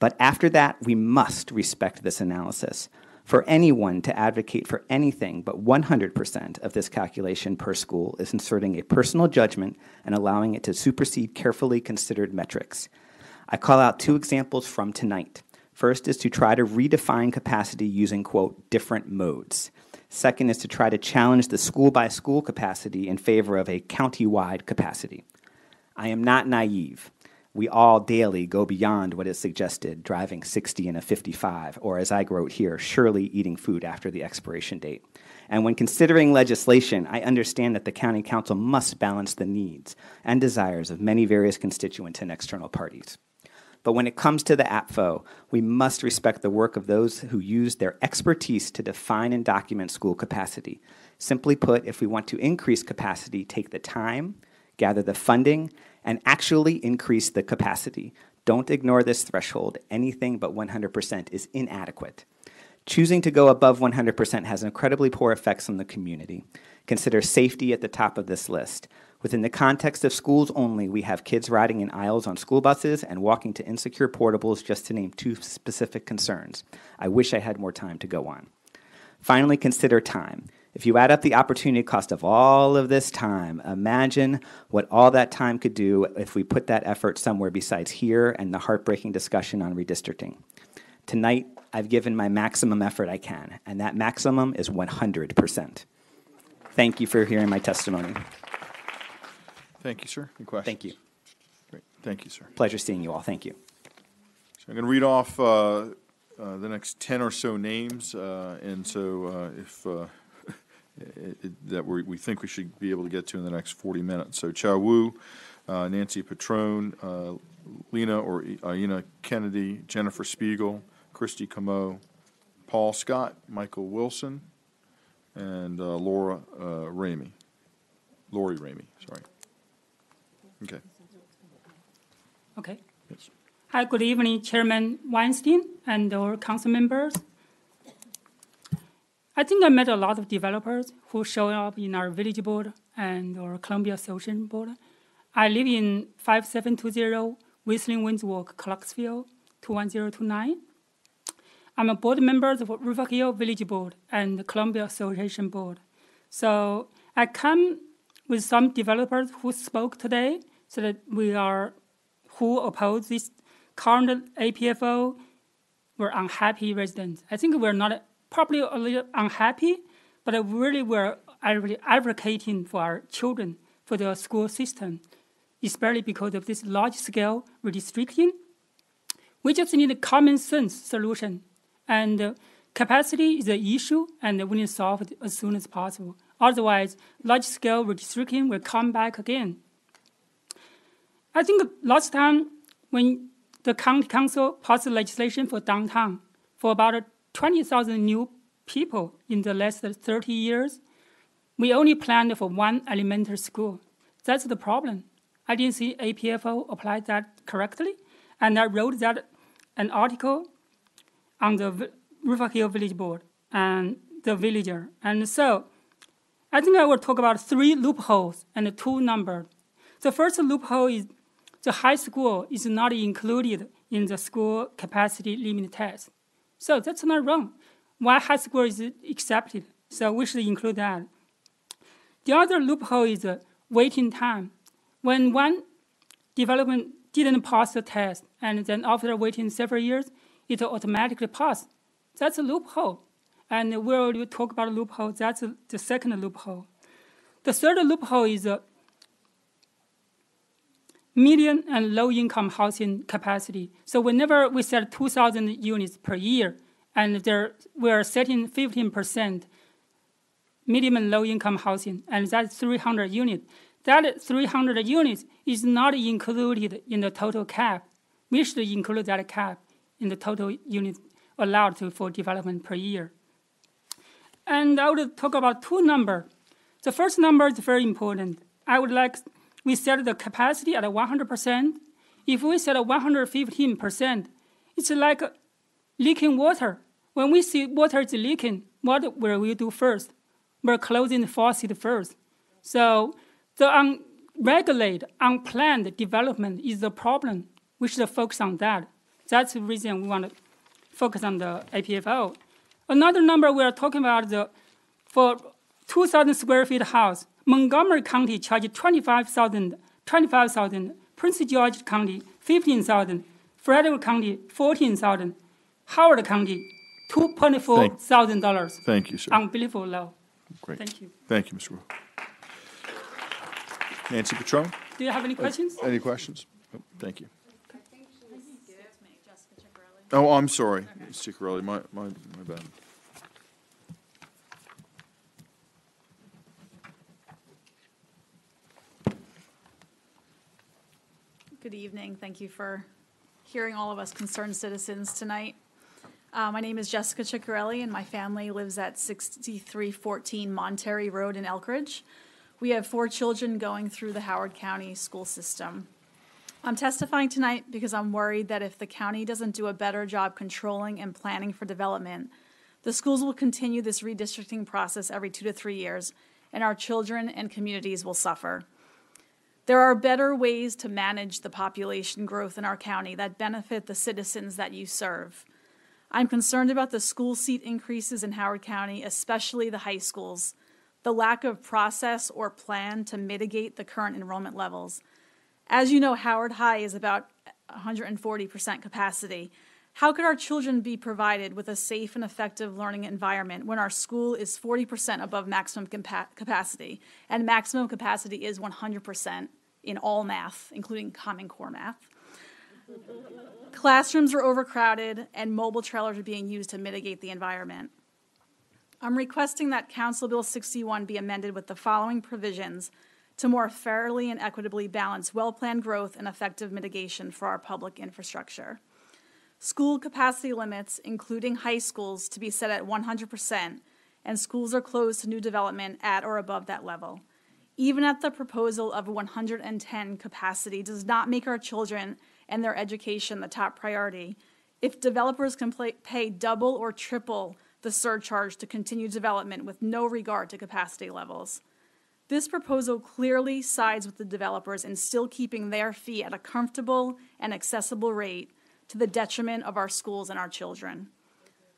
But after that, we must respect this analysis. For anyone to advocate for anything but 100% of this calculation per school is inserting a personal judgment and allowing it to supersede carefully considered metrics. I call out two examples from tonight. First is to try to redefine capacity using, quote, different modes. Second is to try to challenge the school-by-school capacity in favor of a county-wide capacity. I am not naive. We all daily go beyond what is suggested, driving 60 in a 55, or as I wrote here, surely eating food after the expiration date. And when considering legislation, I understand that the county council must balance the needs and desires of many various constituents and external parties. But when it comes to the APFO, we must respect the work of those who use their expertise to define and document school capacity. Simply put, if we want to increase capacity, take the time, gather the funding, and actually increase the capacity. Don't ignore this threshold. Anything but 100% is inadequate. Choosing to go above 100% has incredibly poor effects on the community. Consider safety at the top of this list. Within the context of schools only, we have kids riding in aisles on school buses and walking to insecure portables, just to name two specific concerns. I wish I had more time to go on. Finally, consider time. If you add up the opportunity cost of all of this time, imagine what all that time could do if we put that effort somewhere besides here and the heartbreaking discussion on redistricting. Tonight, I've given my maximum effort I can, and that maximum is 100%. Thank you for hearing my testimony. Thank you, sir. Any questions? Thank you. Great. Thank you, sir. Pleasure seeing you all. Thank you. So I'm going to read off the next 10 or so names, and so if... that we think we should be able to get to in the next 40 minutes. So Chow Wu, Nancy Patrone, Lena or Aina Kennedy, Jennifer Spiegel, Christy Comeau, Paul Scott, Michael Wilson, and Laura Ramey. Lori Ramey, sorry. Okay. Okay. Yes. Hi, good evening, Chairman Weinstein and all council members. I think I met a lot of developers who show up in our village board and our Columbia Association board. I live in 5720 Whistling Winds Walk, Clarksville, 21029. I'm a board member of River Hill Village Board and the Columbia Association board. So I come with some developers who spoke today, so that we are, who oppose this current APFO, were unhappy residents. I think we're not probably a little unhappy, but really we're advocating for our children, for the school system, especially because of this large-scale redistricting. We just need a common-sense solution, and capacity is an issue, and we need to solve it as soon as possible. Otherwise, large-scale redistricting will come back again. I think last time when the county council passed legislation for downtown, for about 20,000 new people in the last 30 years, we only planned for one elementary school. That's the problem. I didn't see APFO apply that correctly, and I wrote that an article on the River Hill Village Board and the Villager. And so I think I will talk about three loopholes and two numbers. The first loophole is the high school is not included in the school capacity limit test. So that's not wrong. Why high school is accepted? So we should include that. The other loophole is waiting time. When one development didn't pass the test, and then after waiting several years, it automatically passed. That's a loophole. And where you talk about loophole, that's the second loophole. The third loophole is median and low-income housing capacity. So whenever we set 2,000 units per year, and there we're setting 15% medium and low-income housing, and that's 300 units. That 300 units is not included in the total cap. We should include that cap in the total units allowed for development per year. And I would talk about two numbers. The first number is very important. I would like, we set the capacity at 100%. If we set 115%, it's like leaking water. When we see water is leaking, what will we do first? We're closing the faucet first. So the unregulated, unplanned development is the problem. We should focus on that. That's the reason we want to focus on the APFO. Another number we are talking about, for 2,000 square feet house, Montgomery County charges $25,000, Prince George County $15,000, Frederick County $14,000, Howard County $2,400. Thank you, sir. Unbelievable low. Great. Thank you. Thank you, Mr. Wu. Nancy Petrone. Do you have any questions? Any questions? Oh, thank you. Oh, I'm sorry, okay. Ciccarelli, my bad. Good evening. Thank you for hearing all of us concerned citizens tonight. My name is Jessica Ciccarelli, and my family lives at 6314 Monterey Road in Elkridge. We have four children going through the Howard County school system. I'm testifying tonight because I'm worried that if the county doesn't do a better job controlling and planning for development, the schools will continue this redistricting process every 2 to 3 years, and our children and communities will suffer. There are better ways to manage the population growth in our county that benefit the citizens that you serve. I'm concerned about the school seat increases in Howard County, especially the high schools, the lack of process or plan to mitigate the current enrollment levels. As you know, Howard High is about 140% capacity. How could our children be provided with a safe and effective learning environment when our school is 40% above maximum capacity? And maximum capacity is 100% in all math, including Common Core math. Classrooms are overcrowded, and mobile trailers are being used to mitigate the environment. I'm requesting that Council Bill 61 be amended with the following provisions to more fairly and equitably balance well-planned growth and effective mitigation for our public infrastructure. School capacity limits, including high schools, to be set at 100%, and schools are closed to new development at or above that level. Even at the proposal of 110 capacity does not make our children and their education the top priority. If developers can pay double or triple the surcharge to continue development with no regard to capacity levels. This proposal clearly sides with the developers in still keeping their fee at a comfortable and accessible rate to the detriment of our schools and our children.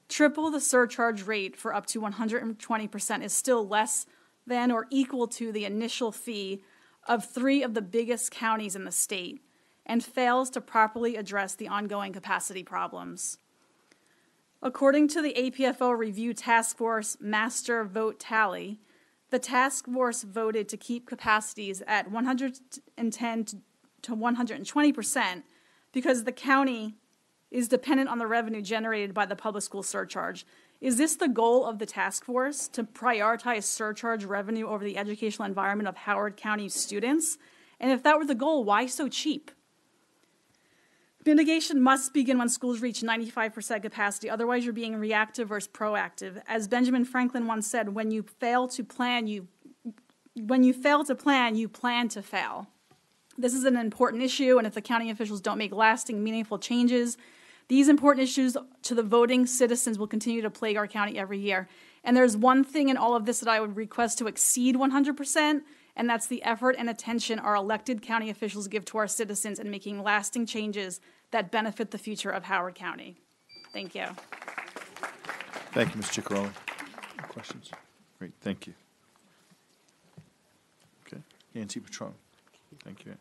Triple the surcharge rate for up to 120% is still less than or equal to the initial fee of three of the biggest counties in the state and fails to properly address the ongoing capacity problems. According to the APFO Review Task Force Master Vote Tally, the task force voted to keep capacities at 110 to 120% because the county is dependent on the revenue generated by the public school surcharge. Is this the goal of the task force, to prioritize surcharge revenue over the educational environment of Howard County students? And if that were the goal, why so cheap? Mitigation must begin when schools reach 95% capacity, otherwise you're being reactive versus proactive. As Benjamin Franklin once said, when you fail to plan, you plan to fail. This is an important issue, and if the county officials don't make lasting, meaningful changes, These important issues to the voting citizens will continue to plague our county every year. And there's one thing in all of this that I would request to exceed 100%, and that's the effort and attention our elected county officials give to our citizens in making lasting changes that benefit the future of Howard County. Thank you. Thank you, Ms. Ciccarelli. Questions? Great, thank you. Okay, Nancy Patrone. Thank you.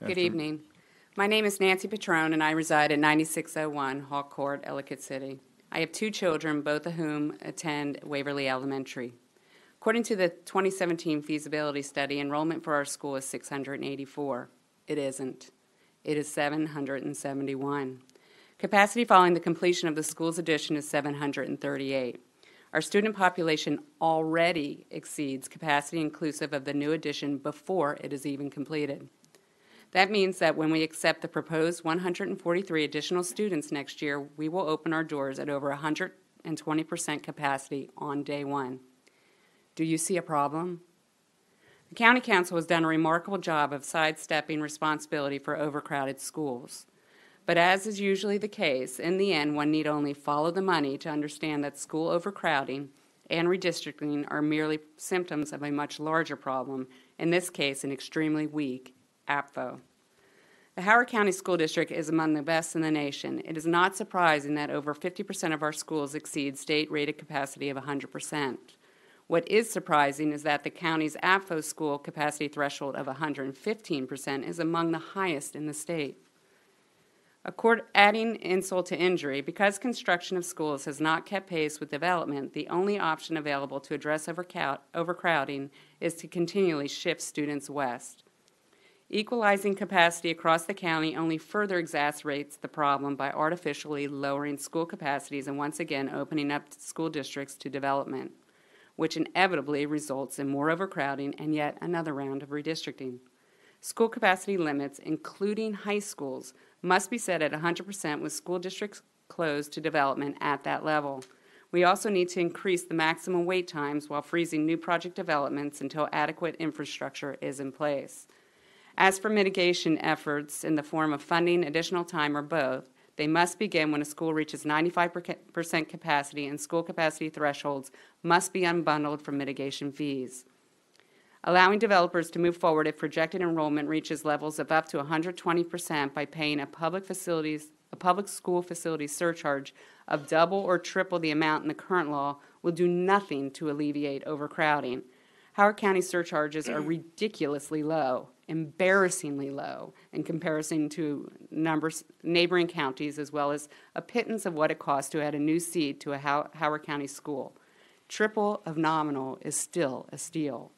After. Good evening. My name is Nancy Patrone, and I reside at 9601 Hawk Court, Ellicott City. I have two children, both of whom attend Waverly Elementary. According to the 2017 feasibility study, enrollment for our school is 684. It isn't. It is 771. Capacity following the completion of the school's addition is 738. Our student population already exceeds capacity inclusive of the new addition before it is even completed. That means that when we accept the proposed 143 additional students next year, we will open our doors at over 120% capacity on day one. Do you see a problem? The County Council has done a remarkable job of sidestepping responsibility for overcrowded schools. But as is usually the case, in the end, one need only follow the money to understand that school overcrowding and redistricting are merely symptoms of a much larger problem, in this case, an extremely weak APFO. The Howard County School District is among the best in the nation. It is not surprising that over 50% of our schools exceed state-rated capacity of 100%. What is surprising is that the county's APFO school capacity threshold of 115% is among the highest in the state. Adding insult to injury, because construction of schools has not kept pace with development, the only option available to address overcrowding is to continually shift students west. Equalizing capacity across the county only further exacerbates the problem by artificially lowering school capacities and once again opening up school districts to development, which inevitably results in more overcrowding and yet another round of redistricting. School capacity limits, including high schools, must be set at 100% with school districts closed to development at that level. We also need to increase the maximum wait times while freezing new project developments until adequate infrastructure is in place. As for mitigation efforts in the form of funding, additional time, or both, they must begin when a school reaches 95% capacity, and school capacity thresholds must be unbundled from mitigation fees. Allowing developers to move forward if projected enrollment reaches levels of up to 120% by paying a public school facility surcharge of double or triple the amount in the current law will do nothing to alleviate overcrowding. Howard County surcharges are ridiculously low, embarrassingly low in comparison to neighboring counties, as well as a pittance of what it costs to add a new seat to a Howard County school. Triple of nominal is still a steal.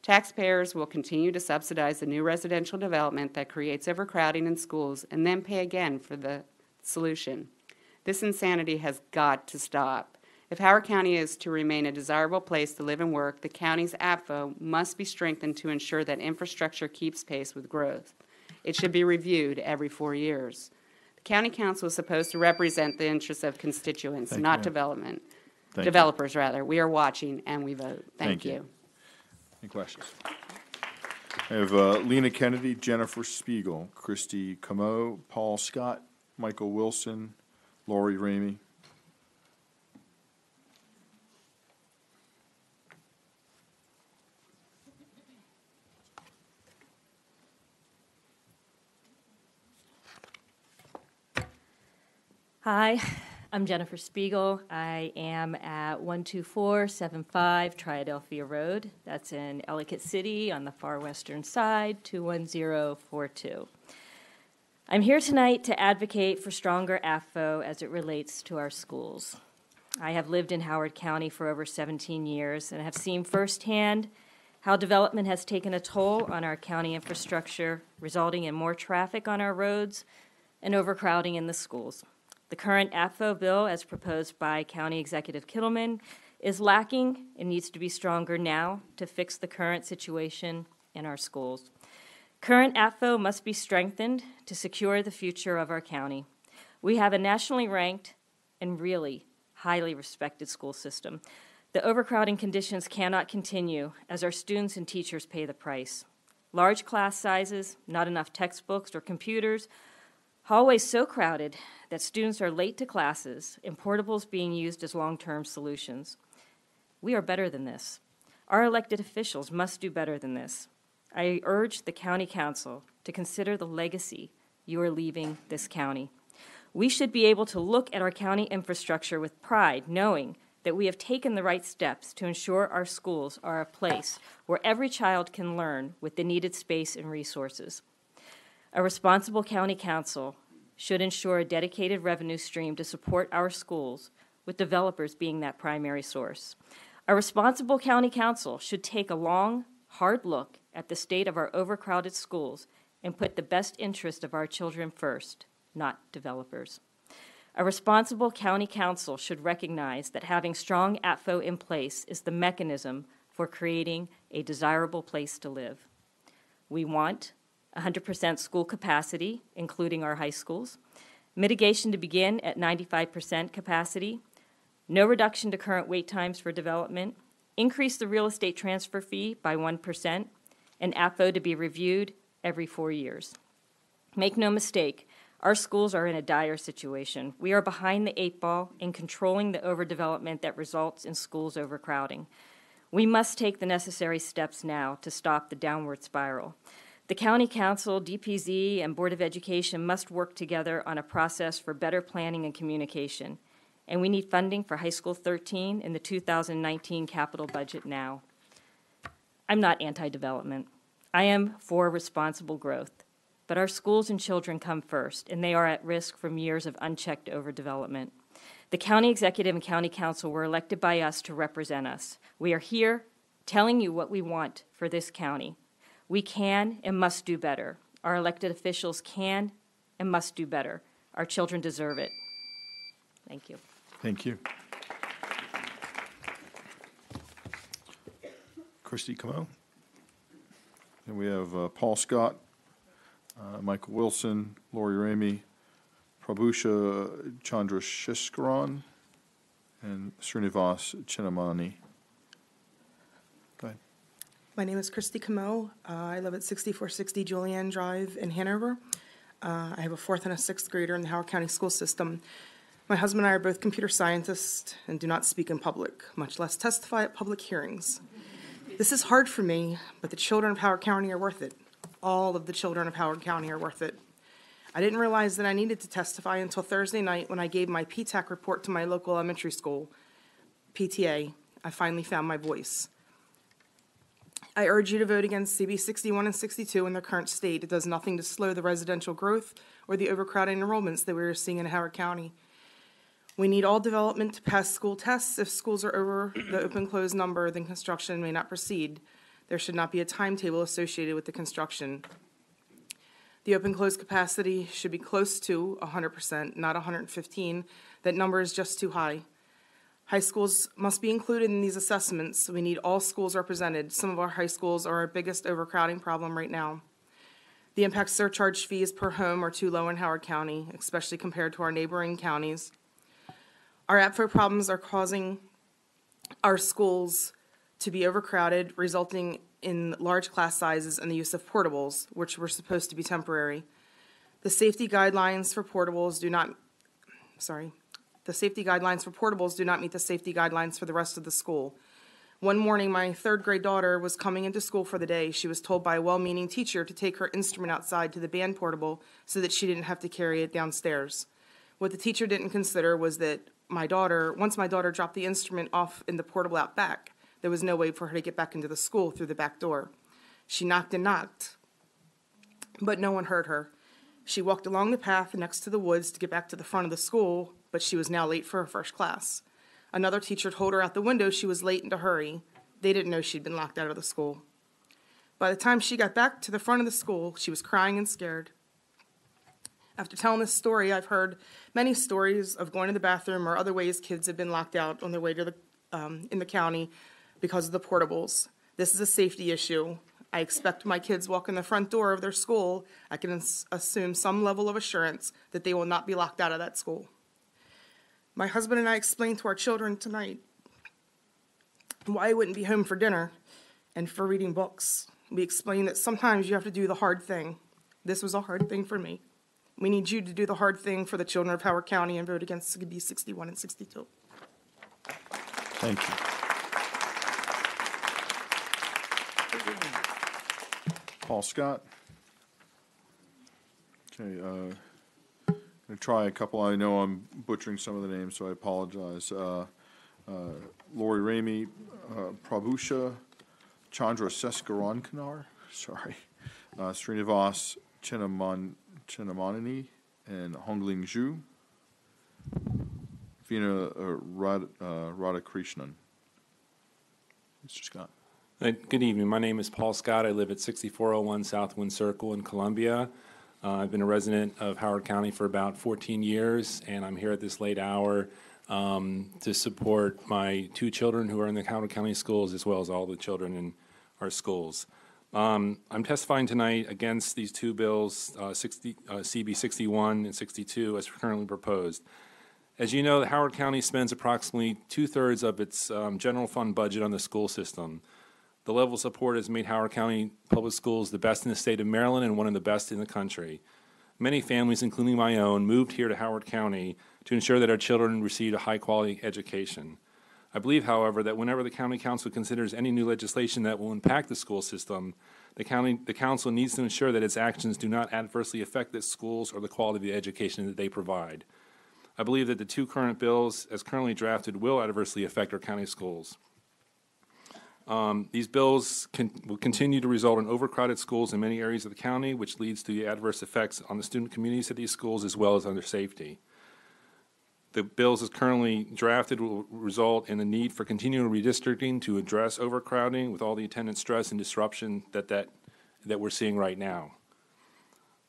Taxpayers will continue to subsidize the new residential development that creates overcrowding in schools and then pay again for the solution. This insanity has got to stop. If Howard County is to remain a desirable place to live and work, the county's APFO must be strengthened to ensure that infrastructure keeps pace with growth. It should be reviewed every 4 years. The County Council is supposed to represent the interests of constituents, not development. Developers, rather. We are watching, and we vote. Thank you. Any questions? I have Lena Kennedy, Jennifer Spiegel, Christy Comeau, Paul Scott, Michael Wilson, Lori Ramey. Hi, I'm Jennifer Spiegel. I am at 12475 Triadelphia Road. That's in Ellicott City on the far western side, 21042. I'm here tonight to advocate for stronger APFO as it relates to our schools. I have lived in Howard County for over 17 years and have seen firsthand how development has taken a toll on our county infrastructure, resulting in more traffic on our roads and overcrowding in the schools. The current APFO bill, as proposed by County Executive Kittleman, is lacking and needs to be stronger now to fix the current situation in our schools. Current APFO must be strengthened to secure the future of our county. We have a nationally ranked and really highly respected school system. The overcrowding conditions cannot continue as our students and teachers pay the price. Large class sizes, not enough textbooks or computers, Hallways so crowded that students are late to classes and portables being used as long-term solutions. We are better than this. Our elected officials must do better than this. I urge the county council to consider the legacy you are leaving this county. We should be able to look at our county infrastructure with pride, knowing that we have taken the right steps to ensure our schools are a place where every child can learn with the needed space and resources. A responsible county council should ensure a dedicated revenue stream to support our schools, with developers being that primary source. A responsible county council should take a long, hard look at the state of our overcrowded schools and put the best interest of our children first, not developers. A responsible county council should recognize that having strong APFO in place is the mechanism for creating a desirable place to live. We want 100% school capacity, including our high schools, mitigation to begin at 95% capacity, no reduction to current wait times for development, increase the real estate transfer fee by 1%, and APFO to be reviewed every 4 years. Make no mistake, our schools are in a dire situation. We are behind the 8 ball in controlling the overdevelopment that results in schools overcrowding. We must take the necessary steps now to stop the downward spiral. The County Council, DPZ, and Board of Education must work together on a process for better planning and communication. And we need funding for High School 13 in the 2019 capital budget now. I'm not anti-development. I am for responsible growth. But our schools and children come first, and they are at risk from years of unchecked overdevelopment. The County Executive and County Council were elected by us to represent us. We are here telling you what we want for this county. We can and must do better. Our elected officials can and must do better. Our children deserve it. Thank you. Thank you. Christy Comeau. And we have Paul Scott, Michael Wilson, Lori Ramey, Prabhusha Chandrasekaran, and Srinivas Chinnamani. Go ahead. My name is Christy Comeau. I live at 6460 Julianne Drive in Hanover. I have a 4th and a 6th grader in the Howard County School System. My husband and I are both computer scientists and do not speak in public, much less testify at public hearings. This is hard for me, but the children of Howard County are worth it. All of the children of Howard County are worth it. I didn't realize that I needed to testify until Thursday night when I gave my PTAC report to my local elementary school, PTA. I finally found my voice. I urge you to vote against CB 61 and 62 in their current state. It does nothing to slow the residential growth or the overcrowding enrollments that we are seeing in Howard County. We need all development to pass school tests. If schools are over the open-close number, then construction may not proceed. There should not be a timetable associated with the construction. The open-close capacity should be close to 100%, not 115. That number is just too high. High schools must be included in these assessments. We need all schools represented. Some of our high schools are our biggest overcrowding problem right now. The impact surcharge fees per home are too low in Howard County, especially compared to our neighboring counties. Our APFO problems are causing our schools to be overcrowded, resulting in large class sizes and the use of portables, which were supposed to be temporary. The safety guidelines for portables do not meet the safety guidelines for the rest of the school. One morning, my 3rd grade daughter was coming into school for the day. She was told by a well-meaning teacher to take her instrument outside to the band portable so that she didn't have to carry it downstairs. What the teacher didn't consider was that once my daughter dropped the instrument off in the portable out back, there was no way for her to get back into the school through the back door. She knocked and knocked, but no one heard her. She walked along the path next to the woods to get back to the front of the school, but she was now late for her first class. Another teacher told her out the window she was late and to hurry. They didn't know she'd been locked out of the school. By the time she got back to the front of the school, she was crying and scared. After telling this story, I've heard many stories of going to the bathroom or other ways kids have been locked out on their way to the, in the county because of the portables. This is a safety issue. I expect my kids walk in the front door of their school. I can assume some level of assurance that they will not be locked out of that school. My husband and I explained to our children tonight why I wouldn't be home for dinner and for reading books. We explained that sometimes you have to do the hard thing. This was a hard thing for me. We need you to do the hard thing for the children of Howard County and vote against SB 61 and 62. Thank you. Paul Scott. Okay, I'm going to try a couple. I know I'm butchering some of the names, so I apologize. Lori Ramey, Prabhusha, Chandra Sesgaronkanar, sorry, Srinivas Chinnamanani, and Hongling Zhu, Veena Radhakrishnan. Mr. Scott. Good evening. My name is Paul Scott. I live at 6401 South Wind Circle in Columbia. I've been a resident of Howard County for about 14 years, and I'm here at this late hour to support my two children who are in the Howard County schools, as well as all the children in our schools. I'm testifying tonight against these two bills, CB 61 and 62, as currently proposed. As you know, Howard County spends approximately 2/3 of its general fund budget on the school system. The level of support has made Howard County Public Schools the best in the state of Maryland and one of the best in the country. Many families, including my own, moved here to Howard County to ensure that our children received a high-quality education. I believe, however, that whenever the County Council considers any new legislation that will impact the school system, the Council needs to ensure that its actions do not adversely affect the schools or the quality of the education that they provide. I believe that the two current bills, as currently drafted, will adversely affect our county schools. These bills will continue to result in overcrowded schools in many areas of the county, which leads to the adverse effects on the student communities of these schools as well as on their safety. The bills as currently drafted will result in the need for continual redistricting to address overcrowding with all the attendant stress and disruption that we're seeing right now.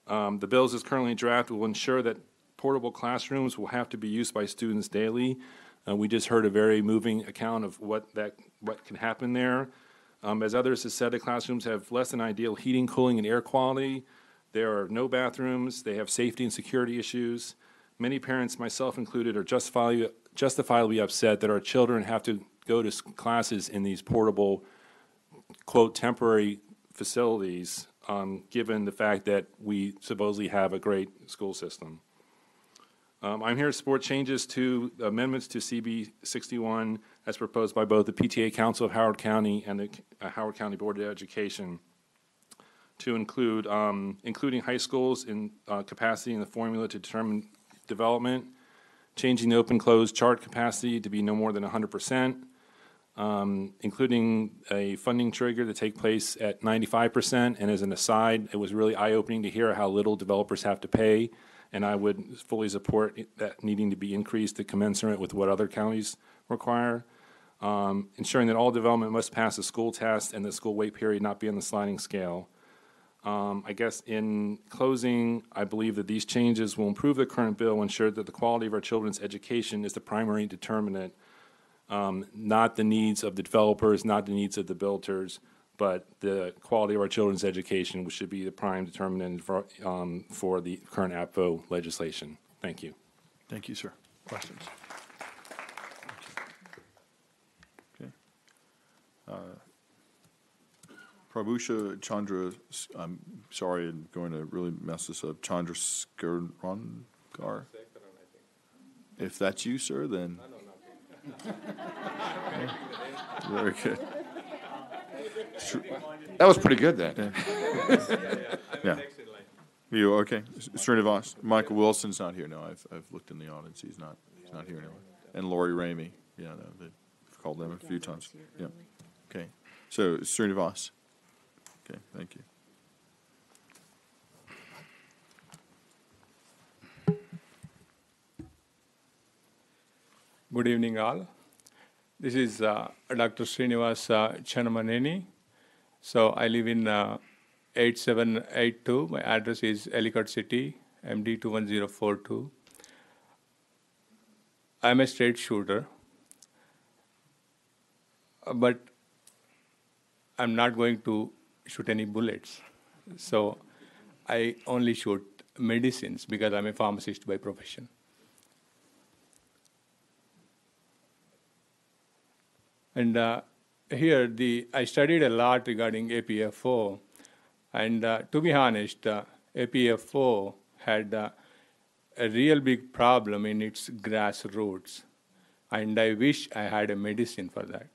The bills as currently drafted will ensure that portable classrooms will have to be used by students daily. We just heard a very moving account of what can happen there. As others have said, the classrooms have less than ideal heating, cooling, and air quality. There are no bathrooms. They have safety and security issues. Many parents, myself included, are justifiably upset that our children have to go to classes in these portable, quote, temporary facilities, given the fact that we supposedly have a great school system. I'm here to support changes to amendments to CB 61 as proposed by both the PTA Council of Howard County and the Howard County Board of Education to include including high schools in capacity in the formula to determine development, changing the open-closed chart capacity to be no more than 100%, including a funding trigger to take place at 95%. And as an aside, it was really eye-opening to hear how little developers have to pay, and I would fully support that needing to be increased to commensurate with what other counties require, ensuring that all development must pass a school test and the school wait period not be on the sliding scale. I guess in closing, I believe that these changes will improve the current bill and ensure that the quality of our children's education is the primary determinant, not the needs of the developers, not the needs of the builders, but the quality of our children's education, which should be the prime determinant for the current APVO legislation. Thank you. Thank you, sir. Questions? Okay. Prabhusha Chandra, I'm sorry, I'm going to really mess this up. Chandra Skirngar. If that's you, sir, then. Very good. That was pretty good, that. Yeah. You okay? Srinivas. Michael Wilson's not here now. I've looked in the audience. He's not here now. And Lori Ramey. Yeah, no, they've called them a few times. Yeah. Okay. So Srinivas. Okay. Thank you. Good evening, all. This is Dr. Srinivas Channamaneni. So I live in 8782. My address is Ellicott City, MD 21042. I'm a straight shooter, but I'm not going to shoot any bullets. So I only shoot medicines because I'm a pharmacist by profession. And here, I studied a lot regarding APFO, and to be honest, APFO had a real big problem in its grassroots, and I wish I had a medicine for that.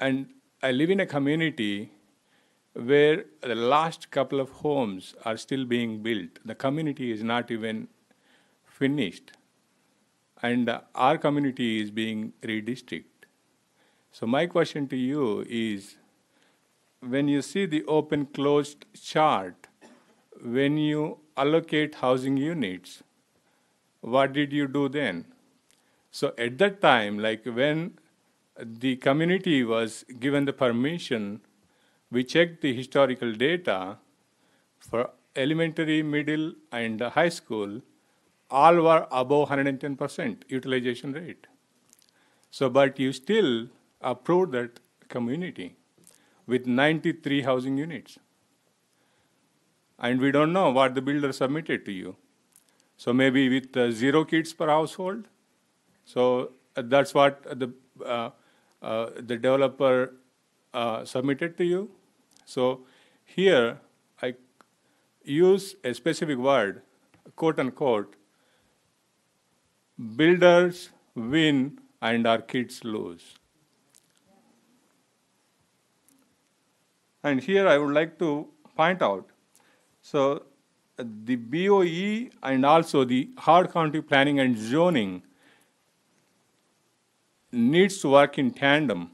And I live in a community where the last couple of homes are still being built. The community is not even finished, and our community is being redistricted. So my question to you is, when you see the open-closed chart, when you allocate housing units, what did you do then? So at that time, like when the community was given the permission, we checked the historical data for elementary, middle, and high school. All were above 110% utilization rate. So, but you still approved that community with 93 housing units. And we don't know what the builder submitted to you. So maybe with 0 kids per household. So that's what the developer submitted to you. So here I use a specific word, quote unquote, builders win and our kids lose. And here I would like to point out, so the BOE and also the Howard County Planning and Zoning needs to work in tandem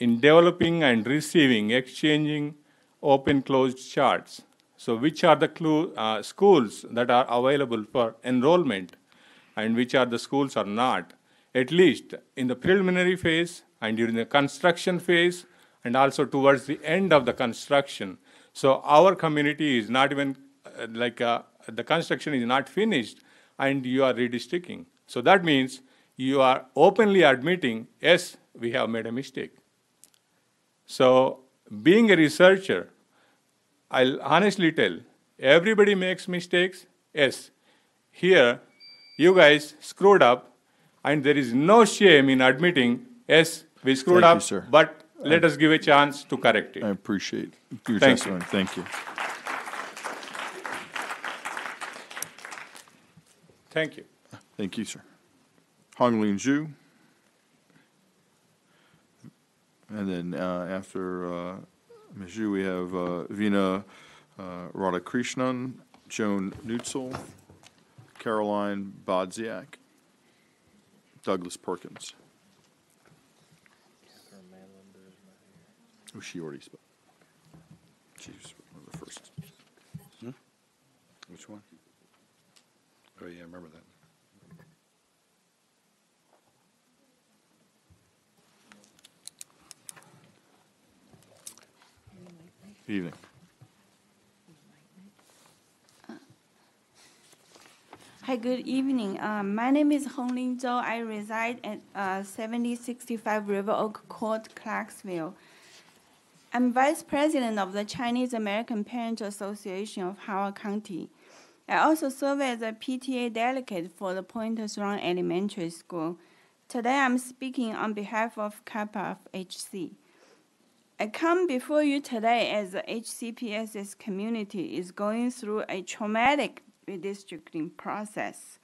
in developing and receiving, exchanging open-closed charts. So which are the schools that are available for enrollment and which are the schools are not, at least in the preliminary phase and during the construction phase, and also towards the end of the construction. So our community is not even, the construction is not finished, and you are redistricting. So that means you are openly admitting, yes, we have made a mistake. So being a researcher, I'll honestly tell, everybody makes mistakes. Yes, here, you guys screwed up, and there is no shame in admitting, yes, we screwed up, sir. But let us give a chance to correct it. I appreciate your testimony. Thank you. Thank you. Thank you, sir. Honglin Zhu. And then after Ms. Zhu, we have Veena Radhakrishnan, Joan Nutzel, Caroline Bodziak, Douglas Perkins. Oh, she already spoke. She was one of the first. Hmm? Which one? Oh, yeah, I remember that. Good evening. Hi, good evening. My name is Honglin Zhou. I reside at 7065 River Oak Court, Clarksville. I'm vice president of the Chinese American Parents Association of Howard County. I also serve as a PTA delegate for the Pointers Run Elementary School. Today I'm speaking on behalf of Kappa of HC. I come before you today as the HCPS's community is going through a traumatic redistricting process.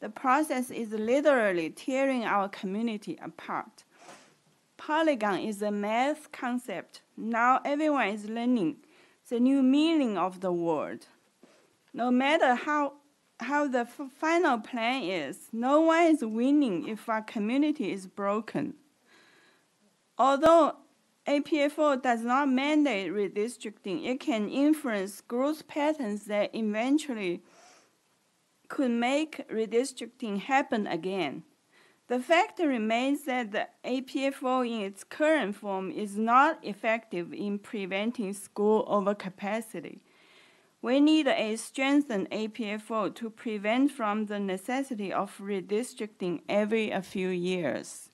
The process is literally tearing our community apart. Polygon is a math concept. Now everyone is learning the new meaning of the word. No matter how the final plan is, no one is winning if our community is broken. Although APFO does not mandate redistricting, it can influence growth patterns that eventually could make redistricting happen again. The fact remains that the APFO in its current form is not effective in preventing school overcapacity. We need a strengthened APFO to prevent from the necessity of redistricting every a few years.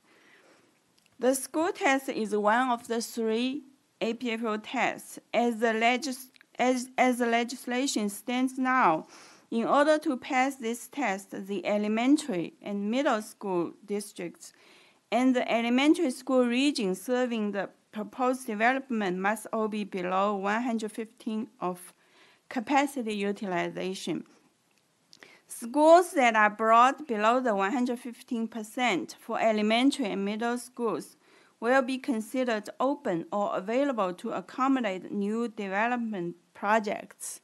The school test is one of the 3 APFO tests as the legislation stands now. In order to pass this test, the elementary and middle school districts and the elementary school region serving the proposed development must all be below 115 of capacity utilization. Schools that are brought below the 115% for elementary and middle schools will be considered open or available to accommodate new development projects.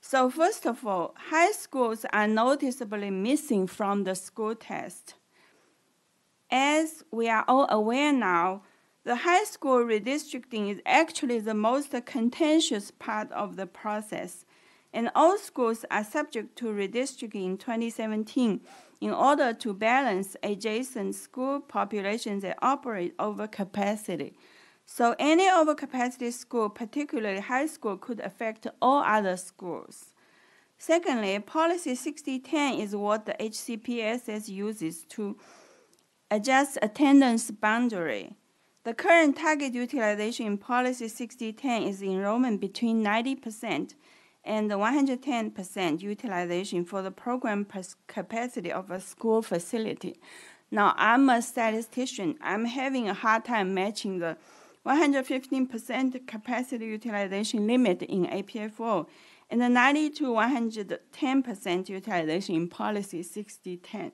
So first of all, high schools are noticeably missing from the school test. As we are all aware now, the high school redistricting is actually the most contentious part of the process, and all schools are subject to redistricting in 2017 in order to balance adjacent school populations that operate over capacity. So any overcapacity school, particularly high school, could affect all other schools. Secondly, Policy 6010 is what the HCPSS uses to adjust attendance boundary. The current target utilization in Policy 6010 is enrollment between 90% and 110% utilization for the program capacity of a school facility. Now, I'm a statistician. I'm having a hard time matching the 115% capacity utilization limit in APFO and the 90 to 110% utilization in Policy 6010.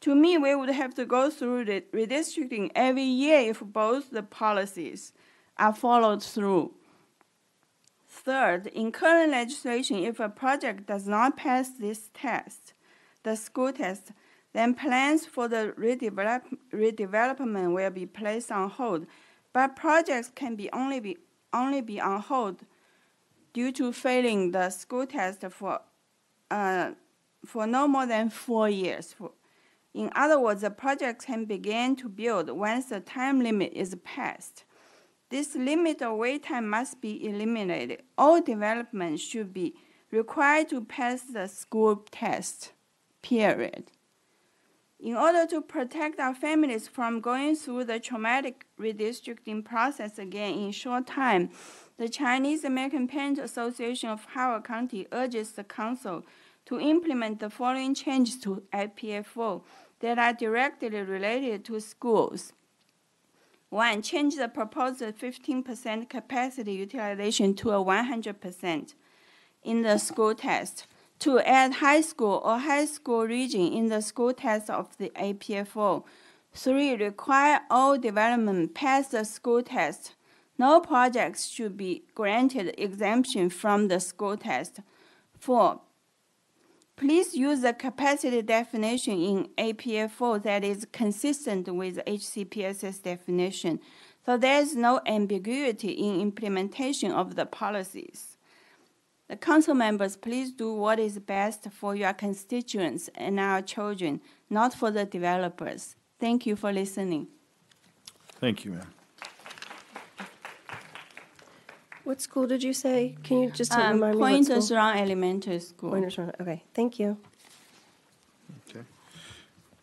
To me, we would have to go through the redistricting every year if both the policies are followed through. Third, in current legislation, if a project does not pass this test, the school test, then plans for the redevelopment will be placed on hold. But projects can only be on hold due to failing the school test for no more than 4 years. In other words, a project can begin to build once the time limit is passed. This limit of wait time must be eliminated. All developments should be required to pass the school test, period. In order to protect our families from going through the traumatic redistricting process again in short time, the Chinese American Parent Association of Howard County urges the council to implement the following changes to IPFO that are directly related to schools. 1. Change the proposed 15% capacity utilization to a 100% in the school test. 2. Add high school or high school region in the school test of the APFO. 3. Require all development pass the school test. No projects should be granted exemption from the school test. 4. Please use the capacity definition in APFO that is consistent with HCPSS definition, so there is no ambiguity in implementation of the policies. The council members, please do what is best for your constituents and our children, not for the developers. Thank you for listening. Thank you, ma'am. What school did you say? Can you just remind me what school? Pointers Run Elementary School. Pointers Run. Okay, thank you. Okay.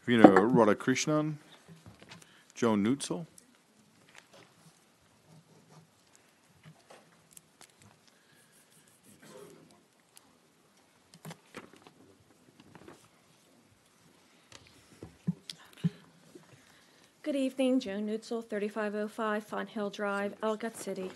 Vina Radhakrishnan, Joe Nutzel. Good evening, Joe Nutzel, 3505 Fon Hill Drive, Ellicott City.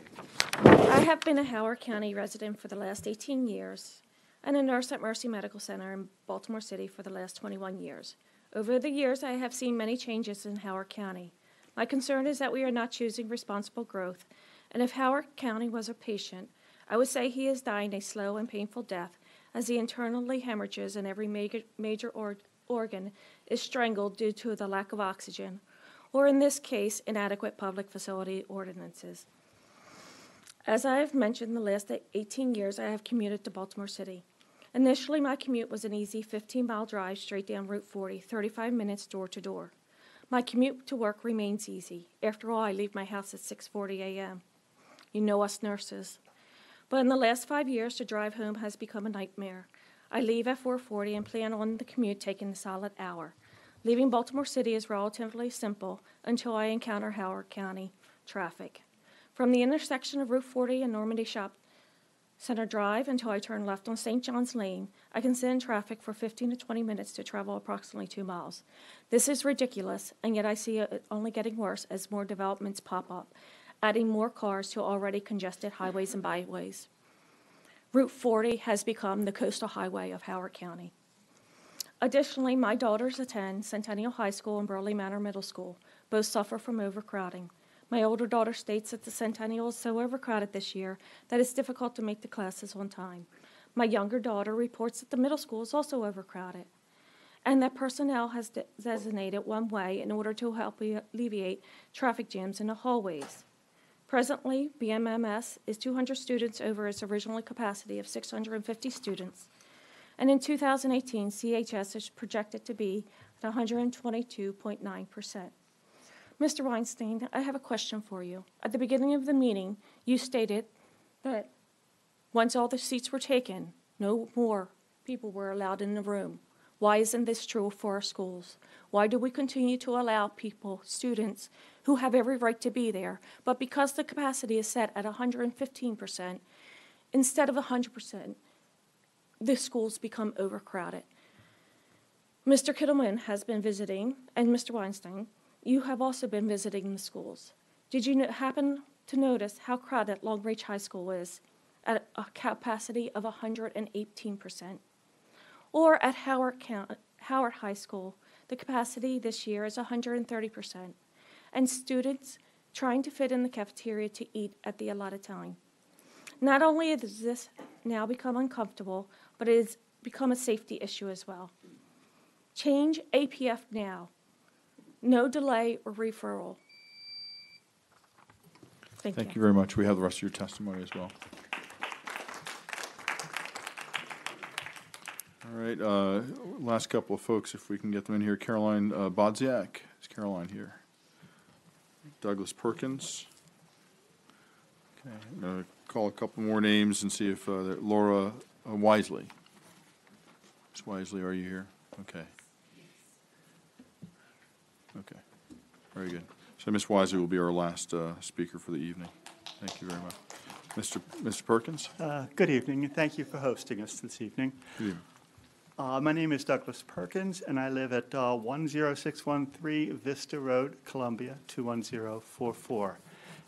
I have been a Howard County resident for the last 18 years and a nurse at Mercy Medical Center in Baltimore City for the last 21 years. Over the years, I have seen many changes in Howard County. My concern is that we are not choosing responsible growth, and if Howard County was a patient, I would say he is dying a slow and painful death as he internally hemorrhages and every major organ is strangled due to the lack of oxygen, or in this case, inadequate public facility ordinances. As I have mentioned, the last 18 years I have commuted to Baltimore City. Initially, my commute was an easy 15-mile drive straight down Route 40, 35 minutes door to door. My commute to work remains easy. After all, I leave my house at 6:40 a.m. You know us nurses. But in the last 5 years, the drive home has become a nightmare. I leave at 4:40 and plan on the commute taking a solid hour. Leaving Baltimore City is relatively simple until I encounter Howard County traffic. From the intersection of Route 40 and Normandy Shop Center Drive until I turn left on St. John's Lane, I can sit in traffic for 15 to 20 minutes to travel approximately 2 miles. This is ridiculous, and yet I see it only getting worse as more developments pop up, adding more cars to already congested highways and byways. Route 40 has become the coastal highway of Howard County. Additionally, my daughters attend Centennial High School and Burley Manor Middle School. Both suffer from overcrowding. My older daughter states that the Centennial is so overcrowded this year that it's difficult to make the classes on time. My younger daughter reports that the middle school is also overcrowded, and that personnel has designated one way in order to help alleviate traffic jams in the hallways. Presently, BMMS is 200 students over its original capacity of 650 students, and in 2018, CHS is projected to be at 122.9%. Mr. Weinstein, I have a question for you. At the beginning of the meeting, you stated that once all the seats were taken, no more people were allowed in the room. Why isn't this true for our schools? Why do we continue to allow people, students, who have every right to be there, but because the capacity is set at 115%, instead of 100%, the schools become overcrowded? Mr. Kittleman has been visiting, and Mr. Weinstein, you have also been visiting the schools. Did you happen to notice how crowded Long Reach High School is at a capacity of 118%? Or at Howard High School, the capacity this year is 130%, and students trying to fit in the cafeteria to eat at the allotted time. Not only does this now become uncomfortable, but it has become a safety issue as well. Change APF now. No delay or referral. Thank you very much. We have the rest of your testimony as well. All right, last couple of folks, if we can get them in here. Caroline Bodziak. Is Caroline here? Douglas Perkins. Okay, I'm going to call a couple more names and see if Laura Wisely. Ms. Wisely, are you here? Okay. Okay, very good. So Ms. Wisely will be our last speaker for the evening. Thank you very much. Mr. Perkins? Good evening, and thank you for hosting us this evening. Good evening. My name is Douglas Perkins, and I live at 10613 Vista Road, Columbia, 21044.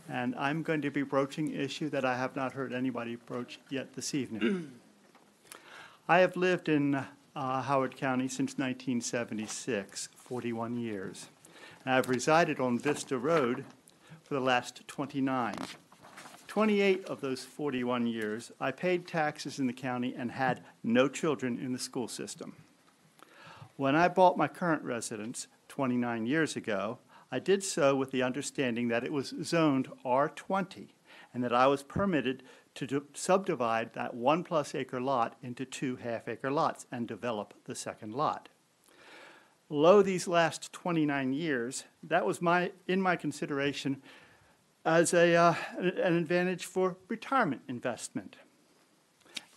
And I'm going to be broaching an issue that I have not heard anybody broach yet this evening. I have lived in Howard County since 1976, 41 years. And I've resided on Vista Road for the last 29. 28 of those 41 years, I paid taxes in the county and had no children in the school system. When I bought my current residence 29 years ago, I did so with the understanding that it was zoned R20 and that I was permitted to subdivide that 1+ acre lot into 2 half-acre lots and develop the second lot. Lo, these last 29 years, that was in my consideration as an advantage for retirement investment.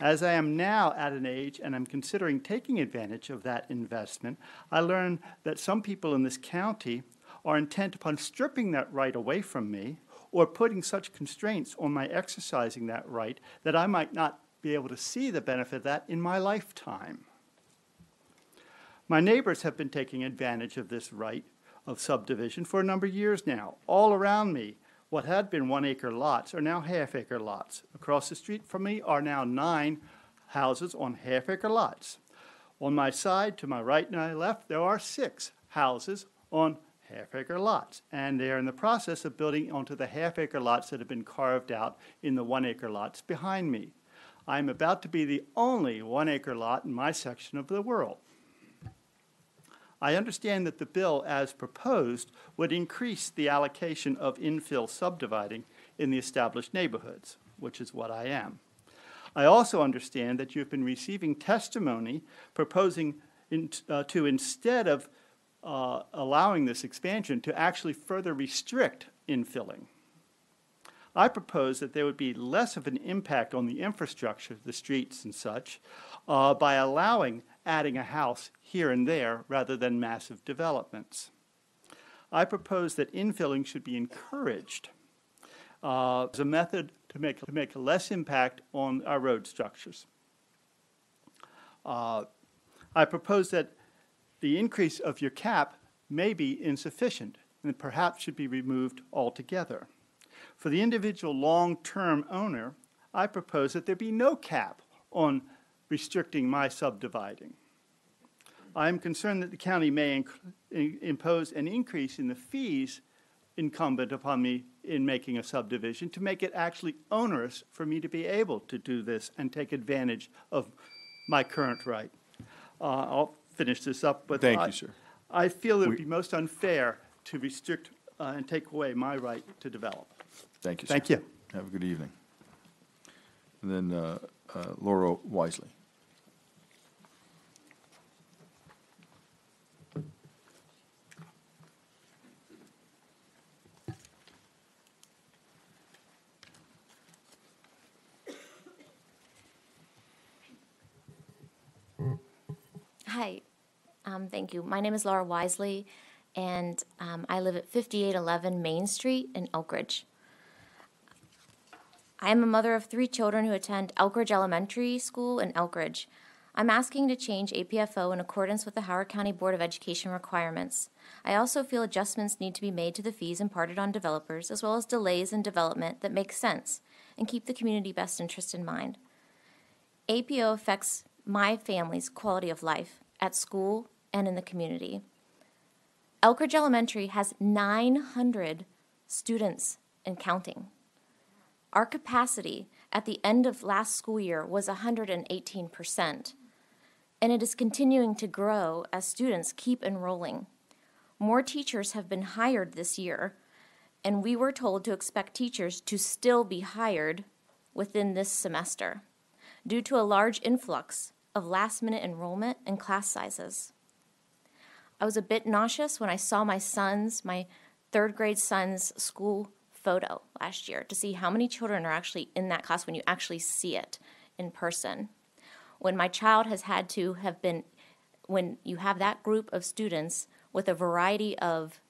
As I am now at an age and I'm considering taking advantage of that investment, I learned that some people in this county are intent upon stripping that right away from me or putting such constraints on my exercising that right that I might not be able to see the benefit of that in my lifetime. My neighbors have been taking advantage of this right of subdivision for a number of years now. All around me, what had been 1-acre lots are now half-acre lots. Across the street from me are now 9 houses on half-acre lots. On my side, to my right and my left, there are 6 houses on half-acre lots. And they are in the process of building onto the half-acre lots that have been carved out in the 1-acre lots behind me. I'm about to be the only 1-acre lot in my section of the world. I understand that the bill, as proposed, would increase the allocation of infill subdividing in the established neighborhoods, which is what I am. I also understand that you've been receiving testimony proposing to, instead of allowing this expansion, to actually further restrict infilling. I propose that there would be less of an impact on the infrastructure, the streets and such, by allowing adding a house here and there rather than massive developments. I propose that infilling should be encouraged as a method to make less impact on our road structures. I propose that the increase of your cap may be insufficient and perhaps should be removed altogether. For the individual long-term owner, I propose that there be no cap on restricting my subdividing. I am concerned that the county may impose an increase in the fees incumbent upon me in making a subdivision to make it actually onerous for me to be able to do this and take advantage of my current right. I'll finish this up, but thank you, sir. I feel it would be most unfair to restrict and take away my right to develop. Thank you, sir. Thank you. Have a good evening. And then Laura Wisely. Hi, thank you. My name is Laura Wisely, and I live at 5811 Main Street in Elk Ridge. I am a mother of 3 children who attend Elk Ridge Elementary School in Elk Ridge. I'm asking to change APFO in accordance with the Howard County Board of Education requirements. I also feel adjustments need to be made to the fees imparted on developers, as well as delays in development that make sense and keep the community best interest in mind. APO affects my family's quality of life at school and in the community. Elk Ridge Elementary has 900 students and counting. Our capacity at the end of last school year was 118%, and it is continuing to grow as students keep enrolling. More teachers have been hired this year, and we were told to expect teachers to still be hired within this semester, due to a large influx of last-minute enrollment and class sizes. I was a bit nauseous when I saw my 3rd grade son's school photo last year to see how many children are actually in that class when you actually see it in person. When my child has had to have been, when you have that group of students with a variety of,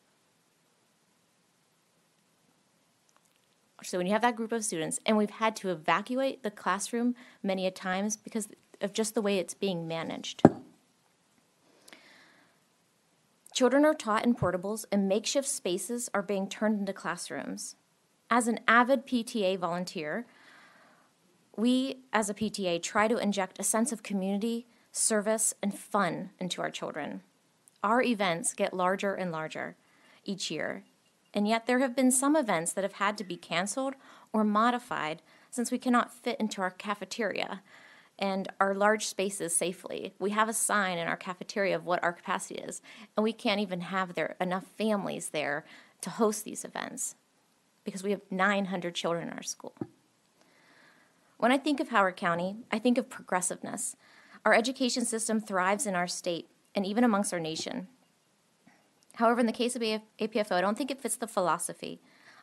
so when you have that group of students, and we've had to evacuate the classroom many a times because of just the way it's being managed. Children are taught in portables, and makeshift spaces are being turned into classrooms. As an avid PTA volunteer, we as a PTA try to inject a sense of community, service, and fun into our children. Our events get larger and larger each year, and yet there have been some events that have had to be canceled or modified since we cannot fit into our cafeteria and our large spaces safely. We have a sign in our cafeteria of what our capacity is, and we can't even have enough families there to host these events because we have 900 children in our school. When I think of Howard County, I think of progressiveness. Our education system thrives in our state and even amongst our nation. However, in the case of APFO, I don't think it fits the philosophy.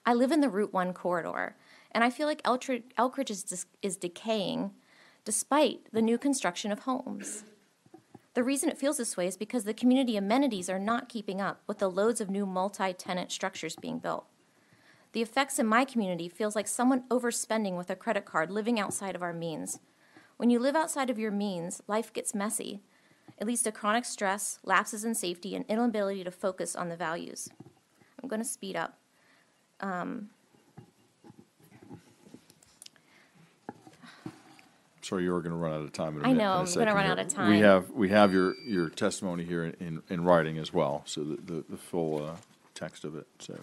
I live in the Route 1 corridor, and I feel like Elk Ridge is decaying despite the new construction of homes. The reason it feels this way is because the community amenities are not keeping up with the loads of new multi-tenant structures being built. The effects in my community feels like someone overspending with a credit card, living outside of our means. When you live outside of your means, life gets messy. It leads to chronic stress, lapses in safety, and inability to focus on the values. I'm going to speed up. Sorry, you were going to run out of time. I know, I'm going to run out of time. We have your testimony here in writing as well, so the full text of it. So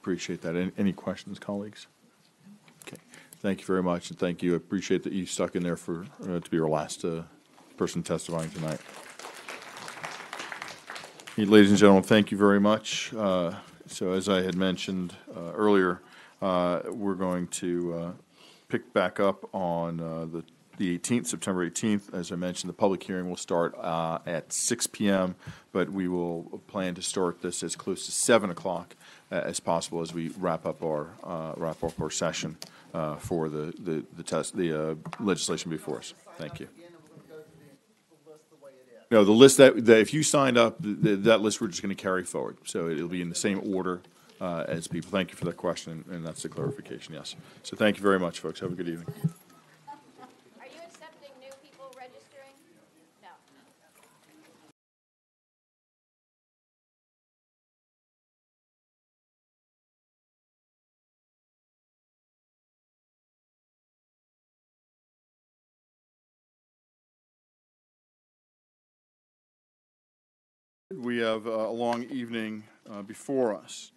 appreciate that. Any questions, colleagues? Okay. Thank you very much, and thank you. I appreciate that you stuck in there for to be our last person testifying tonight. Hey, ladies and gentlemen, thank you very much. So as I had mentioned earlier, we're going to pick back up on the 18th, September 18th. As I mentioned, the public hearing will start at 6 p.m., but we will plan to start this as close to 7 o'clock as possible as we wrap up our session for the legislation before us. Thank you. No, the list that if you signed up, that list we're just going to carry forward. So it'll be in the same order as people. Thank you for that question, and that's the clarification, yes. So thank you very much, folks. Have a good evening. Are you accepting new people registering? No. We have a long evening before us.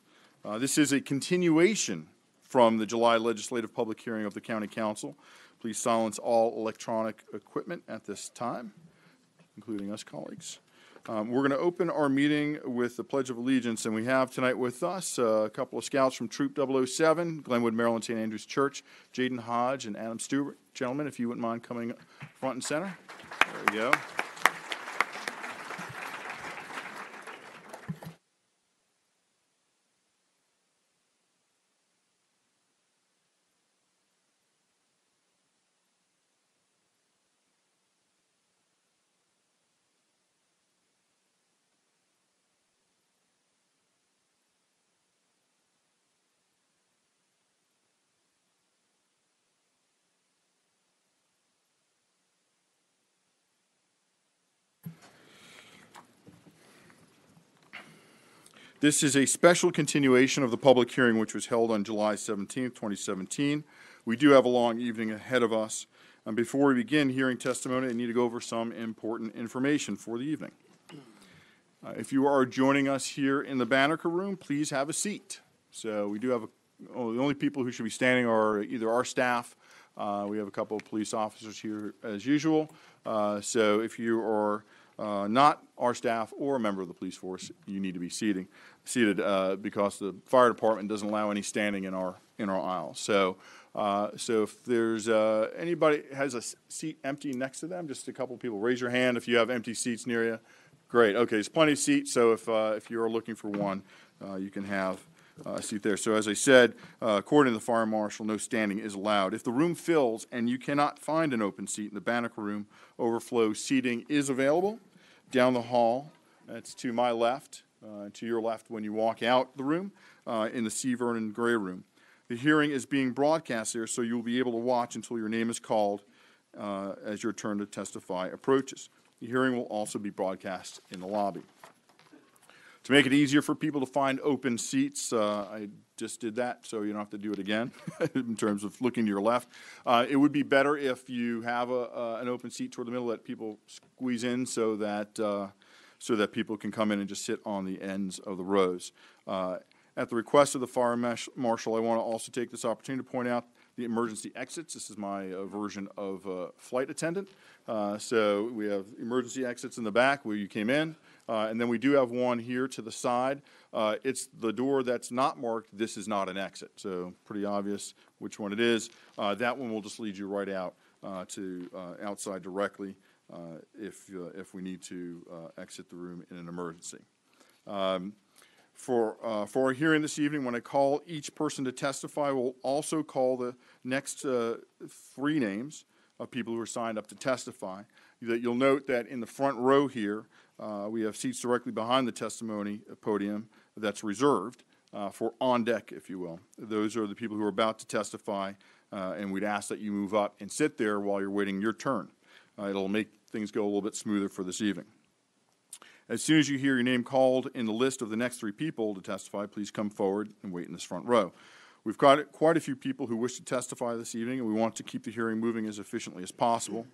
This is a continuation from the July legislative public hearing of the County Council. Please silence all electronic equipment at this time, including us colleagues. We're going to open our meeting with the Pledge of Allegiance, and we have tonight with us a couple of scouts from Troop 007, Glenwood, Maryland, St. Andrew's Church, Jaden Hodge and Adam Stewart. Gentlemen, if you wouldn't mind coming front and center. There you go. This is a special continuation of the public hearing which was held on July 17, 2017. We do have a long evening ahead of us. And before we begin hearing testimony, I need to go over some important information for the evening. If you are joining us here in the Banneker Room, please have a seat. So we do have the only people who should be standing are either our staff. We have a couple of police officers here as usual. So if you are not our staff or a member of the police force, you need to be seated because the fire department doesn't allow any standing in our aisle. So, if there's anybody has a seat empty next to them, just a couple of people, raise your hand if you have empty seats near you. Great. Okay, there's plenty of seats. So if you are looking for one, you can have a seat there. So as I said, according to the fire marshal, no standing is allowed. If the room fills and you cannot find an open seat in the Banneker Room, overflow seating is available down the hall. That's to my left, to your left when you walk out the room, in the C. Vernon Gray Room. The hearing is being broadcast there, so you'll be able to watch until your name is called as your turn to testify approaches. The hearing will also be broadcast in the lobby. To make it easier for people to find open seats, I just did that, so you don't have to do it again in terms of looking to your left. It would be better if you have an open seat toward the middle that people squeeze in so that people can come in and just sit on the ends of the rows. At the request of the fire marshal, I want to also take this opportunity to point out the emergency exits. This is my version of flight attendant. So we have emergency exits in the back where you came in, and then we do have one here to the side. It's the door that's not marked. This is not an exit, so pretty obvious which one it is. That one will just lead you right out to outside directly if we need to exit the room in an emergency. For our hearing this evening, when I call each person to testify, we'll also call the next three names of people who are signed up to testify. You'll note that in the front row here, we have seats directly behind the testimony podium that's reserved for on deck, if you will. Those are the people who are about to testify, and we'd ask that you move up and sit there while you're waiting your turn. It'll make things go a little bit smoother for this evening. As soon as you hear your name called in the list of the next three people to testify, please come forward and wait in this front row. We've got quite a few people who wish to testify this evening, and we want to keep the hearing moving as efficiently as possible.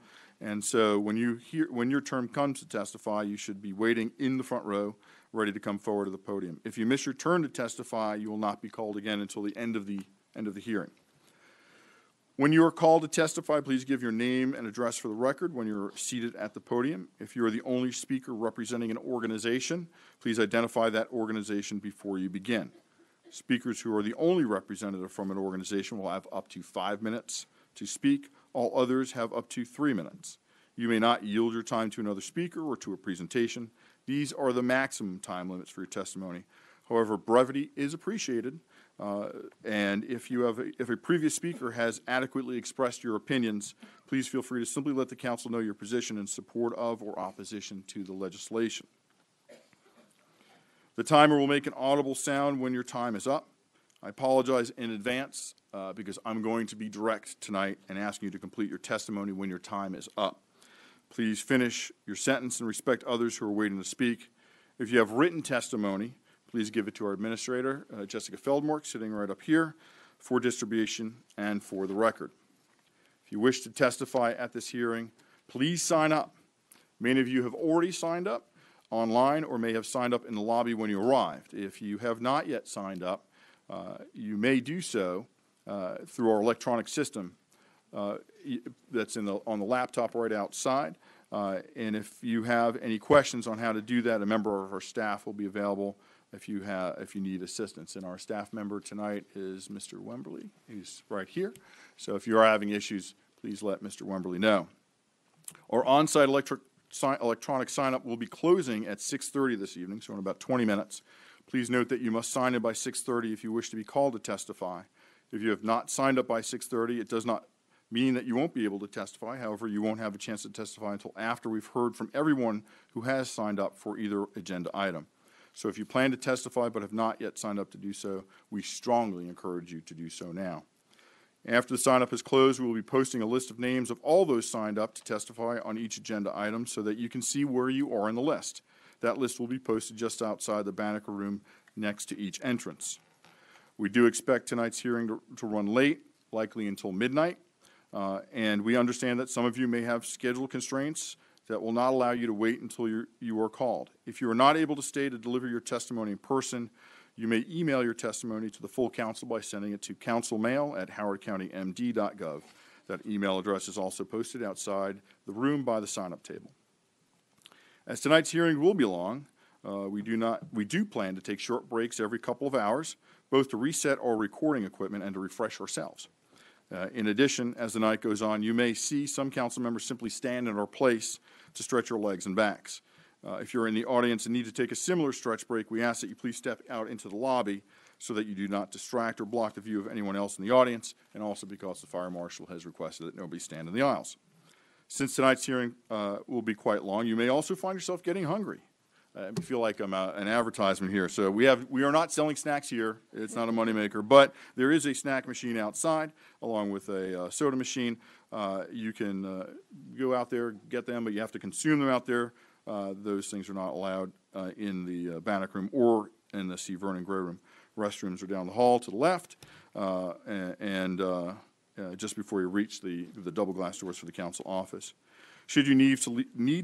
And so when your turn comes to testify, you should be waiting in the front row, ready to come forward to the podium. If you miss your turn to testify, you will not be called again until the end of the hearing. When you are called to testify, please give your name and address for the record when you're seated at the podium. If you are the only speaker representing an organization, please identify that organization before you begin. Speakers who are the only representative from an organization will have up to 5 minutes to speak. All others have up to 3 minutes. You may not yield your time to another speaker or to a presentation. These are the maximum time limits for your testimony. However, brevity is appreciated. And if a previous speaker has adequately expressed your opinions, please feel free to simply let the council know your position in support of or opposition to the legislation. The timer will make an audible sound when your time is up. I apologize in advance because I'm going to be direct tonight and asking you to complete your testimony when your time is up. Please finish your sentence and respect others who are waiting to speak. If you have written testimony, please give it to our administrator, Jessica Feldmark, sitting right up here, for distribution and for the record. If you wish to testify at this hearing, please sign up. Many of you have already signed up. online or may have signed up in the lobby when you arrived. If you have not yet signed up, you may do so through our electronic system that's on the laptop right outside. And if you have any questions on how to do that, a member of our staff will be available if you need assistance. And our staff member tonight is Mr. Wemberly. He's right here. So if you are having issues, please let Mr. Wemberly know. Our on-site electronic sign-up will be closing at 6:30 this evening, so in about 20 minutes. Please note that you must sign in by 6:30 if you wish to be called to testify. If you have not signed up by 6:30, it does not mean that you won't be able to testify. However, you won't have a chance to testify until after we've heard from everyone who has signed up for either agenda item. So if you plan to testify but have not yet signed up to do so, we strongly encourage you to do so now. After the sign-up is closed, we will be posting a list of names of all those signed up to testify on each agenda item so that you can see where you are in the list. That list will be posted just outside the Banneker Room next to each entrance. We do expect tonight's hearing to run late, likely until midnight, and we understand that some of you may have schedule constraints that will not allow you to wait until you are called. If you are not able to stay to deliver your testimony in person, you may email your testimony to the full council by sending it to councilmail@howardcountymd.gov. That email address is also posted outside the room by the sign-up table. As tonight's hearing will be long, we do plan to take short breaks every couple of hours, both to reset our recording equipment and to refresh ourselves. In addition, as the night goes on, you may see some council members simply stand in our place to stretch your legs and backs. If you're in the audience and need to take a similar stretch break, we ask that you please step out into the lobby so that you do not distract or block the view of anyone else in the audience, and also because the fire marshal has requested that nobody stand in the aisles. Since tonight's hearing will be quite long, you may also find yourself getting hungry. I feel like I'm an advertisement here. So we are not selling snacks here. It's not a moneymaker, but there is a snack machine outside along with a soda machine. You can go out there, get them, but you have to consume them out there. Those things are not allowed in the Bannock Room or in the C. Vernon Gray Room. Restrooms are down the hall to the left, and just before you reach the double glass doors for the council office. Should you need to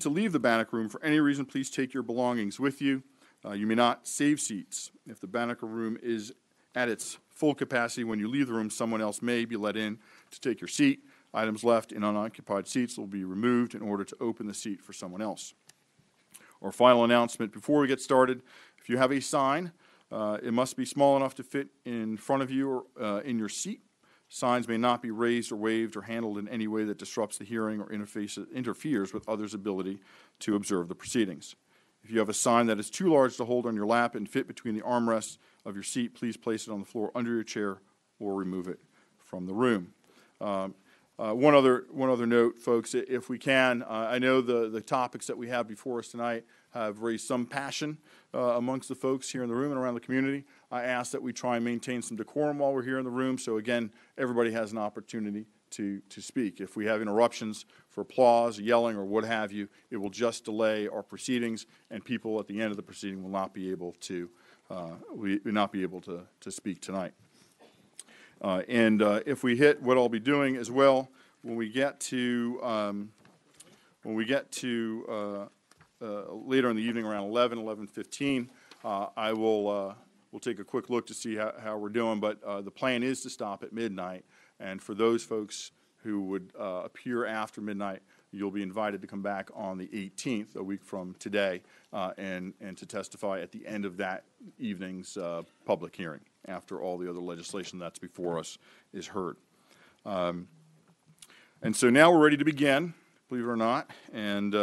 leave the Bannock Room for any reason, please take your belongings with you. You may not save seats. If the Bannock Room is at its full capacity when you leave the room, someone else may be let in to take your seat. Items left in unoccupied seats will be removed in order to open the seat for someone else. Our final announcement before we get started: if you have a sign, it must be small enough to fit in front of you or in your seat. Signs may not be raised or waved or handled in any way that disrupts the hearing or interferes with others' ability to observe the proceedings. If you have a sign that is too large to hold on your lap and fit between the armrests of your seat, please place it on the floor under your chair or remove it from the room. One other note, folks, if we can, I know the topics that we have before us tonight have raised some passion amongst the folks here in the room and around the community. I ask that we try and maintain some decorum while we're here in the room, so again, everybody has an opportunity to speak. If we have interruptions for applause, yelling, or what have you, it will just delay our proceedings, and people at the end of the proceeding will not be able to speak tonight. If we hit what I'll be doing as well, when we get to later in the evening around 11:15, I will we'll take a quick look to see how we're doing. But the plan is to stop at midnight, and for those folks who would appear after midnight, you'll be invited to come back on the 18th, a week from today, and to testify at the end of that evening's public hearing, after all the other legislation that's before us is heard. And so now we're ready to begin, believe it or not, and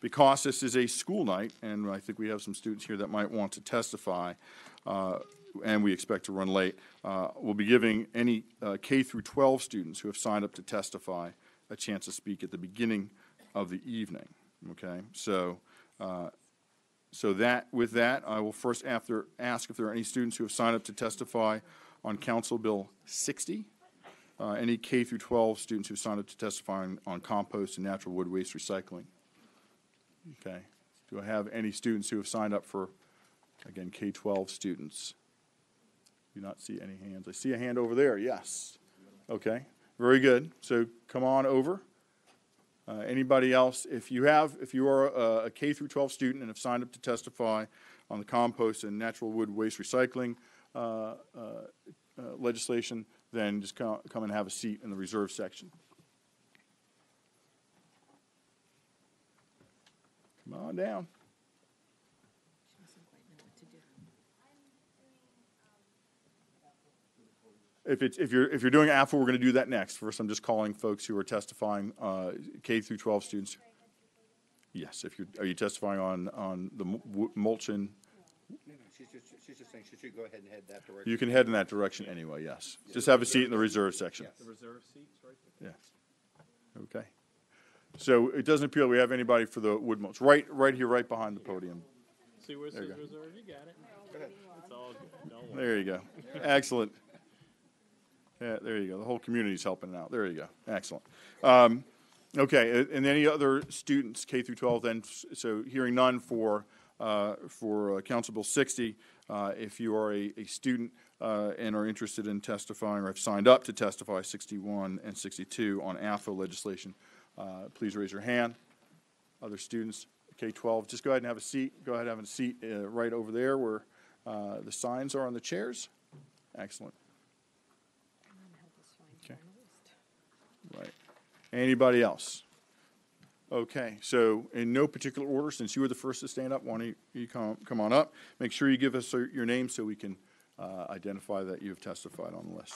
because this is a school night, and I think we have some students here that might want to testify, and we expect to run late, we'll be giving any K through 12 students who have signed up to testify a chance to speak at the beginning of the evening, okay? So, So I will first ask if there are any students who have signed up to testify on Council Bill 60, any K through 12 students who have signed up to testify on compost and natural wood waste recycling. Okay. Do I have any students who have signed up for, again, K-12 students? Do not see any hands. I see a hand over there, yes. Okay, very good. So come on over. Anybody else, if you are a K through 12 student and have signed up to testify on the compost and natural wood waste recycling legislation, then just come and have a seat in the reserve section. Come on down. If you're doing AFWA, we're going to do that next. First, I'm just calling folks who are testifying K through 12 students. Yes, are you testifying on the mulching? No, she's just saying she should go ahead and head that direction. You can head in that direction anyway. Yes, yeah. Just have a seat in the reserve section. Yes. The reserve seats, right there. Yes. Okay. So it doesn't appear we have anybody for the wood mulch. Right here, right behind the podium. See where it says reserve? You got it. Go ahead. It's all good. Don't worry. There you go. Excellent. Yeah, there you go. The whole community's helping out. There you go. Excellent. Okay, and any other students K through 12? Then, so hearing none for Council Bill 60. If you are a student and are interested in testifying or have signed up to testify 61 and 62 on AFWA legislation, please raise your hand. Other students K-12, just go ahead and have a seat. Go ahead and have a seat right over there where the signs are on the chairs. Excellent. Right. Anybody else? Okay, so in no particular order, since you were the first to stand up, why don't you come on up. Make sure you give us your name so we can identify that you've testified on the list.